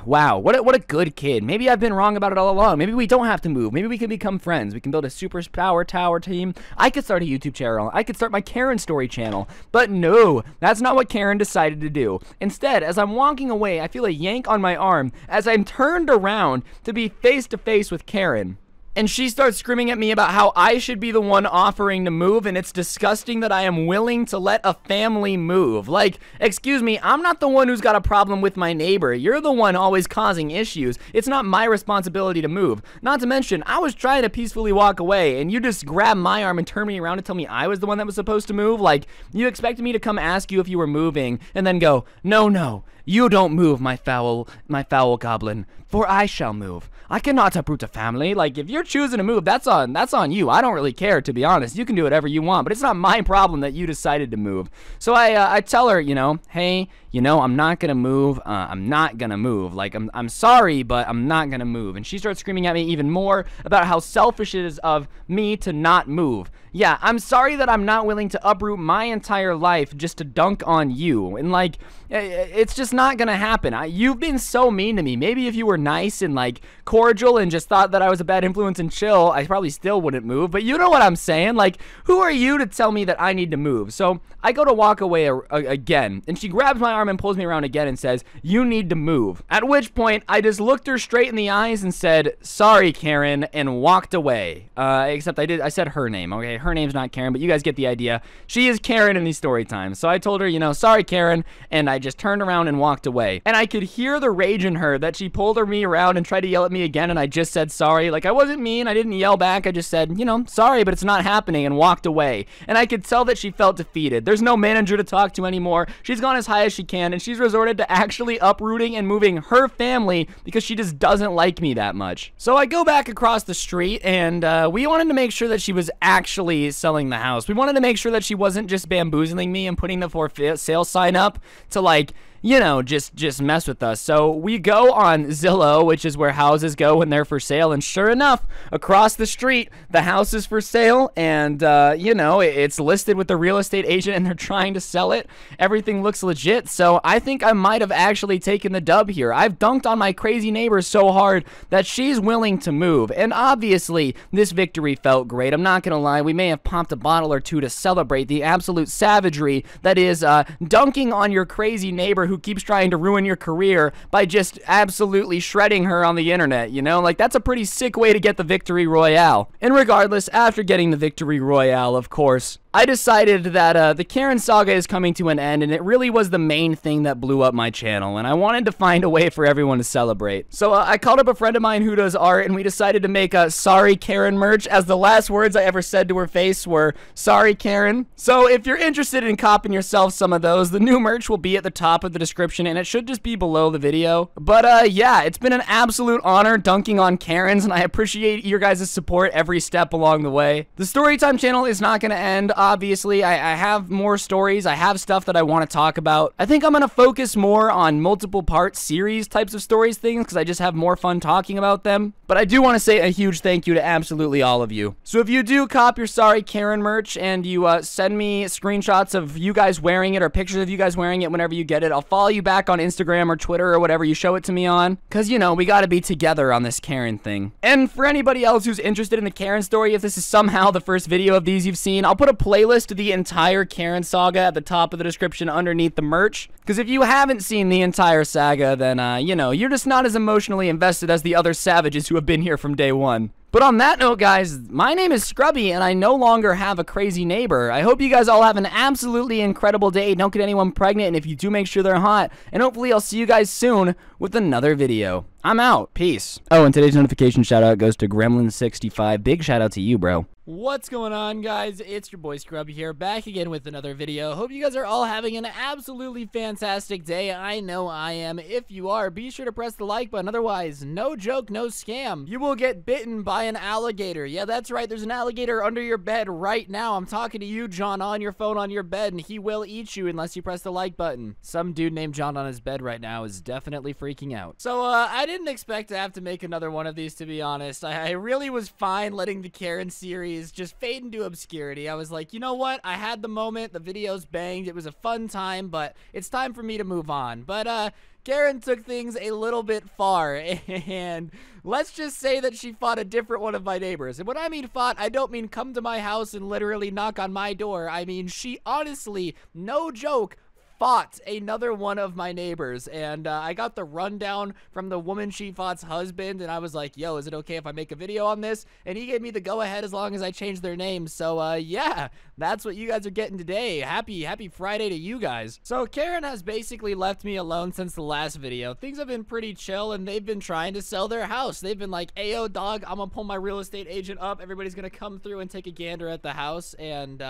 Wow, what a good kid. Maybe I've been wrong about it all along. Maybe we don't have to move. Maybe we can become friends. We can build a super power tower team. I could start a YouTube channel. I could start my Karen Story channel. But no, that's not what Karen decided to do. Instead, as I'm walking away, I feel a yank on my arm as I'm turned around to be face to face with Karen. And she starts screaming at me about how I should be the one offering to move, and it's disgusting that I am willing to let a family move. Like, excuse me, I'm not the one who's got a problem with my neighbor. You're the one always causing issues. It's not my responsibility to move. Not to mention, I was trying to peacefully walk away, and you just grabbed my arm and turned me around to tell me I was the one that was supposed to move. Like, you expected me to come ask you if you were moving, and then go, no, no. You don't move, my foul goblin, for I shall move. I cannot uproot a family. Like, if you're choosing to move, that's on you. I don't really care, to be honest. You can do whatever you want, but it's not my problem that you decided to move. So I tell her, you know, hey, you know, I'm not gonna move. I'm not gonna move. Like, I'm sorry, but I'm not gonna move. And she starts screaming at me even more about how selfish it is of me to not move. Yeah, I'm sorry that I'm not willing to uproot my entire life just to dunk on you. And like, it's just not gonna happen. You've been so mean to me. Maybe if you were nice and like cordial and just thought that I was a bad influence and chill, I probably still wouldn't move, but you know what I'm saying. Like, who are you to tell me that I need to move? So I go to walk away again, and she grabs my arm and pulls me around again and says, you need to move. At which point I just looked her straight in the eyes and said, sorry, Karen, and walked away. Except I said her name. Okay, her name's not Karen, but you guys get the idea. She is Karen in these story times. So I told her, you know, sorry, Karen, and I just turned around and walked away. And I could hear the rage in her that she pulled me around and tried to yell at me again, and I just said sorry. Like, I wasn't mean. I didn't yell back. I just said, you know, sorry, but it's not happening, and walked away. And I could tell that she felt defeated. There's no manager to talk to anymore. She's gone as high as she can, and she's resorted to actually uprooting and moving her family because she just doesn't like me that much. So I go back across the street, and we wanted to make sure that she was actually selling the house. We wanted to make sure that she wasn't just bamboozling me and putting the for sale sign up to, like, you know, just mess with us. So we go on Zillow, which is where houses go when they're for sale, and sure enough, across the street, the house is for sale, and, you know, it's listed with the real estate agent, and they're trying to sell it. Everything looks legit, so I think I might have actually taken the dub here. I've dunked on my crazy neighbor so hard that she's willing to move, and obviously, this victory felt great. I'm not gonna lie, we may have popped a bottle or two to celebrate the absolute savagery that is dunking on your crazy neighbor who keeps trying to ruin your career by just absolutely shredding her on the internet, you know? Like, that's a pretty sick way to get the victory royale. And regardless, after getting the victory royale, of course, I decided that the Karen saga is coming to an end, and it really was the main thing that blew up my channel, and I wanted to find a way for everyone to celebrate. So I called up a friend of mine who does art, and we decided to make a sorry Karen merch, as the last words I ever said to her face were, sorry Karen. So if you're interested in copping yourself some of those, the new merch will be at the top of the description, and it should just be below the video. But yeah, it's been an absolute honor dunking on Karens, and I appreciate your guys' support every step along the way. The Storytime channel is not gonna end. obviously. I have more stories. I have stuff that I want to talk about. I think I'm going to focus more on multiple part series types of stories things because I just have more fun talking about them. But I do want to say a huge thank you to absolutely all of you. So if you do cop your Sorry Karen merch and you send me screenshots of you guys wearing it or pictures of you guys wearing it whenever you get it, I'll follow you back on Instagram or Twitter or whatever you show it to me on. Because, you know, we got to be together on this Karen thing. And for anybody else who's interested in the Karen story, if this is somehow the first video of these you've seen, I'll put a playlist of the entire Karen saga at the top of the description underneath the merch. Because if you haven't seen the entire saga, then, you know, you're just not as emotionally invested as the other savages who have been here from day one. But on that note, guys, my name is Scrubby, and I no longer have a crazy neighbor. I hope you guys all have an absolutely incredible day. Don't get anyone pregnant, and if you do, make sure they're hot. And hopefully I'll see you guys soon with another video. I'm out. Peace. Oh, and today's notification shout-out goes to Gremlin65. Big shout-out to you, bro. What's going on, guys? It's your boy Scrubby here, back again with another video. Hope you guys are all having an absolutely fantastic day. I know I am. If you are, be sure to press the like button. Otherwise, no joke, no scam. You will get bitten by an alligator. Yeah, that's right. There's an alligator under your bed right now. I'm talking to you, John, on your phone on your bed, and he will eat you unless you press the like button. Some dude named John on his bed right now is definitely freaking out. So, I didn't expect to have to make another one of these, to be honest. I really was fine letting the Karen series just fade into obscurity. I was like, you know what? I had the moment. The videos banged. It was a fun time, but it's time for me to move on. But, Karen took things a little bit far, and let's just say that she fought a different one of my neighbors. And when I mean fought, I don't mean come to my house and literally knock on my door. I mean, she honestly, no joke, fought another one of my neighbors, and I got the rundown from the woman she fought's husband, and I was like, yo, is it okay if I make a video on this? And he gave me the go-ahead as long as I change their names. So, yeah, that's what you guys are getting today. Happy Friday to you guys. So, Karen has basically left me alone since the last video. Things have been pretty chill, and they've been trying to sell their house. They've been like, ayo, dog, I'm gonna pull my real estate agent up. Everybody's gonna come through and take a gander at the house, and,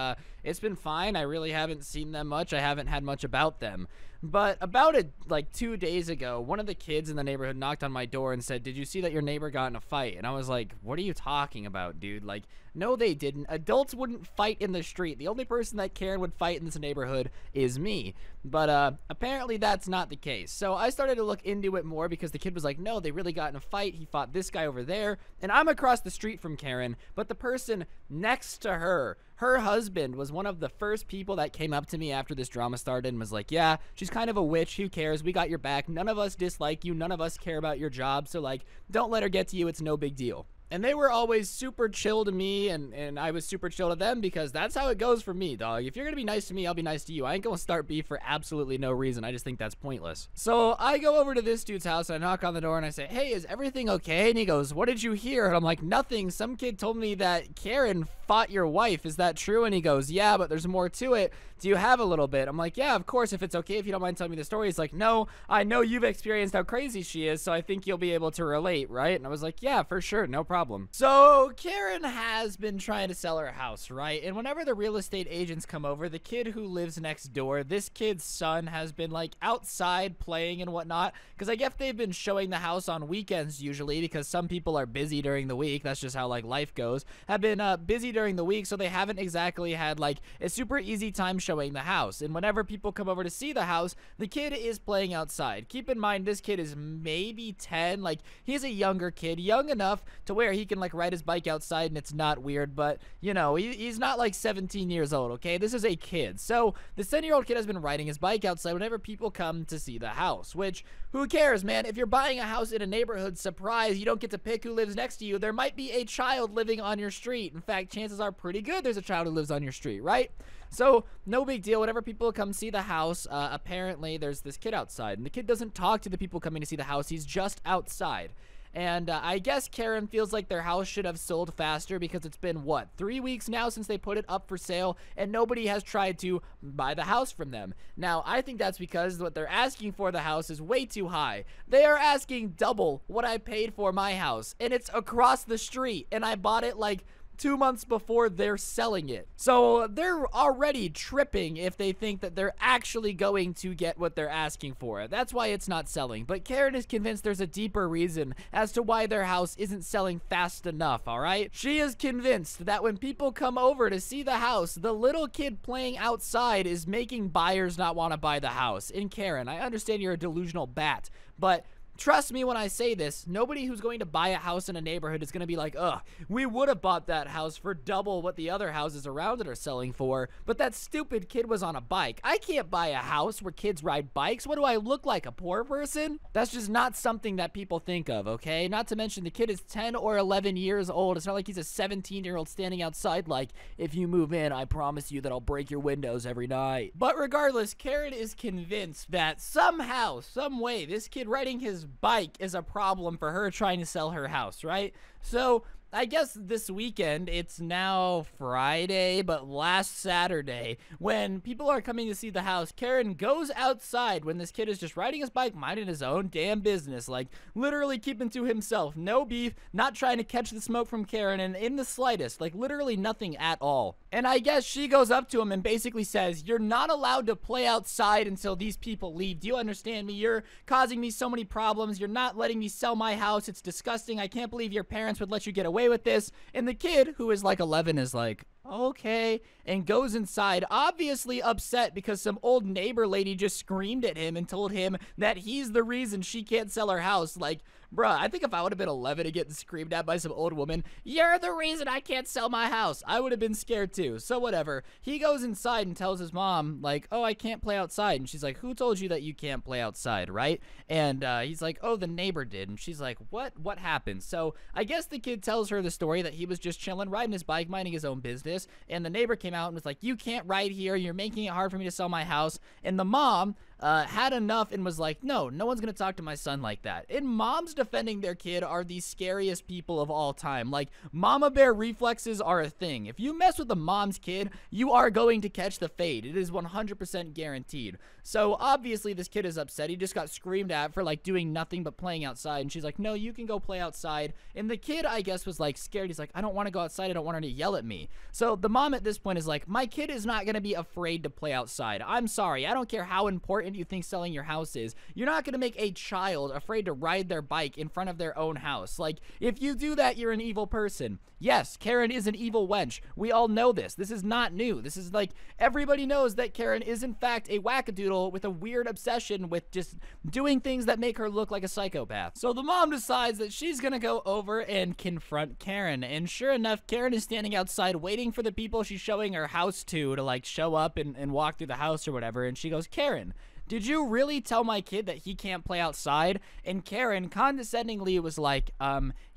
it's been fine. I really haven't seen them much. I haven't had much about them. But about like 2 days ago, one of the kids in the neighborhood knocked on my door and said, did you see that your neighbor got in a fight? And I was like, what are you talking about, dude? Like, no, they didn't. Adults wouldn't fight in the street. The only person that Karen would fight in this neighborhood is me. But apparently that's not the case. So I started to look into it more because the kid was like, no, they really got in a fight. He fought this guy over there. And I'm across the street from Karen, but the person next to her, her husband, was one of the first people that came up to me after this drama started and was like, yeah, she's kind of a witch. Who cares? We got your back. None of us dislike you. None of us care about your job. So, like, don't let her get to you. It's no big deal. And they were always super chill to me, and I was super chill to them, because that's how it goes for me, dog. If you're gonna be nice to me, I'll be nice to you. I ain't gonna start beef for absolutely no reason. I just think that's pointless. So I go over to this dude's house, and I knock on the door, and I say, hey, is everything okay? And he goes, what did you hear? And I'm like, nothing. Some kid told me that Karen fought your wife. Is that true? And he goes, yeah, but there's more to it. Do you have a little bit? I'm like, yeah, of course, if it's okay, if you don't mind telling me the story. He's like, no, I know you've experienced how crazy she is, so I think you'll be able to relate, right? And I was like, yeah, for sure, no problem. So Karen has been trying to sell her house, right? And whenever the real estate agents come over, the kid who lives next door, this kid's son, has been like outside playing and whatnot, because I guess they've been showing the house on weekends usually, because some people are busy during the week. That's just how like life goes. Have been busy during the week, so they haven't exactly had like a super easy time showing the house. And whenever people come over to see the house, the kid is playing outside. Keep in mind, this kid is maybe 10. Like, he's a younger kid, young enough to where he can like ride his bike outside and it's not weird, but you know, he's not like 17 years old, okay? This is a kid. So this 10-year-old kid has been riding his bike outside whenever people come to see the house, which, who cares, man? If you're buying a house in a neighborhood, surprise, you don't get to pick who lives next to you. There might be a child living on your street. In fact, chances are pretty good there's a child who lives on your street, right? So no big deal. Whenever people come see the house, apparently there's this kid outside, and the kid doesn't talk to the people coming to see the house. He's just outside. And I guess Karen feels like their house should have sold faster, because it's been, what, 3 weeks now since they put it up for sale, and nobody has tried to buy the house from them. Now, I think that's because what they're asking for the house is way too high. They are asking double what I paid for my house, and it's across the street, and I bought it like 2 months before they're selling it. So they're already tripping if they think that they're actually going to get what they're asking for. That's why it's not selling. But Karen is convinced there's a deeper reason as to why their house isn't selling fast enough, all right? She is convinced that when people come over to see the house, the little kid playing outside is making buyers not want to buy the house. And Karen, I understand you're a delusional bat, but trust me when I say this, nobody who's going to buy a house in a neighborhood is going to be like, ugh, we would have bought that house for double what the other houses around it are selling for, but that stupid kid was on a bike. I can't buy a house where kids ride bikes. What do I look like, a poor person? That's just not something that people think of, okay? Not to mention the kid is 10 or 11 years old. It's not like he's a 17-year-old standing outside like, if you move in, I promise you that I'll break your windows every night. But regardless, Karen is convinced that somehow, some way, this kid riding his bike is a problem for her trying to sell her house, right? So I guess this weekend, it's now Friday, but last Saturday, when people are coming to see the house, Karen goes outside when this kid is just riding his bike, minding his own damn business, like literally keeping to himself, no beef, not trying to catch the smoke from Karen and in the slightest, like literally nothing at all. And I guess she goes up to him and basically says, you're not allowed to play outside until these people leave. Do you understand me? You're causing me so many problems. You're not letting me sell my house. It's disgusting. I can't believe your parents would let you get away with this. And the kid, who is like 11, is like, okay, and goes inside, obviously upset because some old neighbor lady just screamed at him and told him that he's the reason she can't sell her house. Like, bruh, I think if I would have been 11 and getting screamed at by some old woman, you're the reason I can't sell my house, I would have been scared too. So whatever, he goes inside and tells his mom, like, oh, I can't play outside. And she's like, who told you that you can't play outside, right? And he's like, oh, the neighbor did. And she's like, what happened? So I guess the kid tells her the story that he was just chilling, riding his bike, minding his own business, and the neighbor came out and was like, you can't ride here, you're making it hard for me to sell my house. And the mom had enough and was like, no one's gonna talk to my son like that. And moms defending their kid are the scariest people of all time. Like, mama bear reflexes are a thing. If you mess with a mom's kid, you are going to catch the fade. It is 100% guaranteed. So obviously this kid is upset. He just got screamed at for like doing nothing but playing outside, and she's like, no, you can go play outside. And the kid, I guess, was like scared. He's like, I don't want to go outside, I don't want her to yell at me. So the mom at this point is like, my kid is not gonna be afraid to play outside. I'm sorry, I don't care how important you think selling your house is, you're not gonna make a child afraid to ride their bike in front of their own house. Like, if you do that, you're an evil person. Yes, Karen is an evil wench. We all know this. This is not new. This is like, everybody knows that Karen is in fact a wackadoodle with a weird obsession with just doing things that make her look like a psychopath. So the mom decides that she's gonna go over and confront Karen, and sure enough, Karen is standing outside waiting for the people she's showing her house to like show up and walk through the house or whatever. And she goes, Karen, did you really tell my kid that he can't play outside? And Karen condescendingly was like,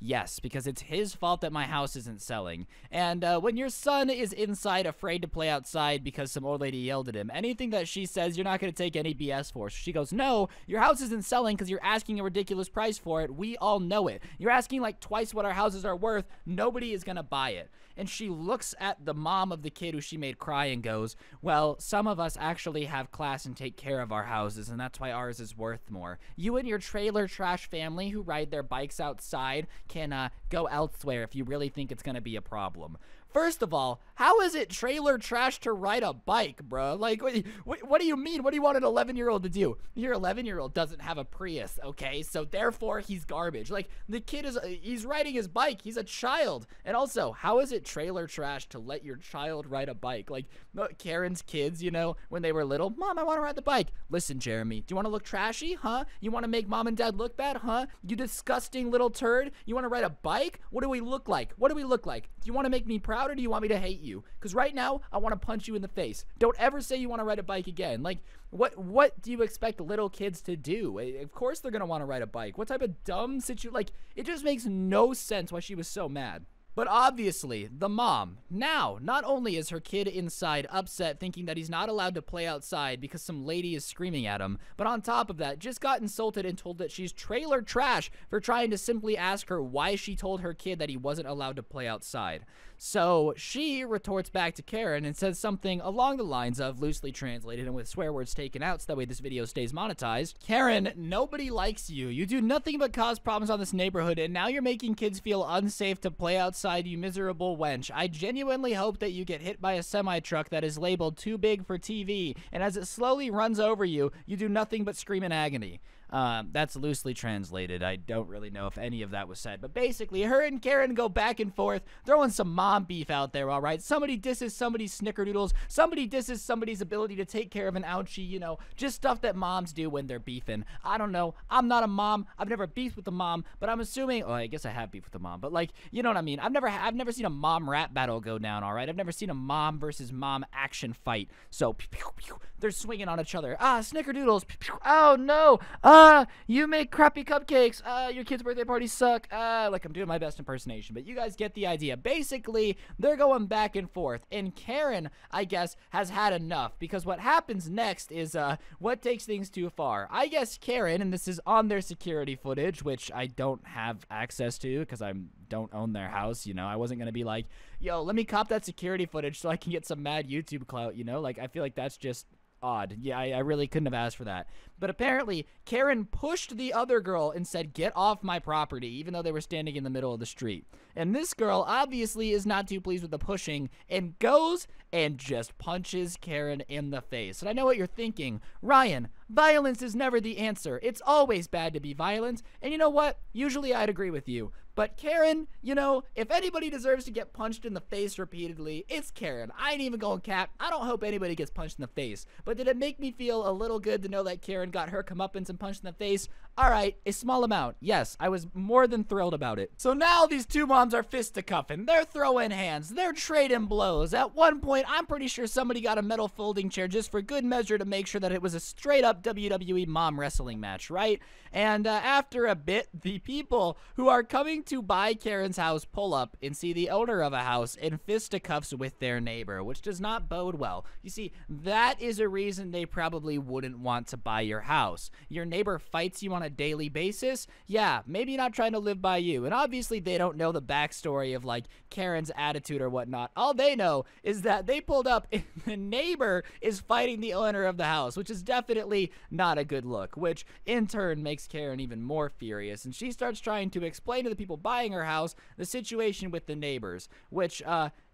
yes, because it's his fault that my house isn't selling. And when your son is inside afraid to play outside because some old lady yelled at him, anything that she says, you're not going to take any BS for. So she goes, no, your house isn't selling because you're asking a ridiculous price for it. We all know it. You're asking like twice what our houses are worth. Nobody is going to buy it. And she looks at the mom of the kid who she made cry and goes, well, some of us actually have class and take care of our houses, and that's why ours is worth more. You and your trailer trash family who ride their bikes outside can go elsewhere if you really think it's gonna be a problem. First of all, how is it trailer trash to ride a bike, bro? Like, what do you mean? What do you want an 11-year-old to do? Your 11-year-old doesn't have a Prius, okay? So therefore, he's garbage. Like, the kid is, he's riding his bike. He's a child. And also, how is it trailer trash to let your child ride a bike? Like, Karen's kids, you know, when they were little, Mom, I want to ride the bike. Listen, Jeremy, do you want to look trashy, huh? You want to make Mom and Dad look bad, huh? You disgusting little turd. You want to ride a bike? What do we look like? What do we look like? Do you want to make me proud? Or do you want me to hate you? Because right now, I want to punch you in the face. Don't ever say you want to ride a bike again. Like, what do you expect little kids to do? Of course they're going to want to ride a bike. What type of dumb situation? Like, it just makes no sense why she was so mad. But obviously, the mom, now, not only is her kid inside upset thinking that he's not allowed to play outside because some lady is screaming at him, but on top of that, just got insulted and told that she's trailer trash for trying to simply ask her why she told her kid that he wasn't allowed to play outside. So she retorts back to Karen and says something along the lines of, loosely translated and with swear words taken out so that way this video stays monetized, Karen, nobody likes you. You do nothing but cause problems on this neighborhood, and now you're making kids feel unsafe to play outside outside, you miserable wench. I genuinely hope that you get hit by a semi-truck that is labeled too big for TV, and as it slowly runs over you, you do nothing but scream in agony. That's loosely translated. I don't really know if any of that was said, but basically her and Karen go back and forth, throwing some mom beef out there, all right? Somebody disses somebody's snickerdoodles, somebody disses somebody's ability to take care of an ouchie, you know, just stuff that moms do when they're beefing. I don't know. I'm not a mom. I've never beefed with a mom, but I'm assuming, oh, I guess I have beef with a mom, but like, you know what I mean? I've never seen a mom rap battle go down, all right? I've never seen a mom versus mom action fight. So, pew, pew, pew, they're swinging on each other. Ah, snickerdoodles. Pew, pew. Oh, no. You make crappy cupcakes. Your kid's birthday parties suck. Like, I'm doing my best impersonation, but you guys get the idea. Basically, they're going back and forth, and Karen, I guess, has had enough, because what happens next is, what takes things too far. I guess Karen, and this is on their security footage, which I don't have access to, because I don't own their house, you know. I wasn't gonna be like, yo, let me cop that security footage so I can get some mad YouTube clout, you know? Like, I feel like that's just odd. Yeah, I really couldn't have asked for that. But apparently, Karen pushed the other girl and said, get off my property, even though they were standing in the middle of the street. And this girl obviously is not too pleased with the pushing and goes and just punches Karen in the face. And I know what you're thinking, Ryan, violence is never the answer. It's always bad to be violent. And you know what? Usually I'd agree with you. But Karen, you know, if anybody deserves to get punched in the face repeatedly, it's Karen. I ain't even going cap. I don't hope anybody gets punched in the face. But did it make me feel a little good to know that Karen got her comeuppance and punched in the face? All right, a small amount. Yes, I was more than thrilled about it. So now these two moms are fisticuffing. They're throwing hands. They're trading blows. At one point, I'm pretty sure somebody got a metal folding chair just for good measure to make sure that it was a straight-up WWE mom wrestling match, right? And after a bit, the people who are coming to buy Karen's house pull up and see the owner of a house in fisticuffs with their neighbor, which does not bode well. You see, that is a reason they probably wouldn't want to buy your house. Your neighbor fights you on a daily basis? Yeah, maybe not trying to live by you. And obviously they don't know the backstory of like Karen's attitude or whatnot. All they know is that they pulled up and the neighbor is fighting the owner of the house, which is definitely not a good look, which in turn makes Karen even more furious. And she starts trying to explain to the people buying her house the situation with the neighbors, which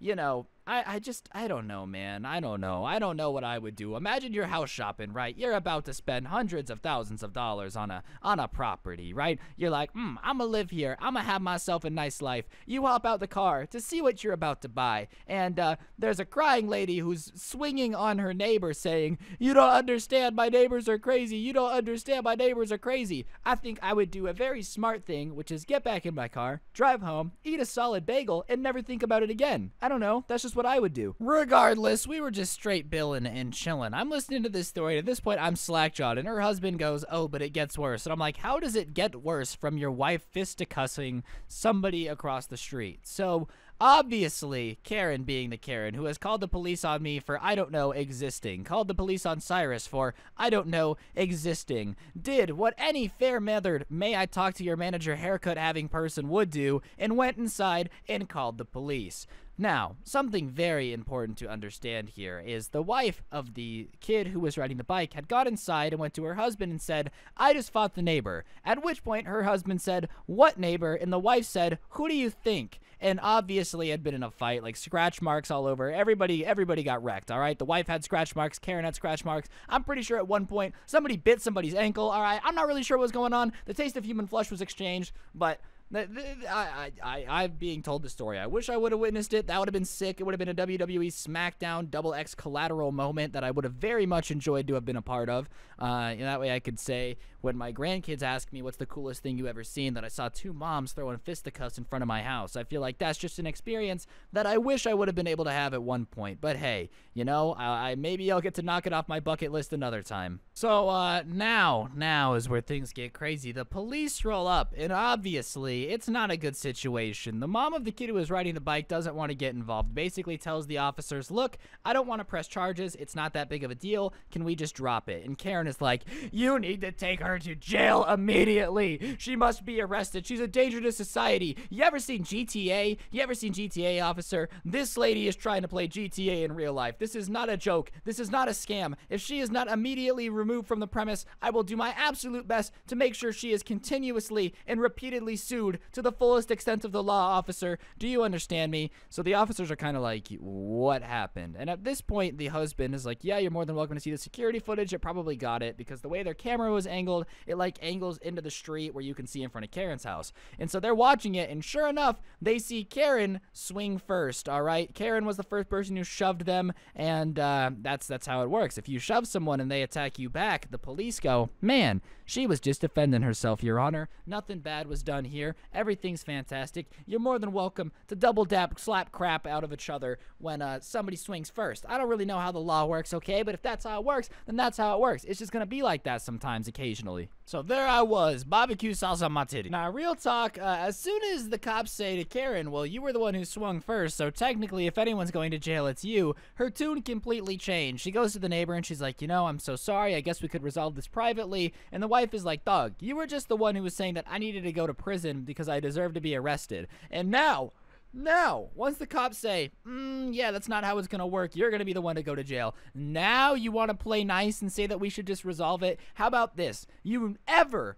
you know, I don't know, man. I don't know what I would do. Imagine you're house shopping, right? You're about to spend hundreds of thousands of dollars on a property, right? You're like, I'ma live here. I'ma have myself a nice life. You hop out the car to see what you're about to buy, and there's a crying lady who's swinging on her neighbor saying, you don't understand, my neighbors are crazy. You don't understand, my neighbors are crazy. I think I would do a very smart thing, which is get back in my car, drive home, eat a solid bagel, and never think about it again. I don't know. That's just what I would do. Regardless, we were just straight billing and chilling. I'm listening to this story. At this point, I'm slack-jawed, and her husband goes, oh, but it gets worse. And I'm like, how does it get worse from your wife fisticuffing somebody across the street? So obviously, Karen being the Karen who has called the police on me for, I don't know, existing, called the police on Cyrus for, I don't know, existing, did what any fair-mannered, may I talk to your manager haircut-having person would do, and went inside and called the police. Now, something very important to understand here is the wife of the kid who was riding the bike had got inside and went to her husband and said, I just fought the neighbor. At which point, her husband said, what neighbor? And the wife said, who do you think? And obviously had been in a fight, like scratch marks all over. Everybody got wrecked, all right? The wife had scratch marks. Karen had scratch marks. I'm pretty sure at one point, somebody bit somebody's ankle, all right? I'm not really sure what was going on. The taste of human flesh was exchanged, but I'm being told the story. I wish I would have witnessed it. That would have been sick. It would have been a WWE SmackDown XX collateral moment that I would have very much enjoyed to have been a part of. That way I could say when my grandkids ask me what's the coolest thing you ever seen, that I saw two moms throwing fisticuffs in front of my house. I feel like that's just an experience that I wish I would have been able to have at one point. But hey, you know, maybe I'll get to knock it off my bucket list another time. So now is where things get crazy. The police roll up, and obviously it's not a good situation. The mom of the kid who was riding the bike doesn't want to get involved. Basically tells the officers, look, I don't want to press charges. It's not that big of a deal. Can we just drop it? And Karen is like, you need to take her her to jail immediately. She must be arrested. She's a danger to society. You ever seen GTA? You ever seen GTA, officer? This lady is trying to play GTA in real life. This is not a joke. This is not a scam. If she is not immediately removed from the premise, I will do my absolute best to make sure she is continuously and repeatedly sued to the fullest extent of the law, officer. Do you understand me? So the officers are kind of like, what happened? And at this point, the husband is like, yeah, you're more than welcome to see the security footage. It probably got it because the way their camera was angled, it like angles into the street where you can see in front of Karen's house. And so they're watching it, and sure enough, they see Karen swing first, all right? Karen was the first person who shoved them, and that's how it works. If you shove someone and they attack you back, the police go, man, she was just defending herself, Your Honor. Nothing bad was done here. Everything's fantastic. You're more than welcome to double dap, slap crap out of each other when somebody swings first. I don't really know how the law works, okay? But if that's how it works, then that's how it works. It's just gonna be like that sometimes, occasionally. So there I was, barbecue sauce on my titty. Now, real talk, as soon as the cops say to Karen, well, you were the one who swung first, so technically if anyone's going to jail, it's you, her tune completely changed. She goes to the neighbor and she's like, you know, I'm so sorry, I guess we could resolve this privately. And the wife is like, thug, you were just the one who was saying that I needed to go to prison because I deserve to be arrested. And now, once the cops say, yeah, that's not how it's gonna work, you're gonna be the one to go to jail. Now you wanna play nice and say that we should just resolve it? How about this? You ever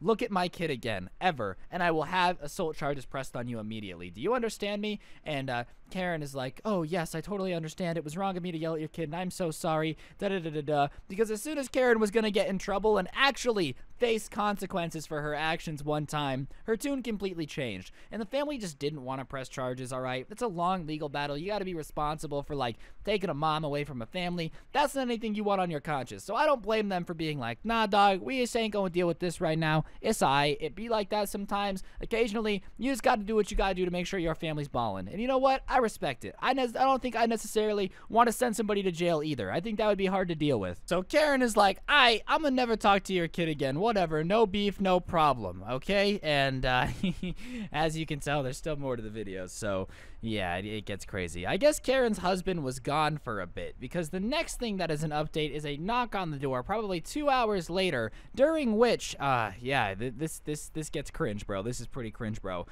look at my kid again, ever, and I will have assault charges pressed on you immediately. Do you understand me? And Karen is like, oh yes, I totally understand. It was wrong of me to yell at your kid, and I'm so sorry, da-da-da-da-da. Because as soon as Karen was gonna get in trouble and actually face consequences for her actions one time, her tune completely changed. And the family just didn't want to press charges, alright? It's a long legal battle. You gotta be responsible for, like, taking a mom away from a family. That's not anything you want on your conscience. So I don't blame them for being like, nah, dog, we just ain't gonna deal with this right now. It's aight. It be like that sometimes. Occasionally, you just gotta do what you gotta do to make sure your family's ballin'. And you know what? I respect it. I don't think I necessarily want to send somebody to jail either. I think that would be hard to deal with. So Karen is like, aight, I'm gonna never talk to your kid again. Whatever, no beef, no problem, okay? And as you can tell, there's still more to the video, so yeah, it gets crazy. I guess Karen's husband was gone for a bit, because the next thing that is an update is a knock on the door, probably 2 hours later, during which, yeah, this gets cringe, bro. This is pretty cringe, bro.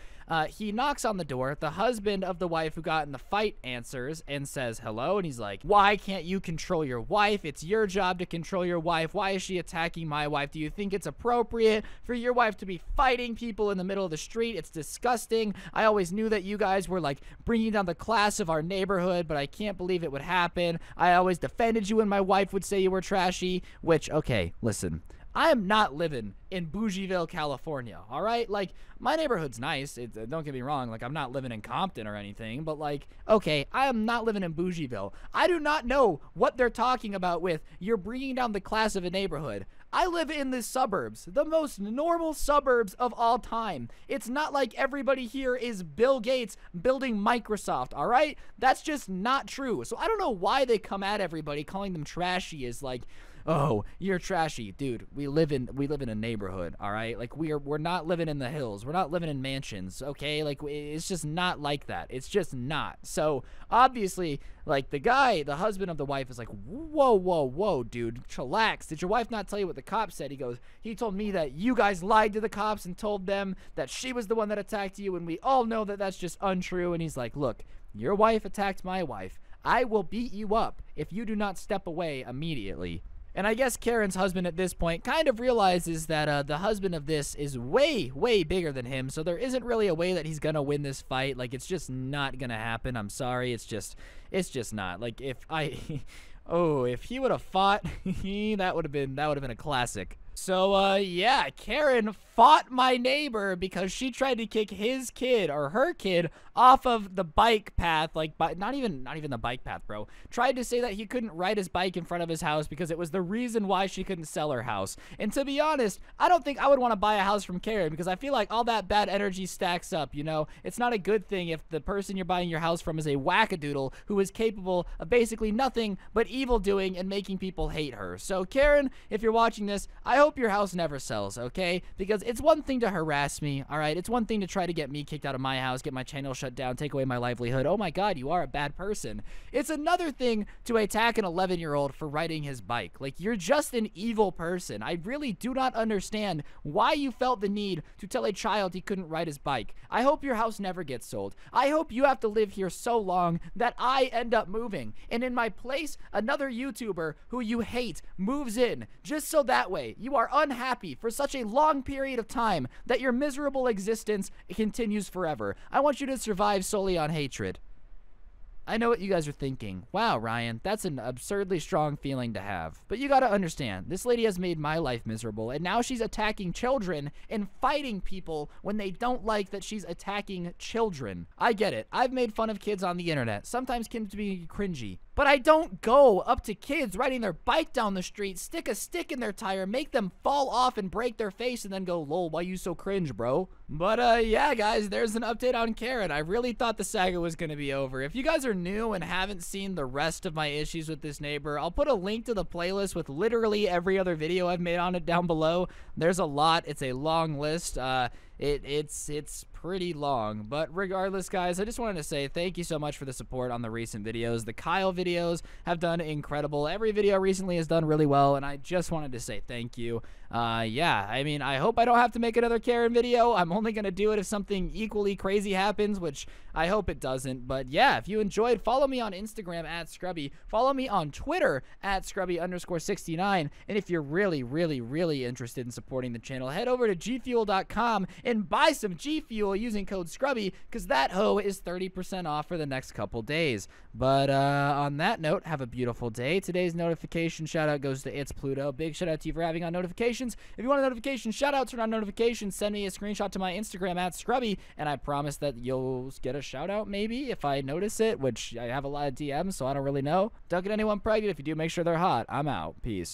He knocks on the door, the husband of the wife who got in the fight answers and says hello, and he's like, why can't you control your wife? It's your job to control your wife. Why is she attacking my wife? Do you think it's appropriate for your wife to be fighting people in the middle of the street? It's disgusting. I always knew that you guys were like bringing down the class of our neighborhood, but I can't believe it would happen. I always defended you when my wife would say you were trashy, which, okay, listen, I am not living in Bougieville, California, all right? Like, my neighborhood's nice. Don't get me wrong. Like, I'm not living in Compton or anything, but, like, okay, I am not living in Bougieville. I do not know what they're talking about with you're bringing down the class of a neighborhood. I live in the suburbs, the most normal suburbs of all time. It's not like everybody here is Bill Gates building Microsoft, all right? That's just not true. So I don't know why they come at everybody calling them trashy is like, oh, you're trashy, dude. We live in a neighborhood, all right? Like, we're not living in the hills. We're not living in mansions, okay? Like, it's just not like that. It's just not. So obviously, like, the guy, the husband of the wife, is like, whoa, whoa, whoa, dude, chillax. Did your wife not tell you what the cop said? He goes, he told me that you guys lied to the cops and told them that she was the one that attacked you, and we all know that that's just untrue. And he's like, look, your wife attacked my wife. I will beat you up if you do not step away immediately. And I guess Karen's husband at this point kind of realizes that the husband of this is way, way bigger than him, so there isn't really a way that he's gonna win this fight. Like, it's just not gonna happen. I'm sorry. It's just not. Like, if he would have fought, that would have been a classic. So, yeah, Karen fought my neighbor because she tried to kick his kid, or her kid, off of the bike path, like, not even the bike path, bro. Tried to say that he couldn't ride his bike in front of his house because it was the reason why she couldn't sell her house. And to be honest, I don't think I would want to buy a house from Karen, because I feel like all that bad energy stacks up, you know? It's not a good thing if the person you're buying your house from is a wackadoodle who is capable of basically nothing but evil doing and making people hate her. So, Karen, if you're watching this, I hope hope your house never sells, okay? Because it's one thing to harass me, all right? It's one thing to try to get me kicked out of my house, get my channel shut down, take away my livelihood. Oh my God, you are a bad person. It's another thing to attack an 11-year-old for riding his bike. Like, you're just an evil person. I really do not understand why you felt the need to tell a child he couldn't ride his bike. I hope your house never gets sold. I hope you have to live here so long that I end up moving, and in my place, another YouTuber who you hate moves in, just so that way you are unhappy for such a long period of time that your miserable existence continues forever. I want you to survive solely on hatred. I know what you guys are thinking. Wow, Ryan, that's an absurdly strong feeling to have. But you gotta understand, this lady has made my life miserable, and now she's attacking children and fighting people when they don't like that she's attacking children. I get it. I've made fun of kids on the internet. Sometimes kids be cringy. But I don't go up to kids riding their bike down the street, stick a stick in their tire, make them fall off and break their face, and then go, lol, why you so cringe, bro? But yeah, guys, there's an update on Karen. I really thought the saga was gonna be over. If you guys are new and haven't seen the rest of my issues with this neighbor, I'll put a link to the playlist with literally every other video I've made on it down below. There's a lot. It's a long list. It's pretty long, but regardless, guys, I just wanted to say thank you so much for the support on the recent videos. The Kyle videos have done incredible. Every video recently has done really well, and I just wanted to say thank you. Yeah, I mean, I hope I don't have to make another Karen video. I'm only gonna do it if something equally crazy happens, which I hope it doesn't. But yeah, if you enjoyed, follow me on Instagram at Scrubby, follow me on Twitter at Scrubby_69, and if you're really interested in supporting the channel, head over to gfuel.com and buy some G Fuel using code Scrubby, because that hoe is 30% off for the next couple days. But on that note, have a beautiful day. Today's notification shout out goes to It's Pluto. Big shout out to you for having on notifications. If you want a notification shout out, turn on notifications, send me a screenshot to my Instagram at Scrubby, and I promise that you'll get a shout out maybe if I notice it, which I have a lot of DMs, so I don't really know. Don't get anyone pregnant. If you do, make sure they're hot. I'm out. Peace.